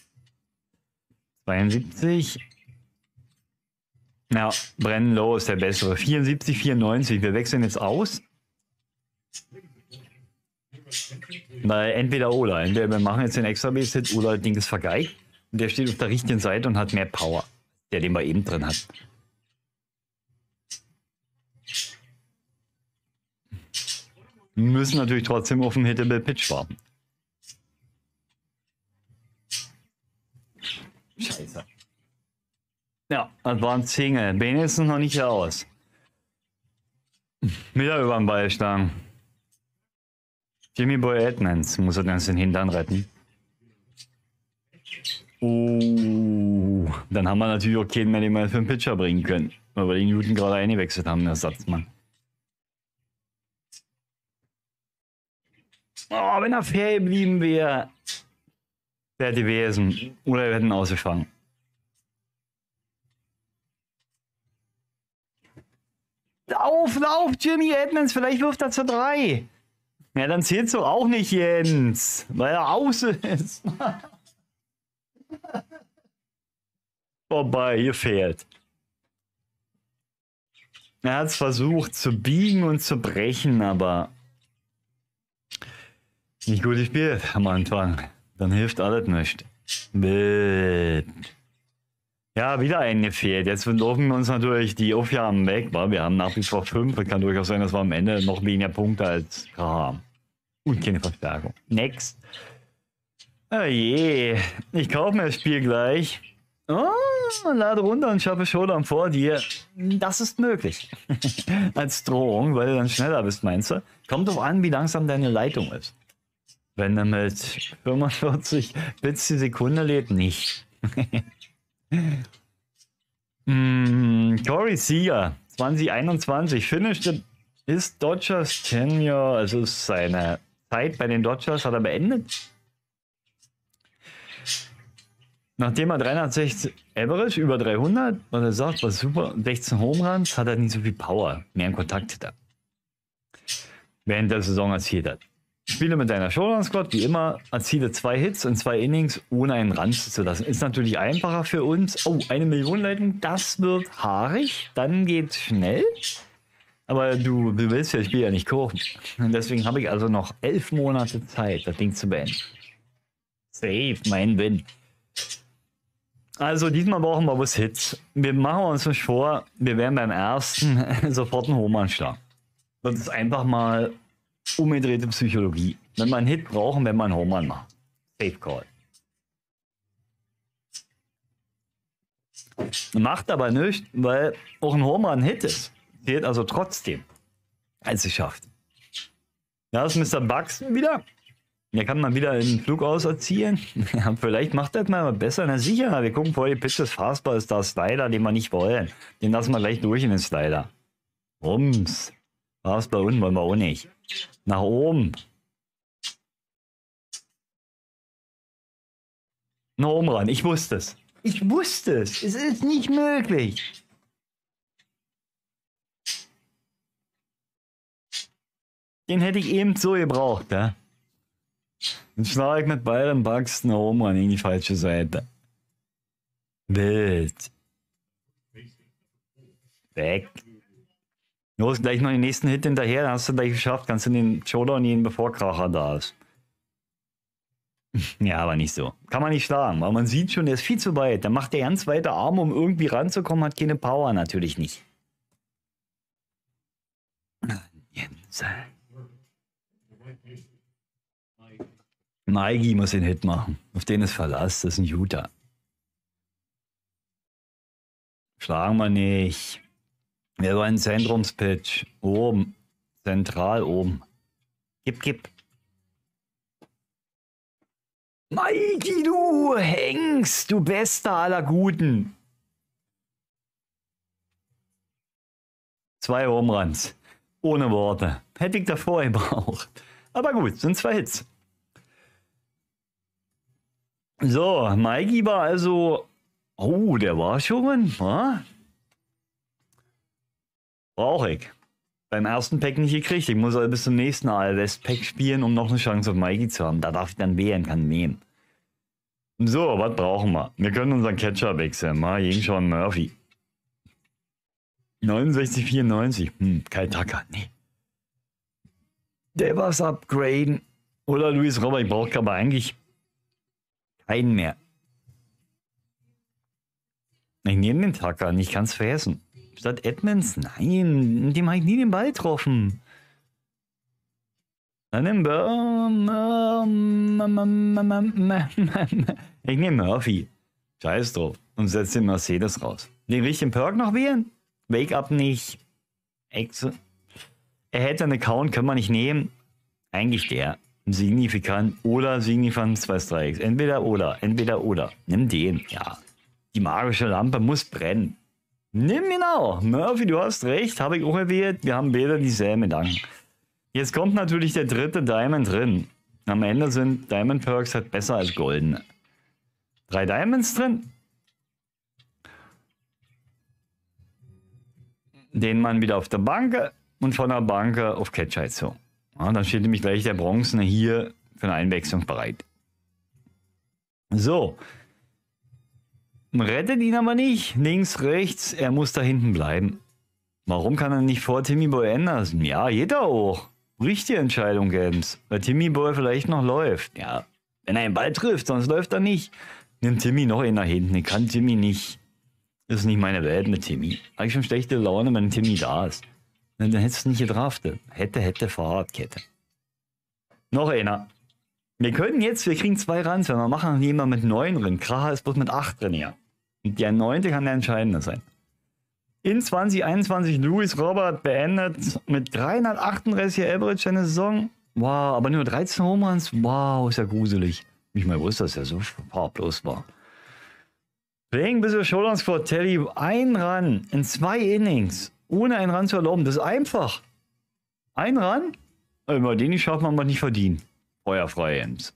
zweiundsiebzig. Ja, Brennan Lowe ist der bessere. vierundsiebzig, vierundneunzig. Wir wechseln jetzt aus. Weil entweder oder. Entweder wir machen jetzt den extra Base-Hit oder das Ding ist vergeigt. Und der steht auf der richtigen Seite und hat mehr Power. Der, den wir eben drin hatten. Wir müssen natürlich trotzdem auf dem Hittable Pitch warten. Scheiße. Ja, das war ein Single. Bene ist noch nicht raus. Wieder über den Ball schlagen. Jimmy Boy Edmonds muss er ganz den Hintern retten. Oh, dann haben wir natürlich auch keinen mehr, den wir für einen Pitcher bringen können. Weil wir den Newton gerade eingewechselt haben, der Ersatzmann. Oh, wenn er fair geblieben wäre, wäre gewesen. Oder wir hätten ausgefangen. Lauf, lauf, Jimmy Edmonds, vielleicht wirft er zu drei. Ja, dann zählt's doch auch nicht, Jens, weil er aus ist. Vorbei, hier fährt. Er hat's versucht zu biegen und zu brechen, aber nicht gut gespielt am Anfang. Dann hilft alles nicht. Bäh. Ja, wieder einen gefehlt. Jetzt laufen wir uns natürlich die Aufgaben weg. Wa? Wir haben nach wie vor fünf. Es kann durchaus sein, dass wir am Ende noch weniger Punkte als haben. Und keine Verstärkung. Next. Oh je. Ich kaufe mir das Spiel gleich. Oh, lade runter und schaffe Showdown vor dir. Das ist möglich. Als Drohung, weil du dann schneller bist, meinst du? Kommt drauf an, wie langsam deine Leitung ist. Wenn du mit fünfundvierzig Bits die Sekunde lädt, nicht. mm, Corey Seager zwanzig einundzwanzig finished his Dodgers Tenure, also seine Zeit bei den Dodgers hat er beendet. Nachdem er dreihundertsechzig Average über dreihundert, was er sagt, war super, sechzehn Home Runs, hat er nicht so viel Power, mehr im Kontakt hat er. Während der Saison erzielt hat. Spiele mit deiner Showdown-Squad, wie immer, erziele zwei Hits und zwei Innings, ohne einen Run zu lassen. Ist natürlich einfacher für uns. Oh, eine Million Leuten, das wird haarig, dann geht's schnell. Aber du, du willst ja das Spiel ja nicht kochen. Und deswegen habe ich also noch elf Monate Zeit, das Ding zu beenden. Safe, mein Win. Also diesmal brauchen wir was Hits. Wir machen uns nicht vor, wir werden beim ersten sofort einen Home Run schlagen. Das ist einfach mal umgedrehte Psychologie. Wenn wir einen Hit brauchen, wenn wir einen Home Run machen. Safe Call. Macht aber nicht, weil auch ein Home Run Hit ist. Zählt also trotzdem. Als es schafft. Da ist Mister Buxton wieder. Der kann mal wieder einen Flug auserzielen. Vielleicht macht er das mal besser. Na sicher, wir gucken vorher, die Pitch des Fastball ist da Slider, den wir nicht wollen. Den lassen wir gleich durch in den Slider. Rums. Fastball unten wollen wir auch nicht. Nach oben. Nach oben ran. Ich wusste es. Ich wusste es. Es ist nicht möglich. Den hätte ich eben so gebraucht, ja. Jetzt schlage ich mit Byron Buxton nach oben ran in die falsche Seite. Wild. Weg. Los, gleich noch den nächsten Hit hinterher, dann hast du gleich geschafft, kannst du den Showdown nehmen, bevor Kracher da ist. Ja, aber nicht so. Kann man nicht schlagen, weil man sieht schon, der ist viel zu weit. Dann macht der ganz weite Arme, um irgendwie ranzukommen, hat keine Power, natürlich nicht. Maigi muss den Hit machen. Auf den ist Verlass, das ist ein Juta. Schlagen wir nicht. Wir wollen Zentrumspitch. Oben. Zentral oben. Gib, gib. Mikey, du Hengst, du Bester aller Guten. Zwei Home Runs. Ohne Worte. Hätte ich davor gebraucht. Aber gut, sind zwei Hits. So, Mikey war also... Oh, der war schon. Ja? Brauche ich. Beim ersten Pack nicht gekriegt. Ich muss also bis zum nächsten All-West-Pack spielen, um noch eine Chance auf Mikey zu haben. Da darf ich dann wählen, kann nehmen. So, was brauchen wir? Wir können unseren Catcher wechseln. Mal gegen Sean Murphy. neunundsechzig, vierundneunzig. Hm, kein Tacker. Nee. Der war's upgraden. Oder Luis Robert. Ich brauche aber eigentlich keinen mehr. Ich nehme den Tacker nicht, ich kann es vergessen. Statt Edmonds? Nein, dem habe ich nie den Ball getroffen. Dann nimm ich nehme Murphy. Scheiß drauf. Und setze den Mercedes raus. Den richtigen Perk noch wählen? Wake-up nicht. Exe. Er hätte einen Account, können wir nicht nehmen. Eigentlich der. Signifikant oder Signifikant zwei Strikes. Entweder oder, entweder oder. Nimm den, ja. Die magische Lampe muss brennen. Nimm genau. Murphy, du hast recht. Habe ich auch erwähnt. Wir haben beide dieselben Gedanken. Jetzt kommt natürlich der dritte Diamond drin. Am Ende sind Diamond Perks halt besser als goldene. Drei Diamonds drin. Den Mann wieder auf der Bank und von der Bank auf Catch-Heizung. Ja, dann steht nämlich gleich der Bronzene hier für eine Einwechslung bereit. So. Rettet ihn aber nicht. Links, rechts. Er muss da hinten bleiben. Warum kann er nicht vor Timmy Boy Anderson? Ja, jeder auch. Richtige Entscheidung, Games. Weil Timmy Boy vielleicht noch läuft. Ja, wenn er einen Ball trifft, sonst läuft er nicht. Nimmt Timmy noch einen nach hinten. Ich kann Timmy nicht. Das ist nicht meine Welt mit Timmy. Habe ich schon schlechte Laune, wenn Timmy da ist. Dann hättest du nicht gedraftet. Hätte, hätte, Fahrradkette. Noch einer. Wir können jetzt, wir kriegen zwei Runs, wenn wir machen, jemand mit neun drin. Kracher ist bloß mit acht drin, ja. Und der neunte kann der entscheidende sein. In zwanzig einundzwanzig Luis Robert beendet mit dreihundertachtunddreißiger Average eine Saison. Wow, aber nur dreizehn Home Runs. Wow, ist ja gruselig. Ich mal wusste, dass er so farblos war. Playing bis zur Showdown Score, Telly, ein Run in zwei Innings, ohne einen Run zu erlauben. Das ist einfach. Ein Run? Über den ich schaffe, man mal nicht verdienen. Euer Freiens.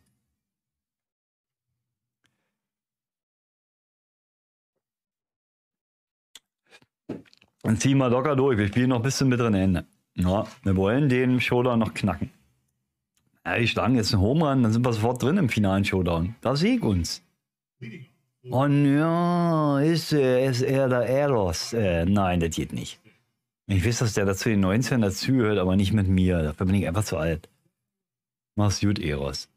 Dann ziehen wir locker durch. Wir spielen noch bis zum bitteren Ende. Ja, wir wollen den Showdown noch knacken. Ja, die Schlange ist ein Home Run, dann sind wir sofort drin im finalen Showdown. Da sehe ich uns. Oh ja, ist, ist er der Eros? Äh, nein, das geht nicht. Ich weiß, dass der dazu den neunzehn dazu hört, aber nicht mit mir. Dafür bin ich einfach zu alt. Mach's gut, Eros.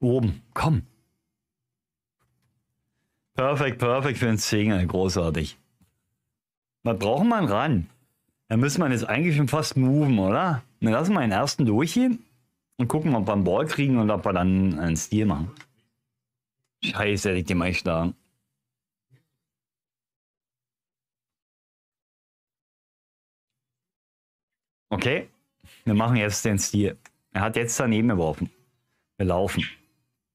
Oben, komm. Perfekt, perfekt für den Singer, großartig. Was brauchen wir ran? Da müssen wir jetzt eigentlich schon fast moven, oder? Dann lassen wir den ersten durchgehen und gucken, ob wir einen Ball kriegen und ob wir dann einen Stil machen. Scheiße, hätte ich den mal geschlagen. Okay, wir machen jetzt den Stil. Er hat jetzt daneben geworfen. Wir laufen.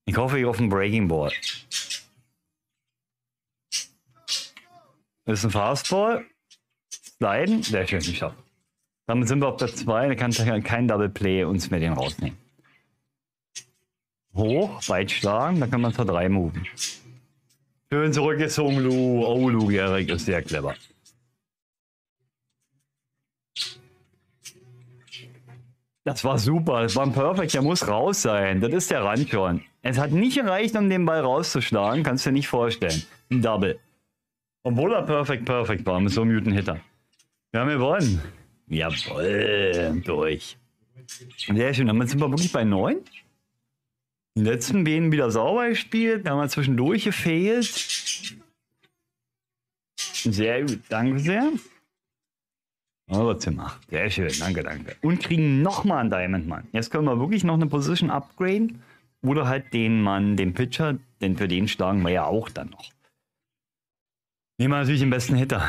Ich hoffe, ich auf dem Breaking Ball. Das ist ein Fastball. Sliden. Sehr schön geschafft. Damit sind wir auf Platz zwei. Da kann kein Double Play uns mehr den rausnehmen. Hoch, weit schlagen. Dann kann man zur drei moven. Schön zurückgezogen, Lou. Oh, Lou Gehrig ist sehr clever. Das war super, das war ein Perfect, der muss raus sein. Das ist der Rand schon. Es hat nicht gereicht, um den Ball rauszuschlagen, kannst du dir nicht vorstellen. Ein Double. Obwohl er Perfect Perfect war, mit so einem Newton Hitter. Wir haben gewonnen. Jawohl, durch. Sehr schön, damit sind wir wirklich bei neun. Die letzten Wehen wieder sauber gespielt, da haben wir zwischendurch gefehlt. Sehr gut, danke sehr. Oh, sehr schön, danke, danke. Und kriegen nochmal einen Diamond, Mann. Jetzt können wir wirklich noch eine Position upgraden. Oder halt den Mann, den Pitcher, denn für den schlagen wir ja auch dann noch. Nehmen wir natürlich den besten Hitter.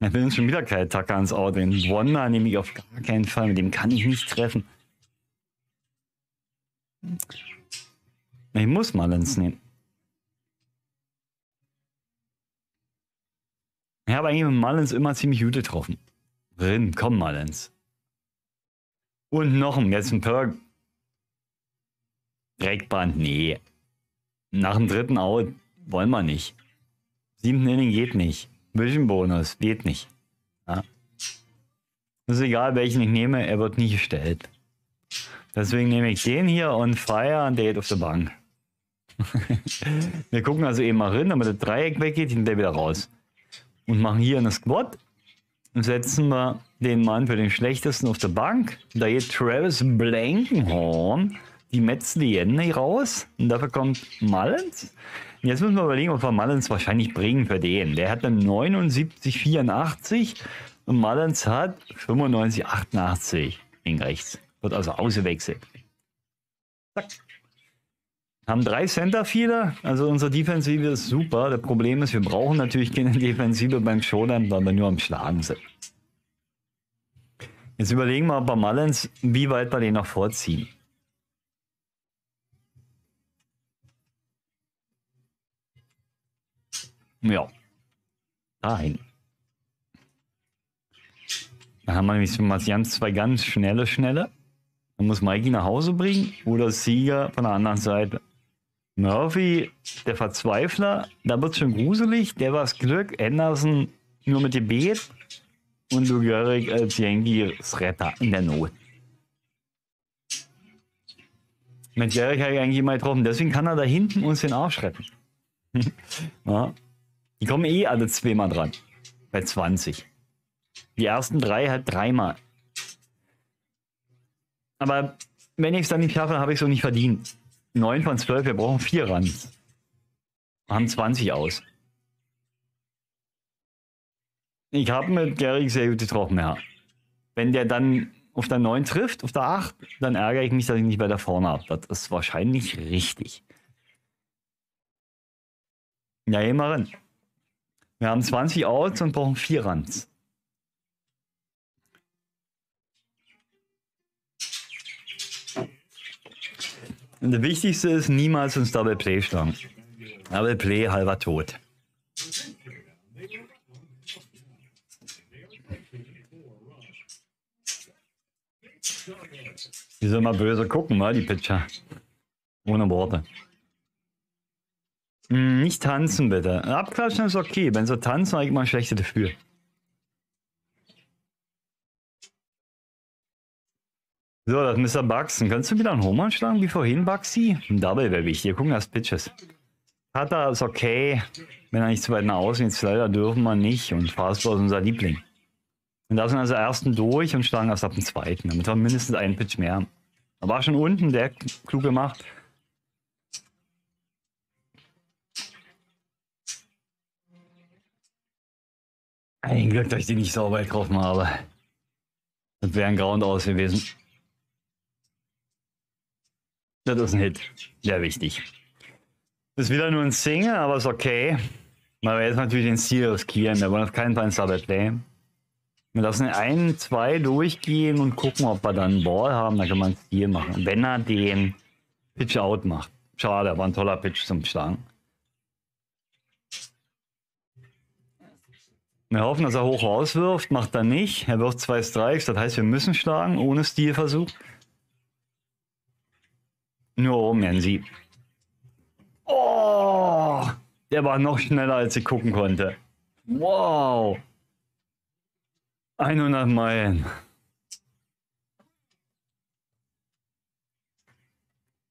Da will uns schon wieder kein Tacker ans Auto. Den Wander nehme ich auf gar keinen Fall. Mit dem kann ich nicht treffen. Ich muss Mullins nehmen. Ich habe eigentlich mit Mullins immer ziemlich gut getroffen. Rin, komm Mullins. Und noch ein, jetzt ein Perk. Direktband, nee. Nach dem dritten Out wollen wir nicht. Siebten Inning geht nicht. Vision-Bonus geht nicht. Ja. Ist egal, welchen ich nehme, er wird nie gestellt. Deswegen nehme ich den hier und fire und der geht auf die Bank. Wir gucken also eben mal hin, damit das Dreieck weggeht und der wieder raus. Und machen hier eine Squad und setzen wir den Mann für den schlechtesten auf die Bank. Da geht Travis Blankenhorn, die Mets Legende, raus und dafür kommt Mullins. Jetzt müssen wir überlegen, ob wir Mullins wahrscheinlich bringen für den. Der hat dann neunundsiebzig Komma vierundachtzig und Mullins hat fünfundneunzig Komma achtundachtzig wegen rechts. Wird also ausgewechselt. Zack. Haben drei Centerfielder, also unsere Defensive ist super. Das Problem ist, wir brauchen natürlich keine Defensive beim Showdown, weil wir nur am Schlagen sind. Jetzt überlegen wir bei Mullins, wie weit wir den noch vorziehen. Ja, dahin. Da haben wir nämlich ganz, zwei ganz schnelle, schnelle. Dann muss Mikey nach Hause bringen oder Sieger von der anderen Seite. Murphy, der Verzweifler, da wird es schon gruselig. Der war das Glück. Anderson nur mit Gebet und Lou Gehrig als Yankees Retter in der Not. Mit Gehrig habe ich eigentlich immer getroffen. Deswegen kann er da hinten uns den Arsch retten. Ja. Die kommen eh alle zweimal dran. Bei zwanzig. Die ersten drei halt dreimal. Aber wenn ich es dann nicht schaffe, habe ich es so nicht verdient. neun von zwölf, wir brauchen vier Runs. Wir haben zwanzig aus. Ich habe mit Gehrig sehr gut getroffen, ja. Wenn der dann auf der neun trifft, auf der acht, dann ärgere ich mich, dass ich nicht weiter vorne habe. Das ist wahrscheinlich richtig. Ja, immer rein. Wir haben zwanzig Outs und brauchen vier Runs. Und das Wichtigste ist, niemals ins Double Play schlagen. Double Play halber tot. Die sollen mal böse gucken, wa, die Pitcher. Ohne Worte. Nicht tanzen, bitte. Abklatschen ist okay. Wenn sie tanzen, habe ich mal schlechte dafür. So, das ist Mister Buxton. Kannst du wieder einen Homer schlagen wie vorhin, Buxi? Ein Double wäre wichtig. Wir gucken erst Pitches. Cutter ist okay. Wenn er nicht zu weit nach außen geht, leider dürfen wir nicht. Und Fastball ist unser Liebling. Wir lassen also ersten durch und schlagen erst ab dem zweiten, damit wir mindestens einen Pitch mehr haben. Er war schon unten, der klug gemacht. Ein Glück, dass ich die nicht so weit getroffen habe. Das wäre ein Ground aus gewesen. Das ist ein Hit. Sehr wichtig. Ist wieder nur ein Single, aber ist okay. Weil wir jetzt natürlich den Stil riskieren. Wir wollen auf keinen Fall ein Double-Play. Wir lassen den einen, zwei durchgehen und gucken, ob wir dann einen Ball haben. Dann kann man einen Stil machen. Wenn er den Pitch-Out macht. Schade, war ein toller Pitch zum Schlagen. Wir hoffen, dass er hoch rauswirft, macht er nicht. Er wirft zwei Strikes, das heißt, wir müssen schlagen, ohne Stilversuch. Nur oben werden sie. Oh! Der war noch schneller, als ich gucken konnte. Wow! hundert Meilen.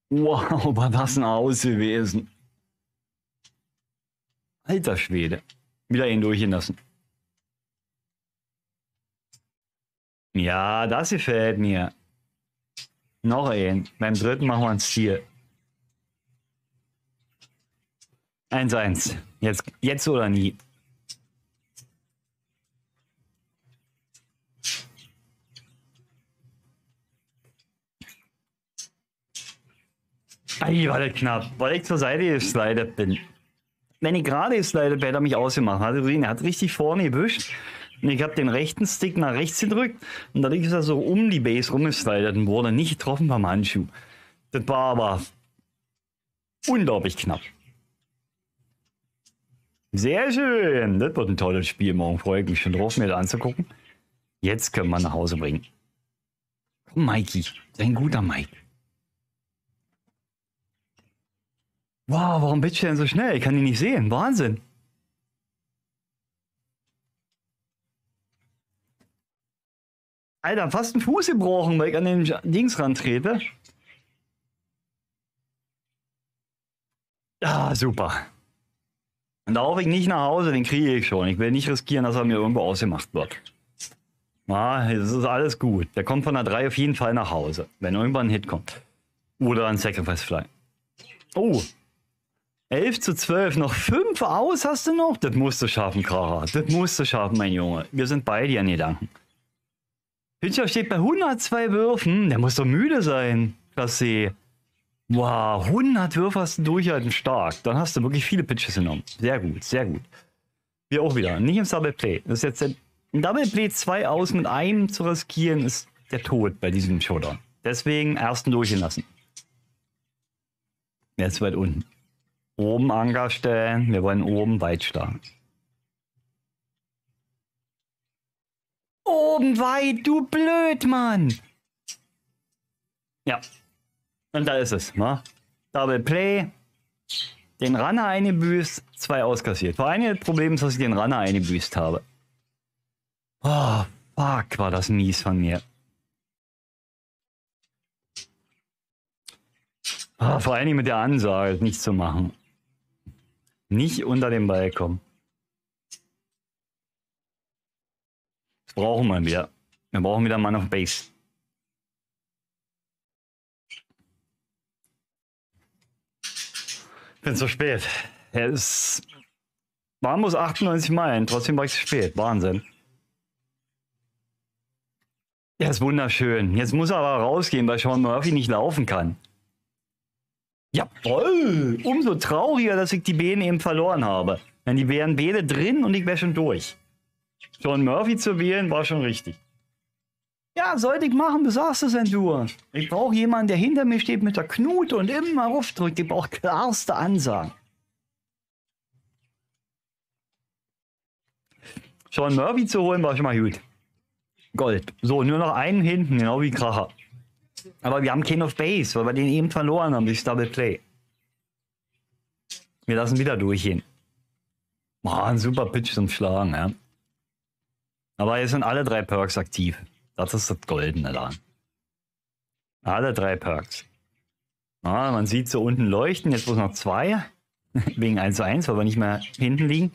Wow, war das ein Aus gewesen. Alter Schwede. Wieder ihn durchgelassen. Ja, das gefällt mir. Noch ein. Beim dritten machen wir ein Ziel. eins eins. Jetzt, jetzt oder nie. Ei, war das knapp, weil ich zur Seite geslidet bin. Wenn ich gerade geslidet bin, hat er mich ausgemacht. Hat er gesehen, er hat richtig vorne gebüscht. Und ich habe den rechten Stick nach rechts gedrückt. Und dadurch ist er so um die Base rumgeslidet und wurde nicht getroffen beim Handschuh. Das war aber unglaublich knapp. Sehr schön. Das wird ein tolles Spiel. Morgen freue ich mich schon drauf, mir das anzugucken. Jetzt können wir nach Hause bringen. Komm, Mikey. Ein guter Mike. Wow, warum bist du denn so schnell? Ich kann ihn nicht sehen. Wahnsinn. Alter, fast einen Fuß gebrochen, weil ich an den Dings rantrete. Ah, super. Und da hoffe ich nicht nach Hause, den kriege ich schon. Ich will nicht riskieren, dass er mir irgendwo ausgemacht wird. Ah, es ist alles gut. Der kommt von der drei auf jeden Fall nach Hause, wenn irgendwann ein Hit kommt. Oder ein Sacrifice Fly. Oh. elf zu zwölf. Noch fünf aus hast du noch? Das musst du schaffen, Kracher. Das musst du schaffen, mein Junge. Wir sind bei dir an Gedanken. Pitcher steht bei hundertzwei Würfen. Der muss doch müde sein, Klasse. Wow, hundert Würfe hast du durchhalten, stark. Dann hast du wirklich viele Pitches genommen. Sehr gut, sehr gut. Wir auch wieder. Nicht im Double Play. Das ist jetzt der Double Play zwei aus mit einem zu riskieren, ist der Tod bei diesem Showdown. Deswegen ersten durchgelassen. Jetzt weit unten. Oben Anker stellen. Wir wollen oben weit starten. Oben weit, du blöd, Mann! Ja. Und da ist es, ne? Double Play, den Runner eingebüßt, zwei auskassiert. Vor allem das Problem ist, dass ich den Runner eingebüßt habe. Oh, fuck, war das mies von mir. Oh, vor allem mit der Ansage, nichts zu machen. Nicht unter den Ball kommen. Das brauchen wir wieder. Wir brauchen wieder einen Mann auf Base. Ich bin zu spät. Es war muss achtundneunzig Meilen, trotzdem war ich zu spät. Wahnsinn. Ja, ist wunderschön. Jetzt muss er aber rausgehen, weil Sean Murphy nicht laufen kann. Jawohl! Umso trauriger, dass ich die Bären eben verloren habe. Denn die wären beide drin und ich wäre schon durch. Sean Murphy zu wählen war schon richtig. Ja, sollte ich machen, du sagst es denn du. Ich brauche jemanden, der hinter mir steht mit der Knute und immer aufdrückt. Ich brauche klarste Ansagen. Sean Murphy zu holen war schon mal gut. Gold. So, nur noch einen hinten, genau wie Kracher. Aber wir haben keinen auf Base, weil wir den eben verloren haben durch Double Play. Wir lassen wieder durchgehen. Boah, ein super Pitch zum Schlagen, ja. Aber jetzt sind alle drei Perks aktiv. Das ist das Goldene daran. Alle drei Perks. Ah, man sieht so unten leuchten. Jetzt bloß noch zwei. Wegen eins zu eins, weil wir nicht mehr hinten liegen.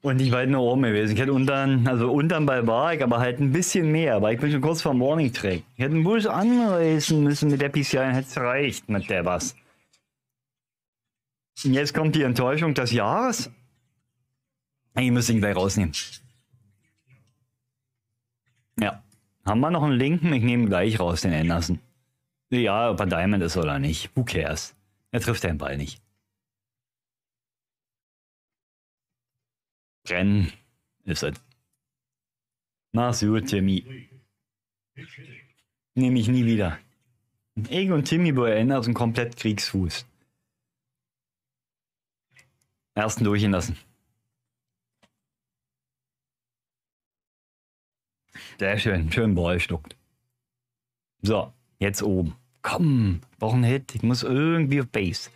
Und ich war halt nur oben gewesen. Ich hätte unterm, also unterm Ball war ich, aber halt ein bisschen mehr. Weil ich bin schon kurz vor Morning Track. Ich hätte einen Busch anreißen müssen mit der P C I. Dann hätte es reicht mit der was. Und jetzt kommt die Enttäuschung des Jahres. Ich muss ihn gleich rausnehmen. Ja. Haben wir noch einen linken? Ich nehme gleich raus, den Anderson. Ja, ob er Diamond ist oder nicht. Who cares? Er trifft den Ball nicht. Rennen ist es. Mach's gut, Timmy. Nehme ich nie wieder. Ich und Timmy Boy Anderson komplett Kriegsfuß. Ersten durchgehen lassen. Sehr schön, schön Ball schluckt. So, jetzt oben. Komm, brauch einen Hit. Ich muss irgendwie auf Base.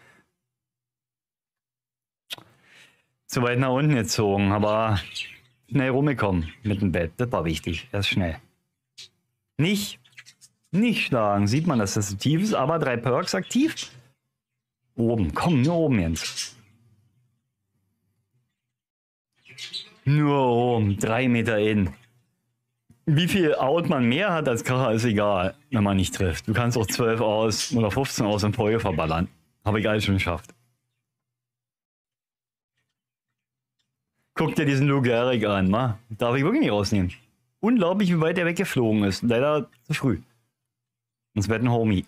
Zu weit nach unten gezogen, aber schnell rumgekommen mit dem Bett. Das war wichtig. Erst schnell. Nicht, nicht schlagen. Sieht man, dass das tief ist, aber drei Perks aktiv. Oben, komm, nur oben jetzt. Nur oben, drei Meter in. Wie viel Out man mehr hat als Kracher, ist egal, wenn man nicht trifft. Du kannst auch zwölf aus oder fünfzehn aus in Folge verballern. Habe ich alles schon geschafft. Guck dir diesen Lou Gehrig an, ma. Darf ich wirklich nicht rausnehmen. Unglaublich, wie weit er weggeflogen ist. Leider zu früh. Sonst wäre ein Homie.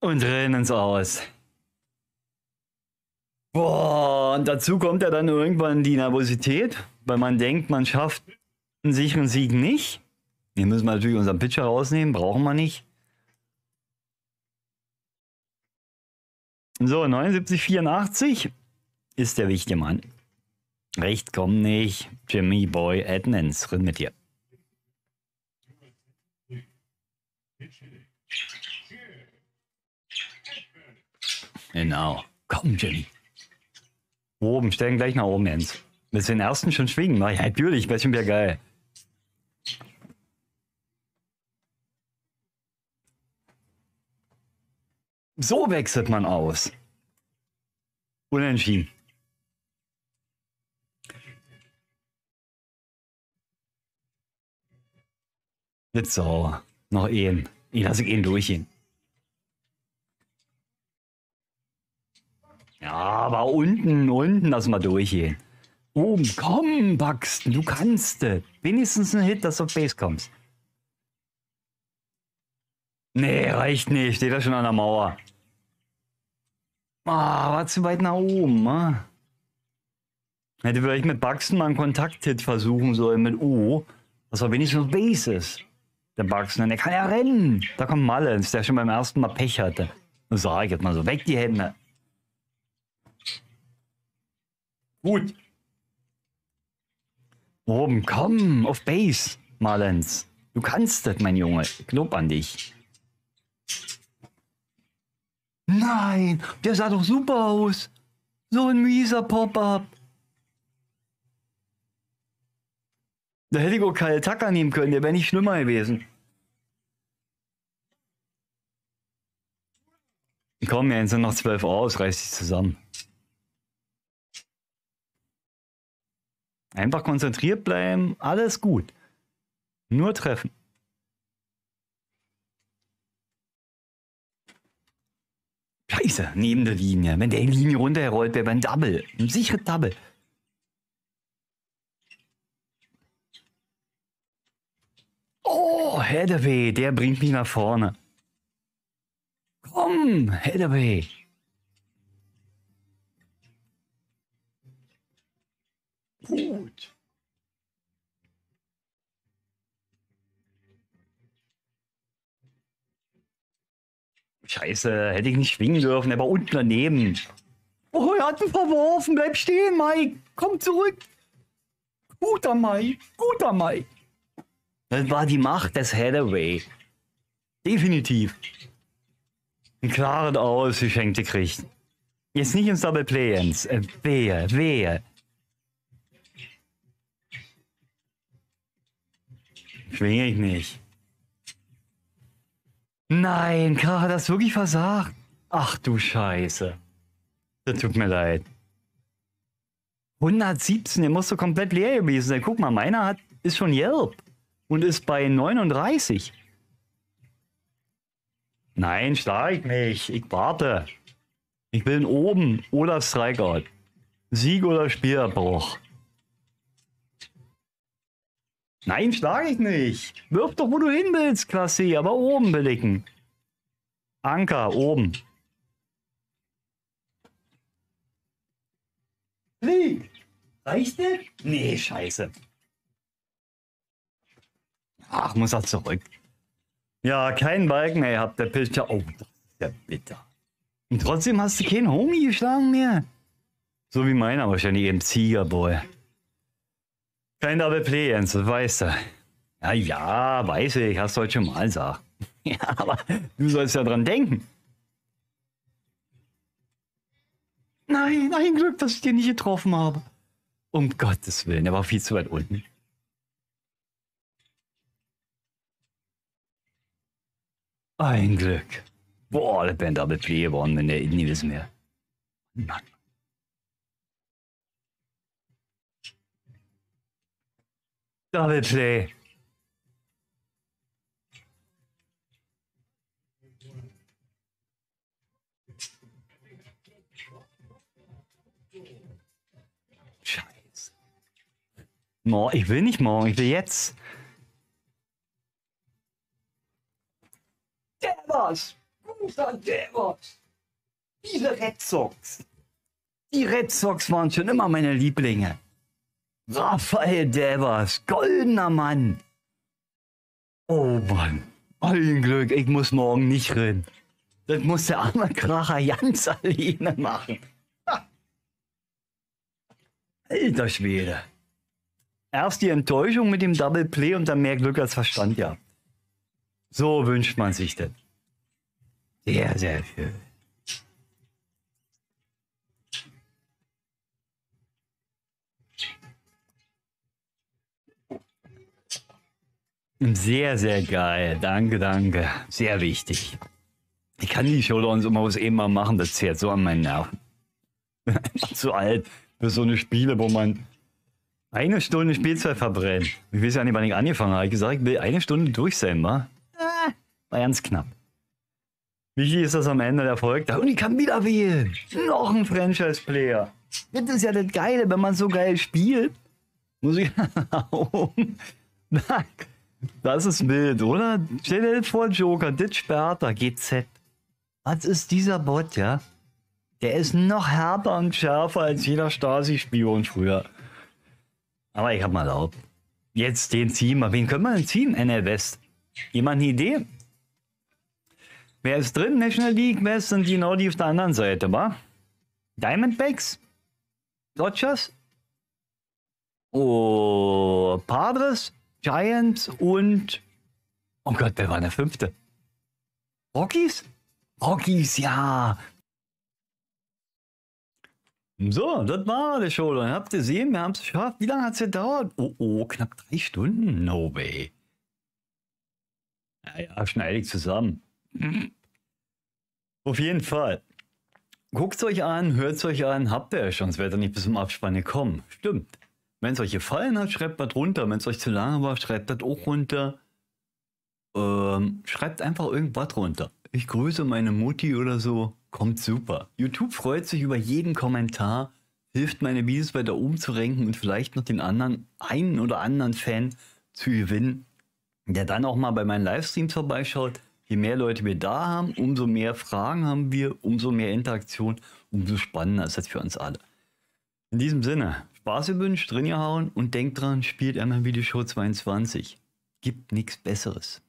Und rennen uns aus. Boah, und dazu kommt ja dann irgendwann die Nervosität, weil man denkt, man schafft einen sicheren Sieg nicht. Hier müssen wir natürlich unseren Pitcher rausnehmen, brauchen wir nicht. So, neunundsiebzig vierundachtzig ist der wichtige Mann. Recht komm nicht, Jimmy Boy Edmonds, renn mit dir. Genau, komm Jimmy. Oben, stellen gleich nach oben, Jens. Willst du den ersten schon schwingen? Na ja, natürlich, wäre schon wieder geil. So wechselt man aus. Unentschieden. Jetzt so. Noch eben. Ich lasse ihn durchgehen. Ja, aber unten, unten lassen wir durchgehen. Oben, komm, Buxton, du kannst es. Wenigstens ein Hit, dass du auf Base kommst. Nee, reicht nicht. Steht da schon an der Mauer. Ah, war zu weit nach oben. Ah. Hätte vielleicht mit Buxton mal einen Kontakt-Hit versuchen sollen mit U, dass er wenigstens auf Base ist. Der Buxton, der kann ja rennen. Da kommt Mullins, der schon beim ersten Mal Pech hatte. Das sage ich jetzt mal so. Weg die Hände. Gut. Oben, komm, auf Base, Mullins. Du kannst das, mein Junge. Lob an dich. Nein, der sah doch super aus. So ein mieser Pop-Up. Da hätte ich auch Kyle Tucker nehmen können, der wäre nicht schlimmer gewesen. Komm, jetzt sind noch zwölf aus, reiß dich zusammen. Einfach konzentriert bleiben, alles gut. Nur treffen. Scheiße, neben der Linie. Wenn der in die Linie runtergerollt wäre, wäre ein Double. Ein sicheres Double. Oh, Hathaway, der bringt mich nach vorne. Komm, Hathaway. Gut. Scheiße, hätte ich nicht schwingen dürfen, er war unten daneben. Oh, er hat ihn verworfen, bleib stehen, Mike. Komm zurück. Guter Mike, guter Mike. Das war die Macht des Hathaway. Definitiv. Ein klares Aus geschenkt gekriegt. Jetzt nicht ins Double Play, Jens. Äh, wehe, wehe. Schwinge ich nicht. Nein, Kracher, das ist wirklich versagt. Ach du Scheiße. Das tut mir leid. hundertsiebzehn, der musste komplett leer gewesen sein. Guck mal, meiner hat, ist schon Yelp und ist bei neununddreißig. Nein, steig nicht. Ich warte. Ich will oben oder Strikeout. Sieg oder Spielabbruch. Nein, schlage ich nicht. Wirf doch, wo du hin willst, Klasse, aber oben belegen. Anker, oben. Flieg. Reicht das? Nee, scheiße. Ach, muss er zurück. Ja, keinen Balken mehr habt, der Pilcher. Oh, das ist ja bitter. Und trotzdem hast du keinen Homie geschlagen mehr. So wie meiner wahrscheinlich eben Ziegerboy. Kein Double Play, Jens, das weißt du. Ja, ja, weiß ich, hast du heute schon mal gesagt. Ja, aber du sollst ja dran denken. Nein, ein Glück, dass ich den nicht getroffen habe. Um Gottes Willen, der war viel zu weit unten. Ein Glück. Boah, das wäre ein Double Play geworden, wenn der nie wissen wäre. Mann. Double Play. Scheiße. Morgen, ich will nicht morgen, ich will jetzt. Devers! Guter Devers! Diese Red Sox! Die Red Sox waren schon immer meine Lieblinge. Rafael Devers, goldener Mann. Oh Mann, ein Glück, ich muss morgen nicht rennen. Das muss der arme Kracher ganz alleine machen. Ha. Alter Schwede. Erst die Enttäuschung mit dem Double Play und dann mehr Glück als Verstand, ja. So wünscht man sich das. Sehr, sehr viel. Sehr, sehr geil. Danke, danke. Sehr wichtig. Ich kann die Showdowns immer aus eben mal machen. Das zählt so an meinen Nerven. Zu alt für so eine Spiele, wo man eine Stunde Spielzeit verbrennt. Ich weiß ja nicht, wann ich angefangen habe. Ich gesagt, ich will eine Stunde durch sein, wa? War ganz knapp. Wichtig ist, dass am Ende der Erfolg. Und ich kann wieder wählen. Noch ein Franchise-Player. Das ist ja das Geile, wenn man so geil spielt. Muss ich... Das ist wild, oder? Stell dir das vor, Joker, das sperrt er, G Z. Was ist dieser Bot, ja? Der ist noch härter und schärfer als jeder Stasi-Spion früher. Aber ich hab mal erlaubt. Jetzt den ziehen wir. Wen können wir denn ziehen? N L West. Jemand eine Idee? Wer ist drin? National League West sind genau die auf der anderen Seite, wa? Diamondbacks? Dodgers? Oh, Padres? Giants und... Oh Gott, wer war der fünfte? Rockies? Rockies, ja. So, das war der Showdown. Habt ihr gesehen, wir haben es geschafft. Wie lange hat es gedauert? Oh, oh, knapp drei Stunden? No way. Ja, ja, schneide ich zusammen. Auf jeden Fall. Guckt es euch an, hört es euch an. Habt ihr ja schon, sonst werdet ihr nicht bis zum Abspann gekommen. Stimmt. Wenn es euch gefallen hat, schreibt was runter. Wenn es euch zu lange war, schreibt das auch runter. Ähm, schreibt einfach irgendwas runter. Ich grüße meine Mutti oder so. Kommt super. YouTube freut sich über jeden Kommentar. Hilft meine Videos weiter oben zu ranken und vielleicht noch den anderen, einen oder anderen Fan zu gewinnen, der dann auch mal bei meinen Livestreams vorbeischaut. Je mehr Leute wir da haben, umso mehr Fragen haben wir, umso mehr Interaktion, umso spannender ist das für uns alle. In diesem Sinne, Spaß gewünscht, drin gehauen und denkt dran, spielt M L B The Show zweiundzwanzig. Gibt nichts Besseres.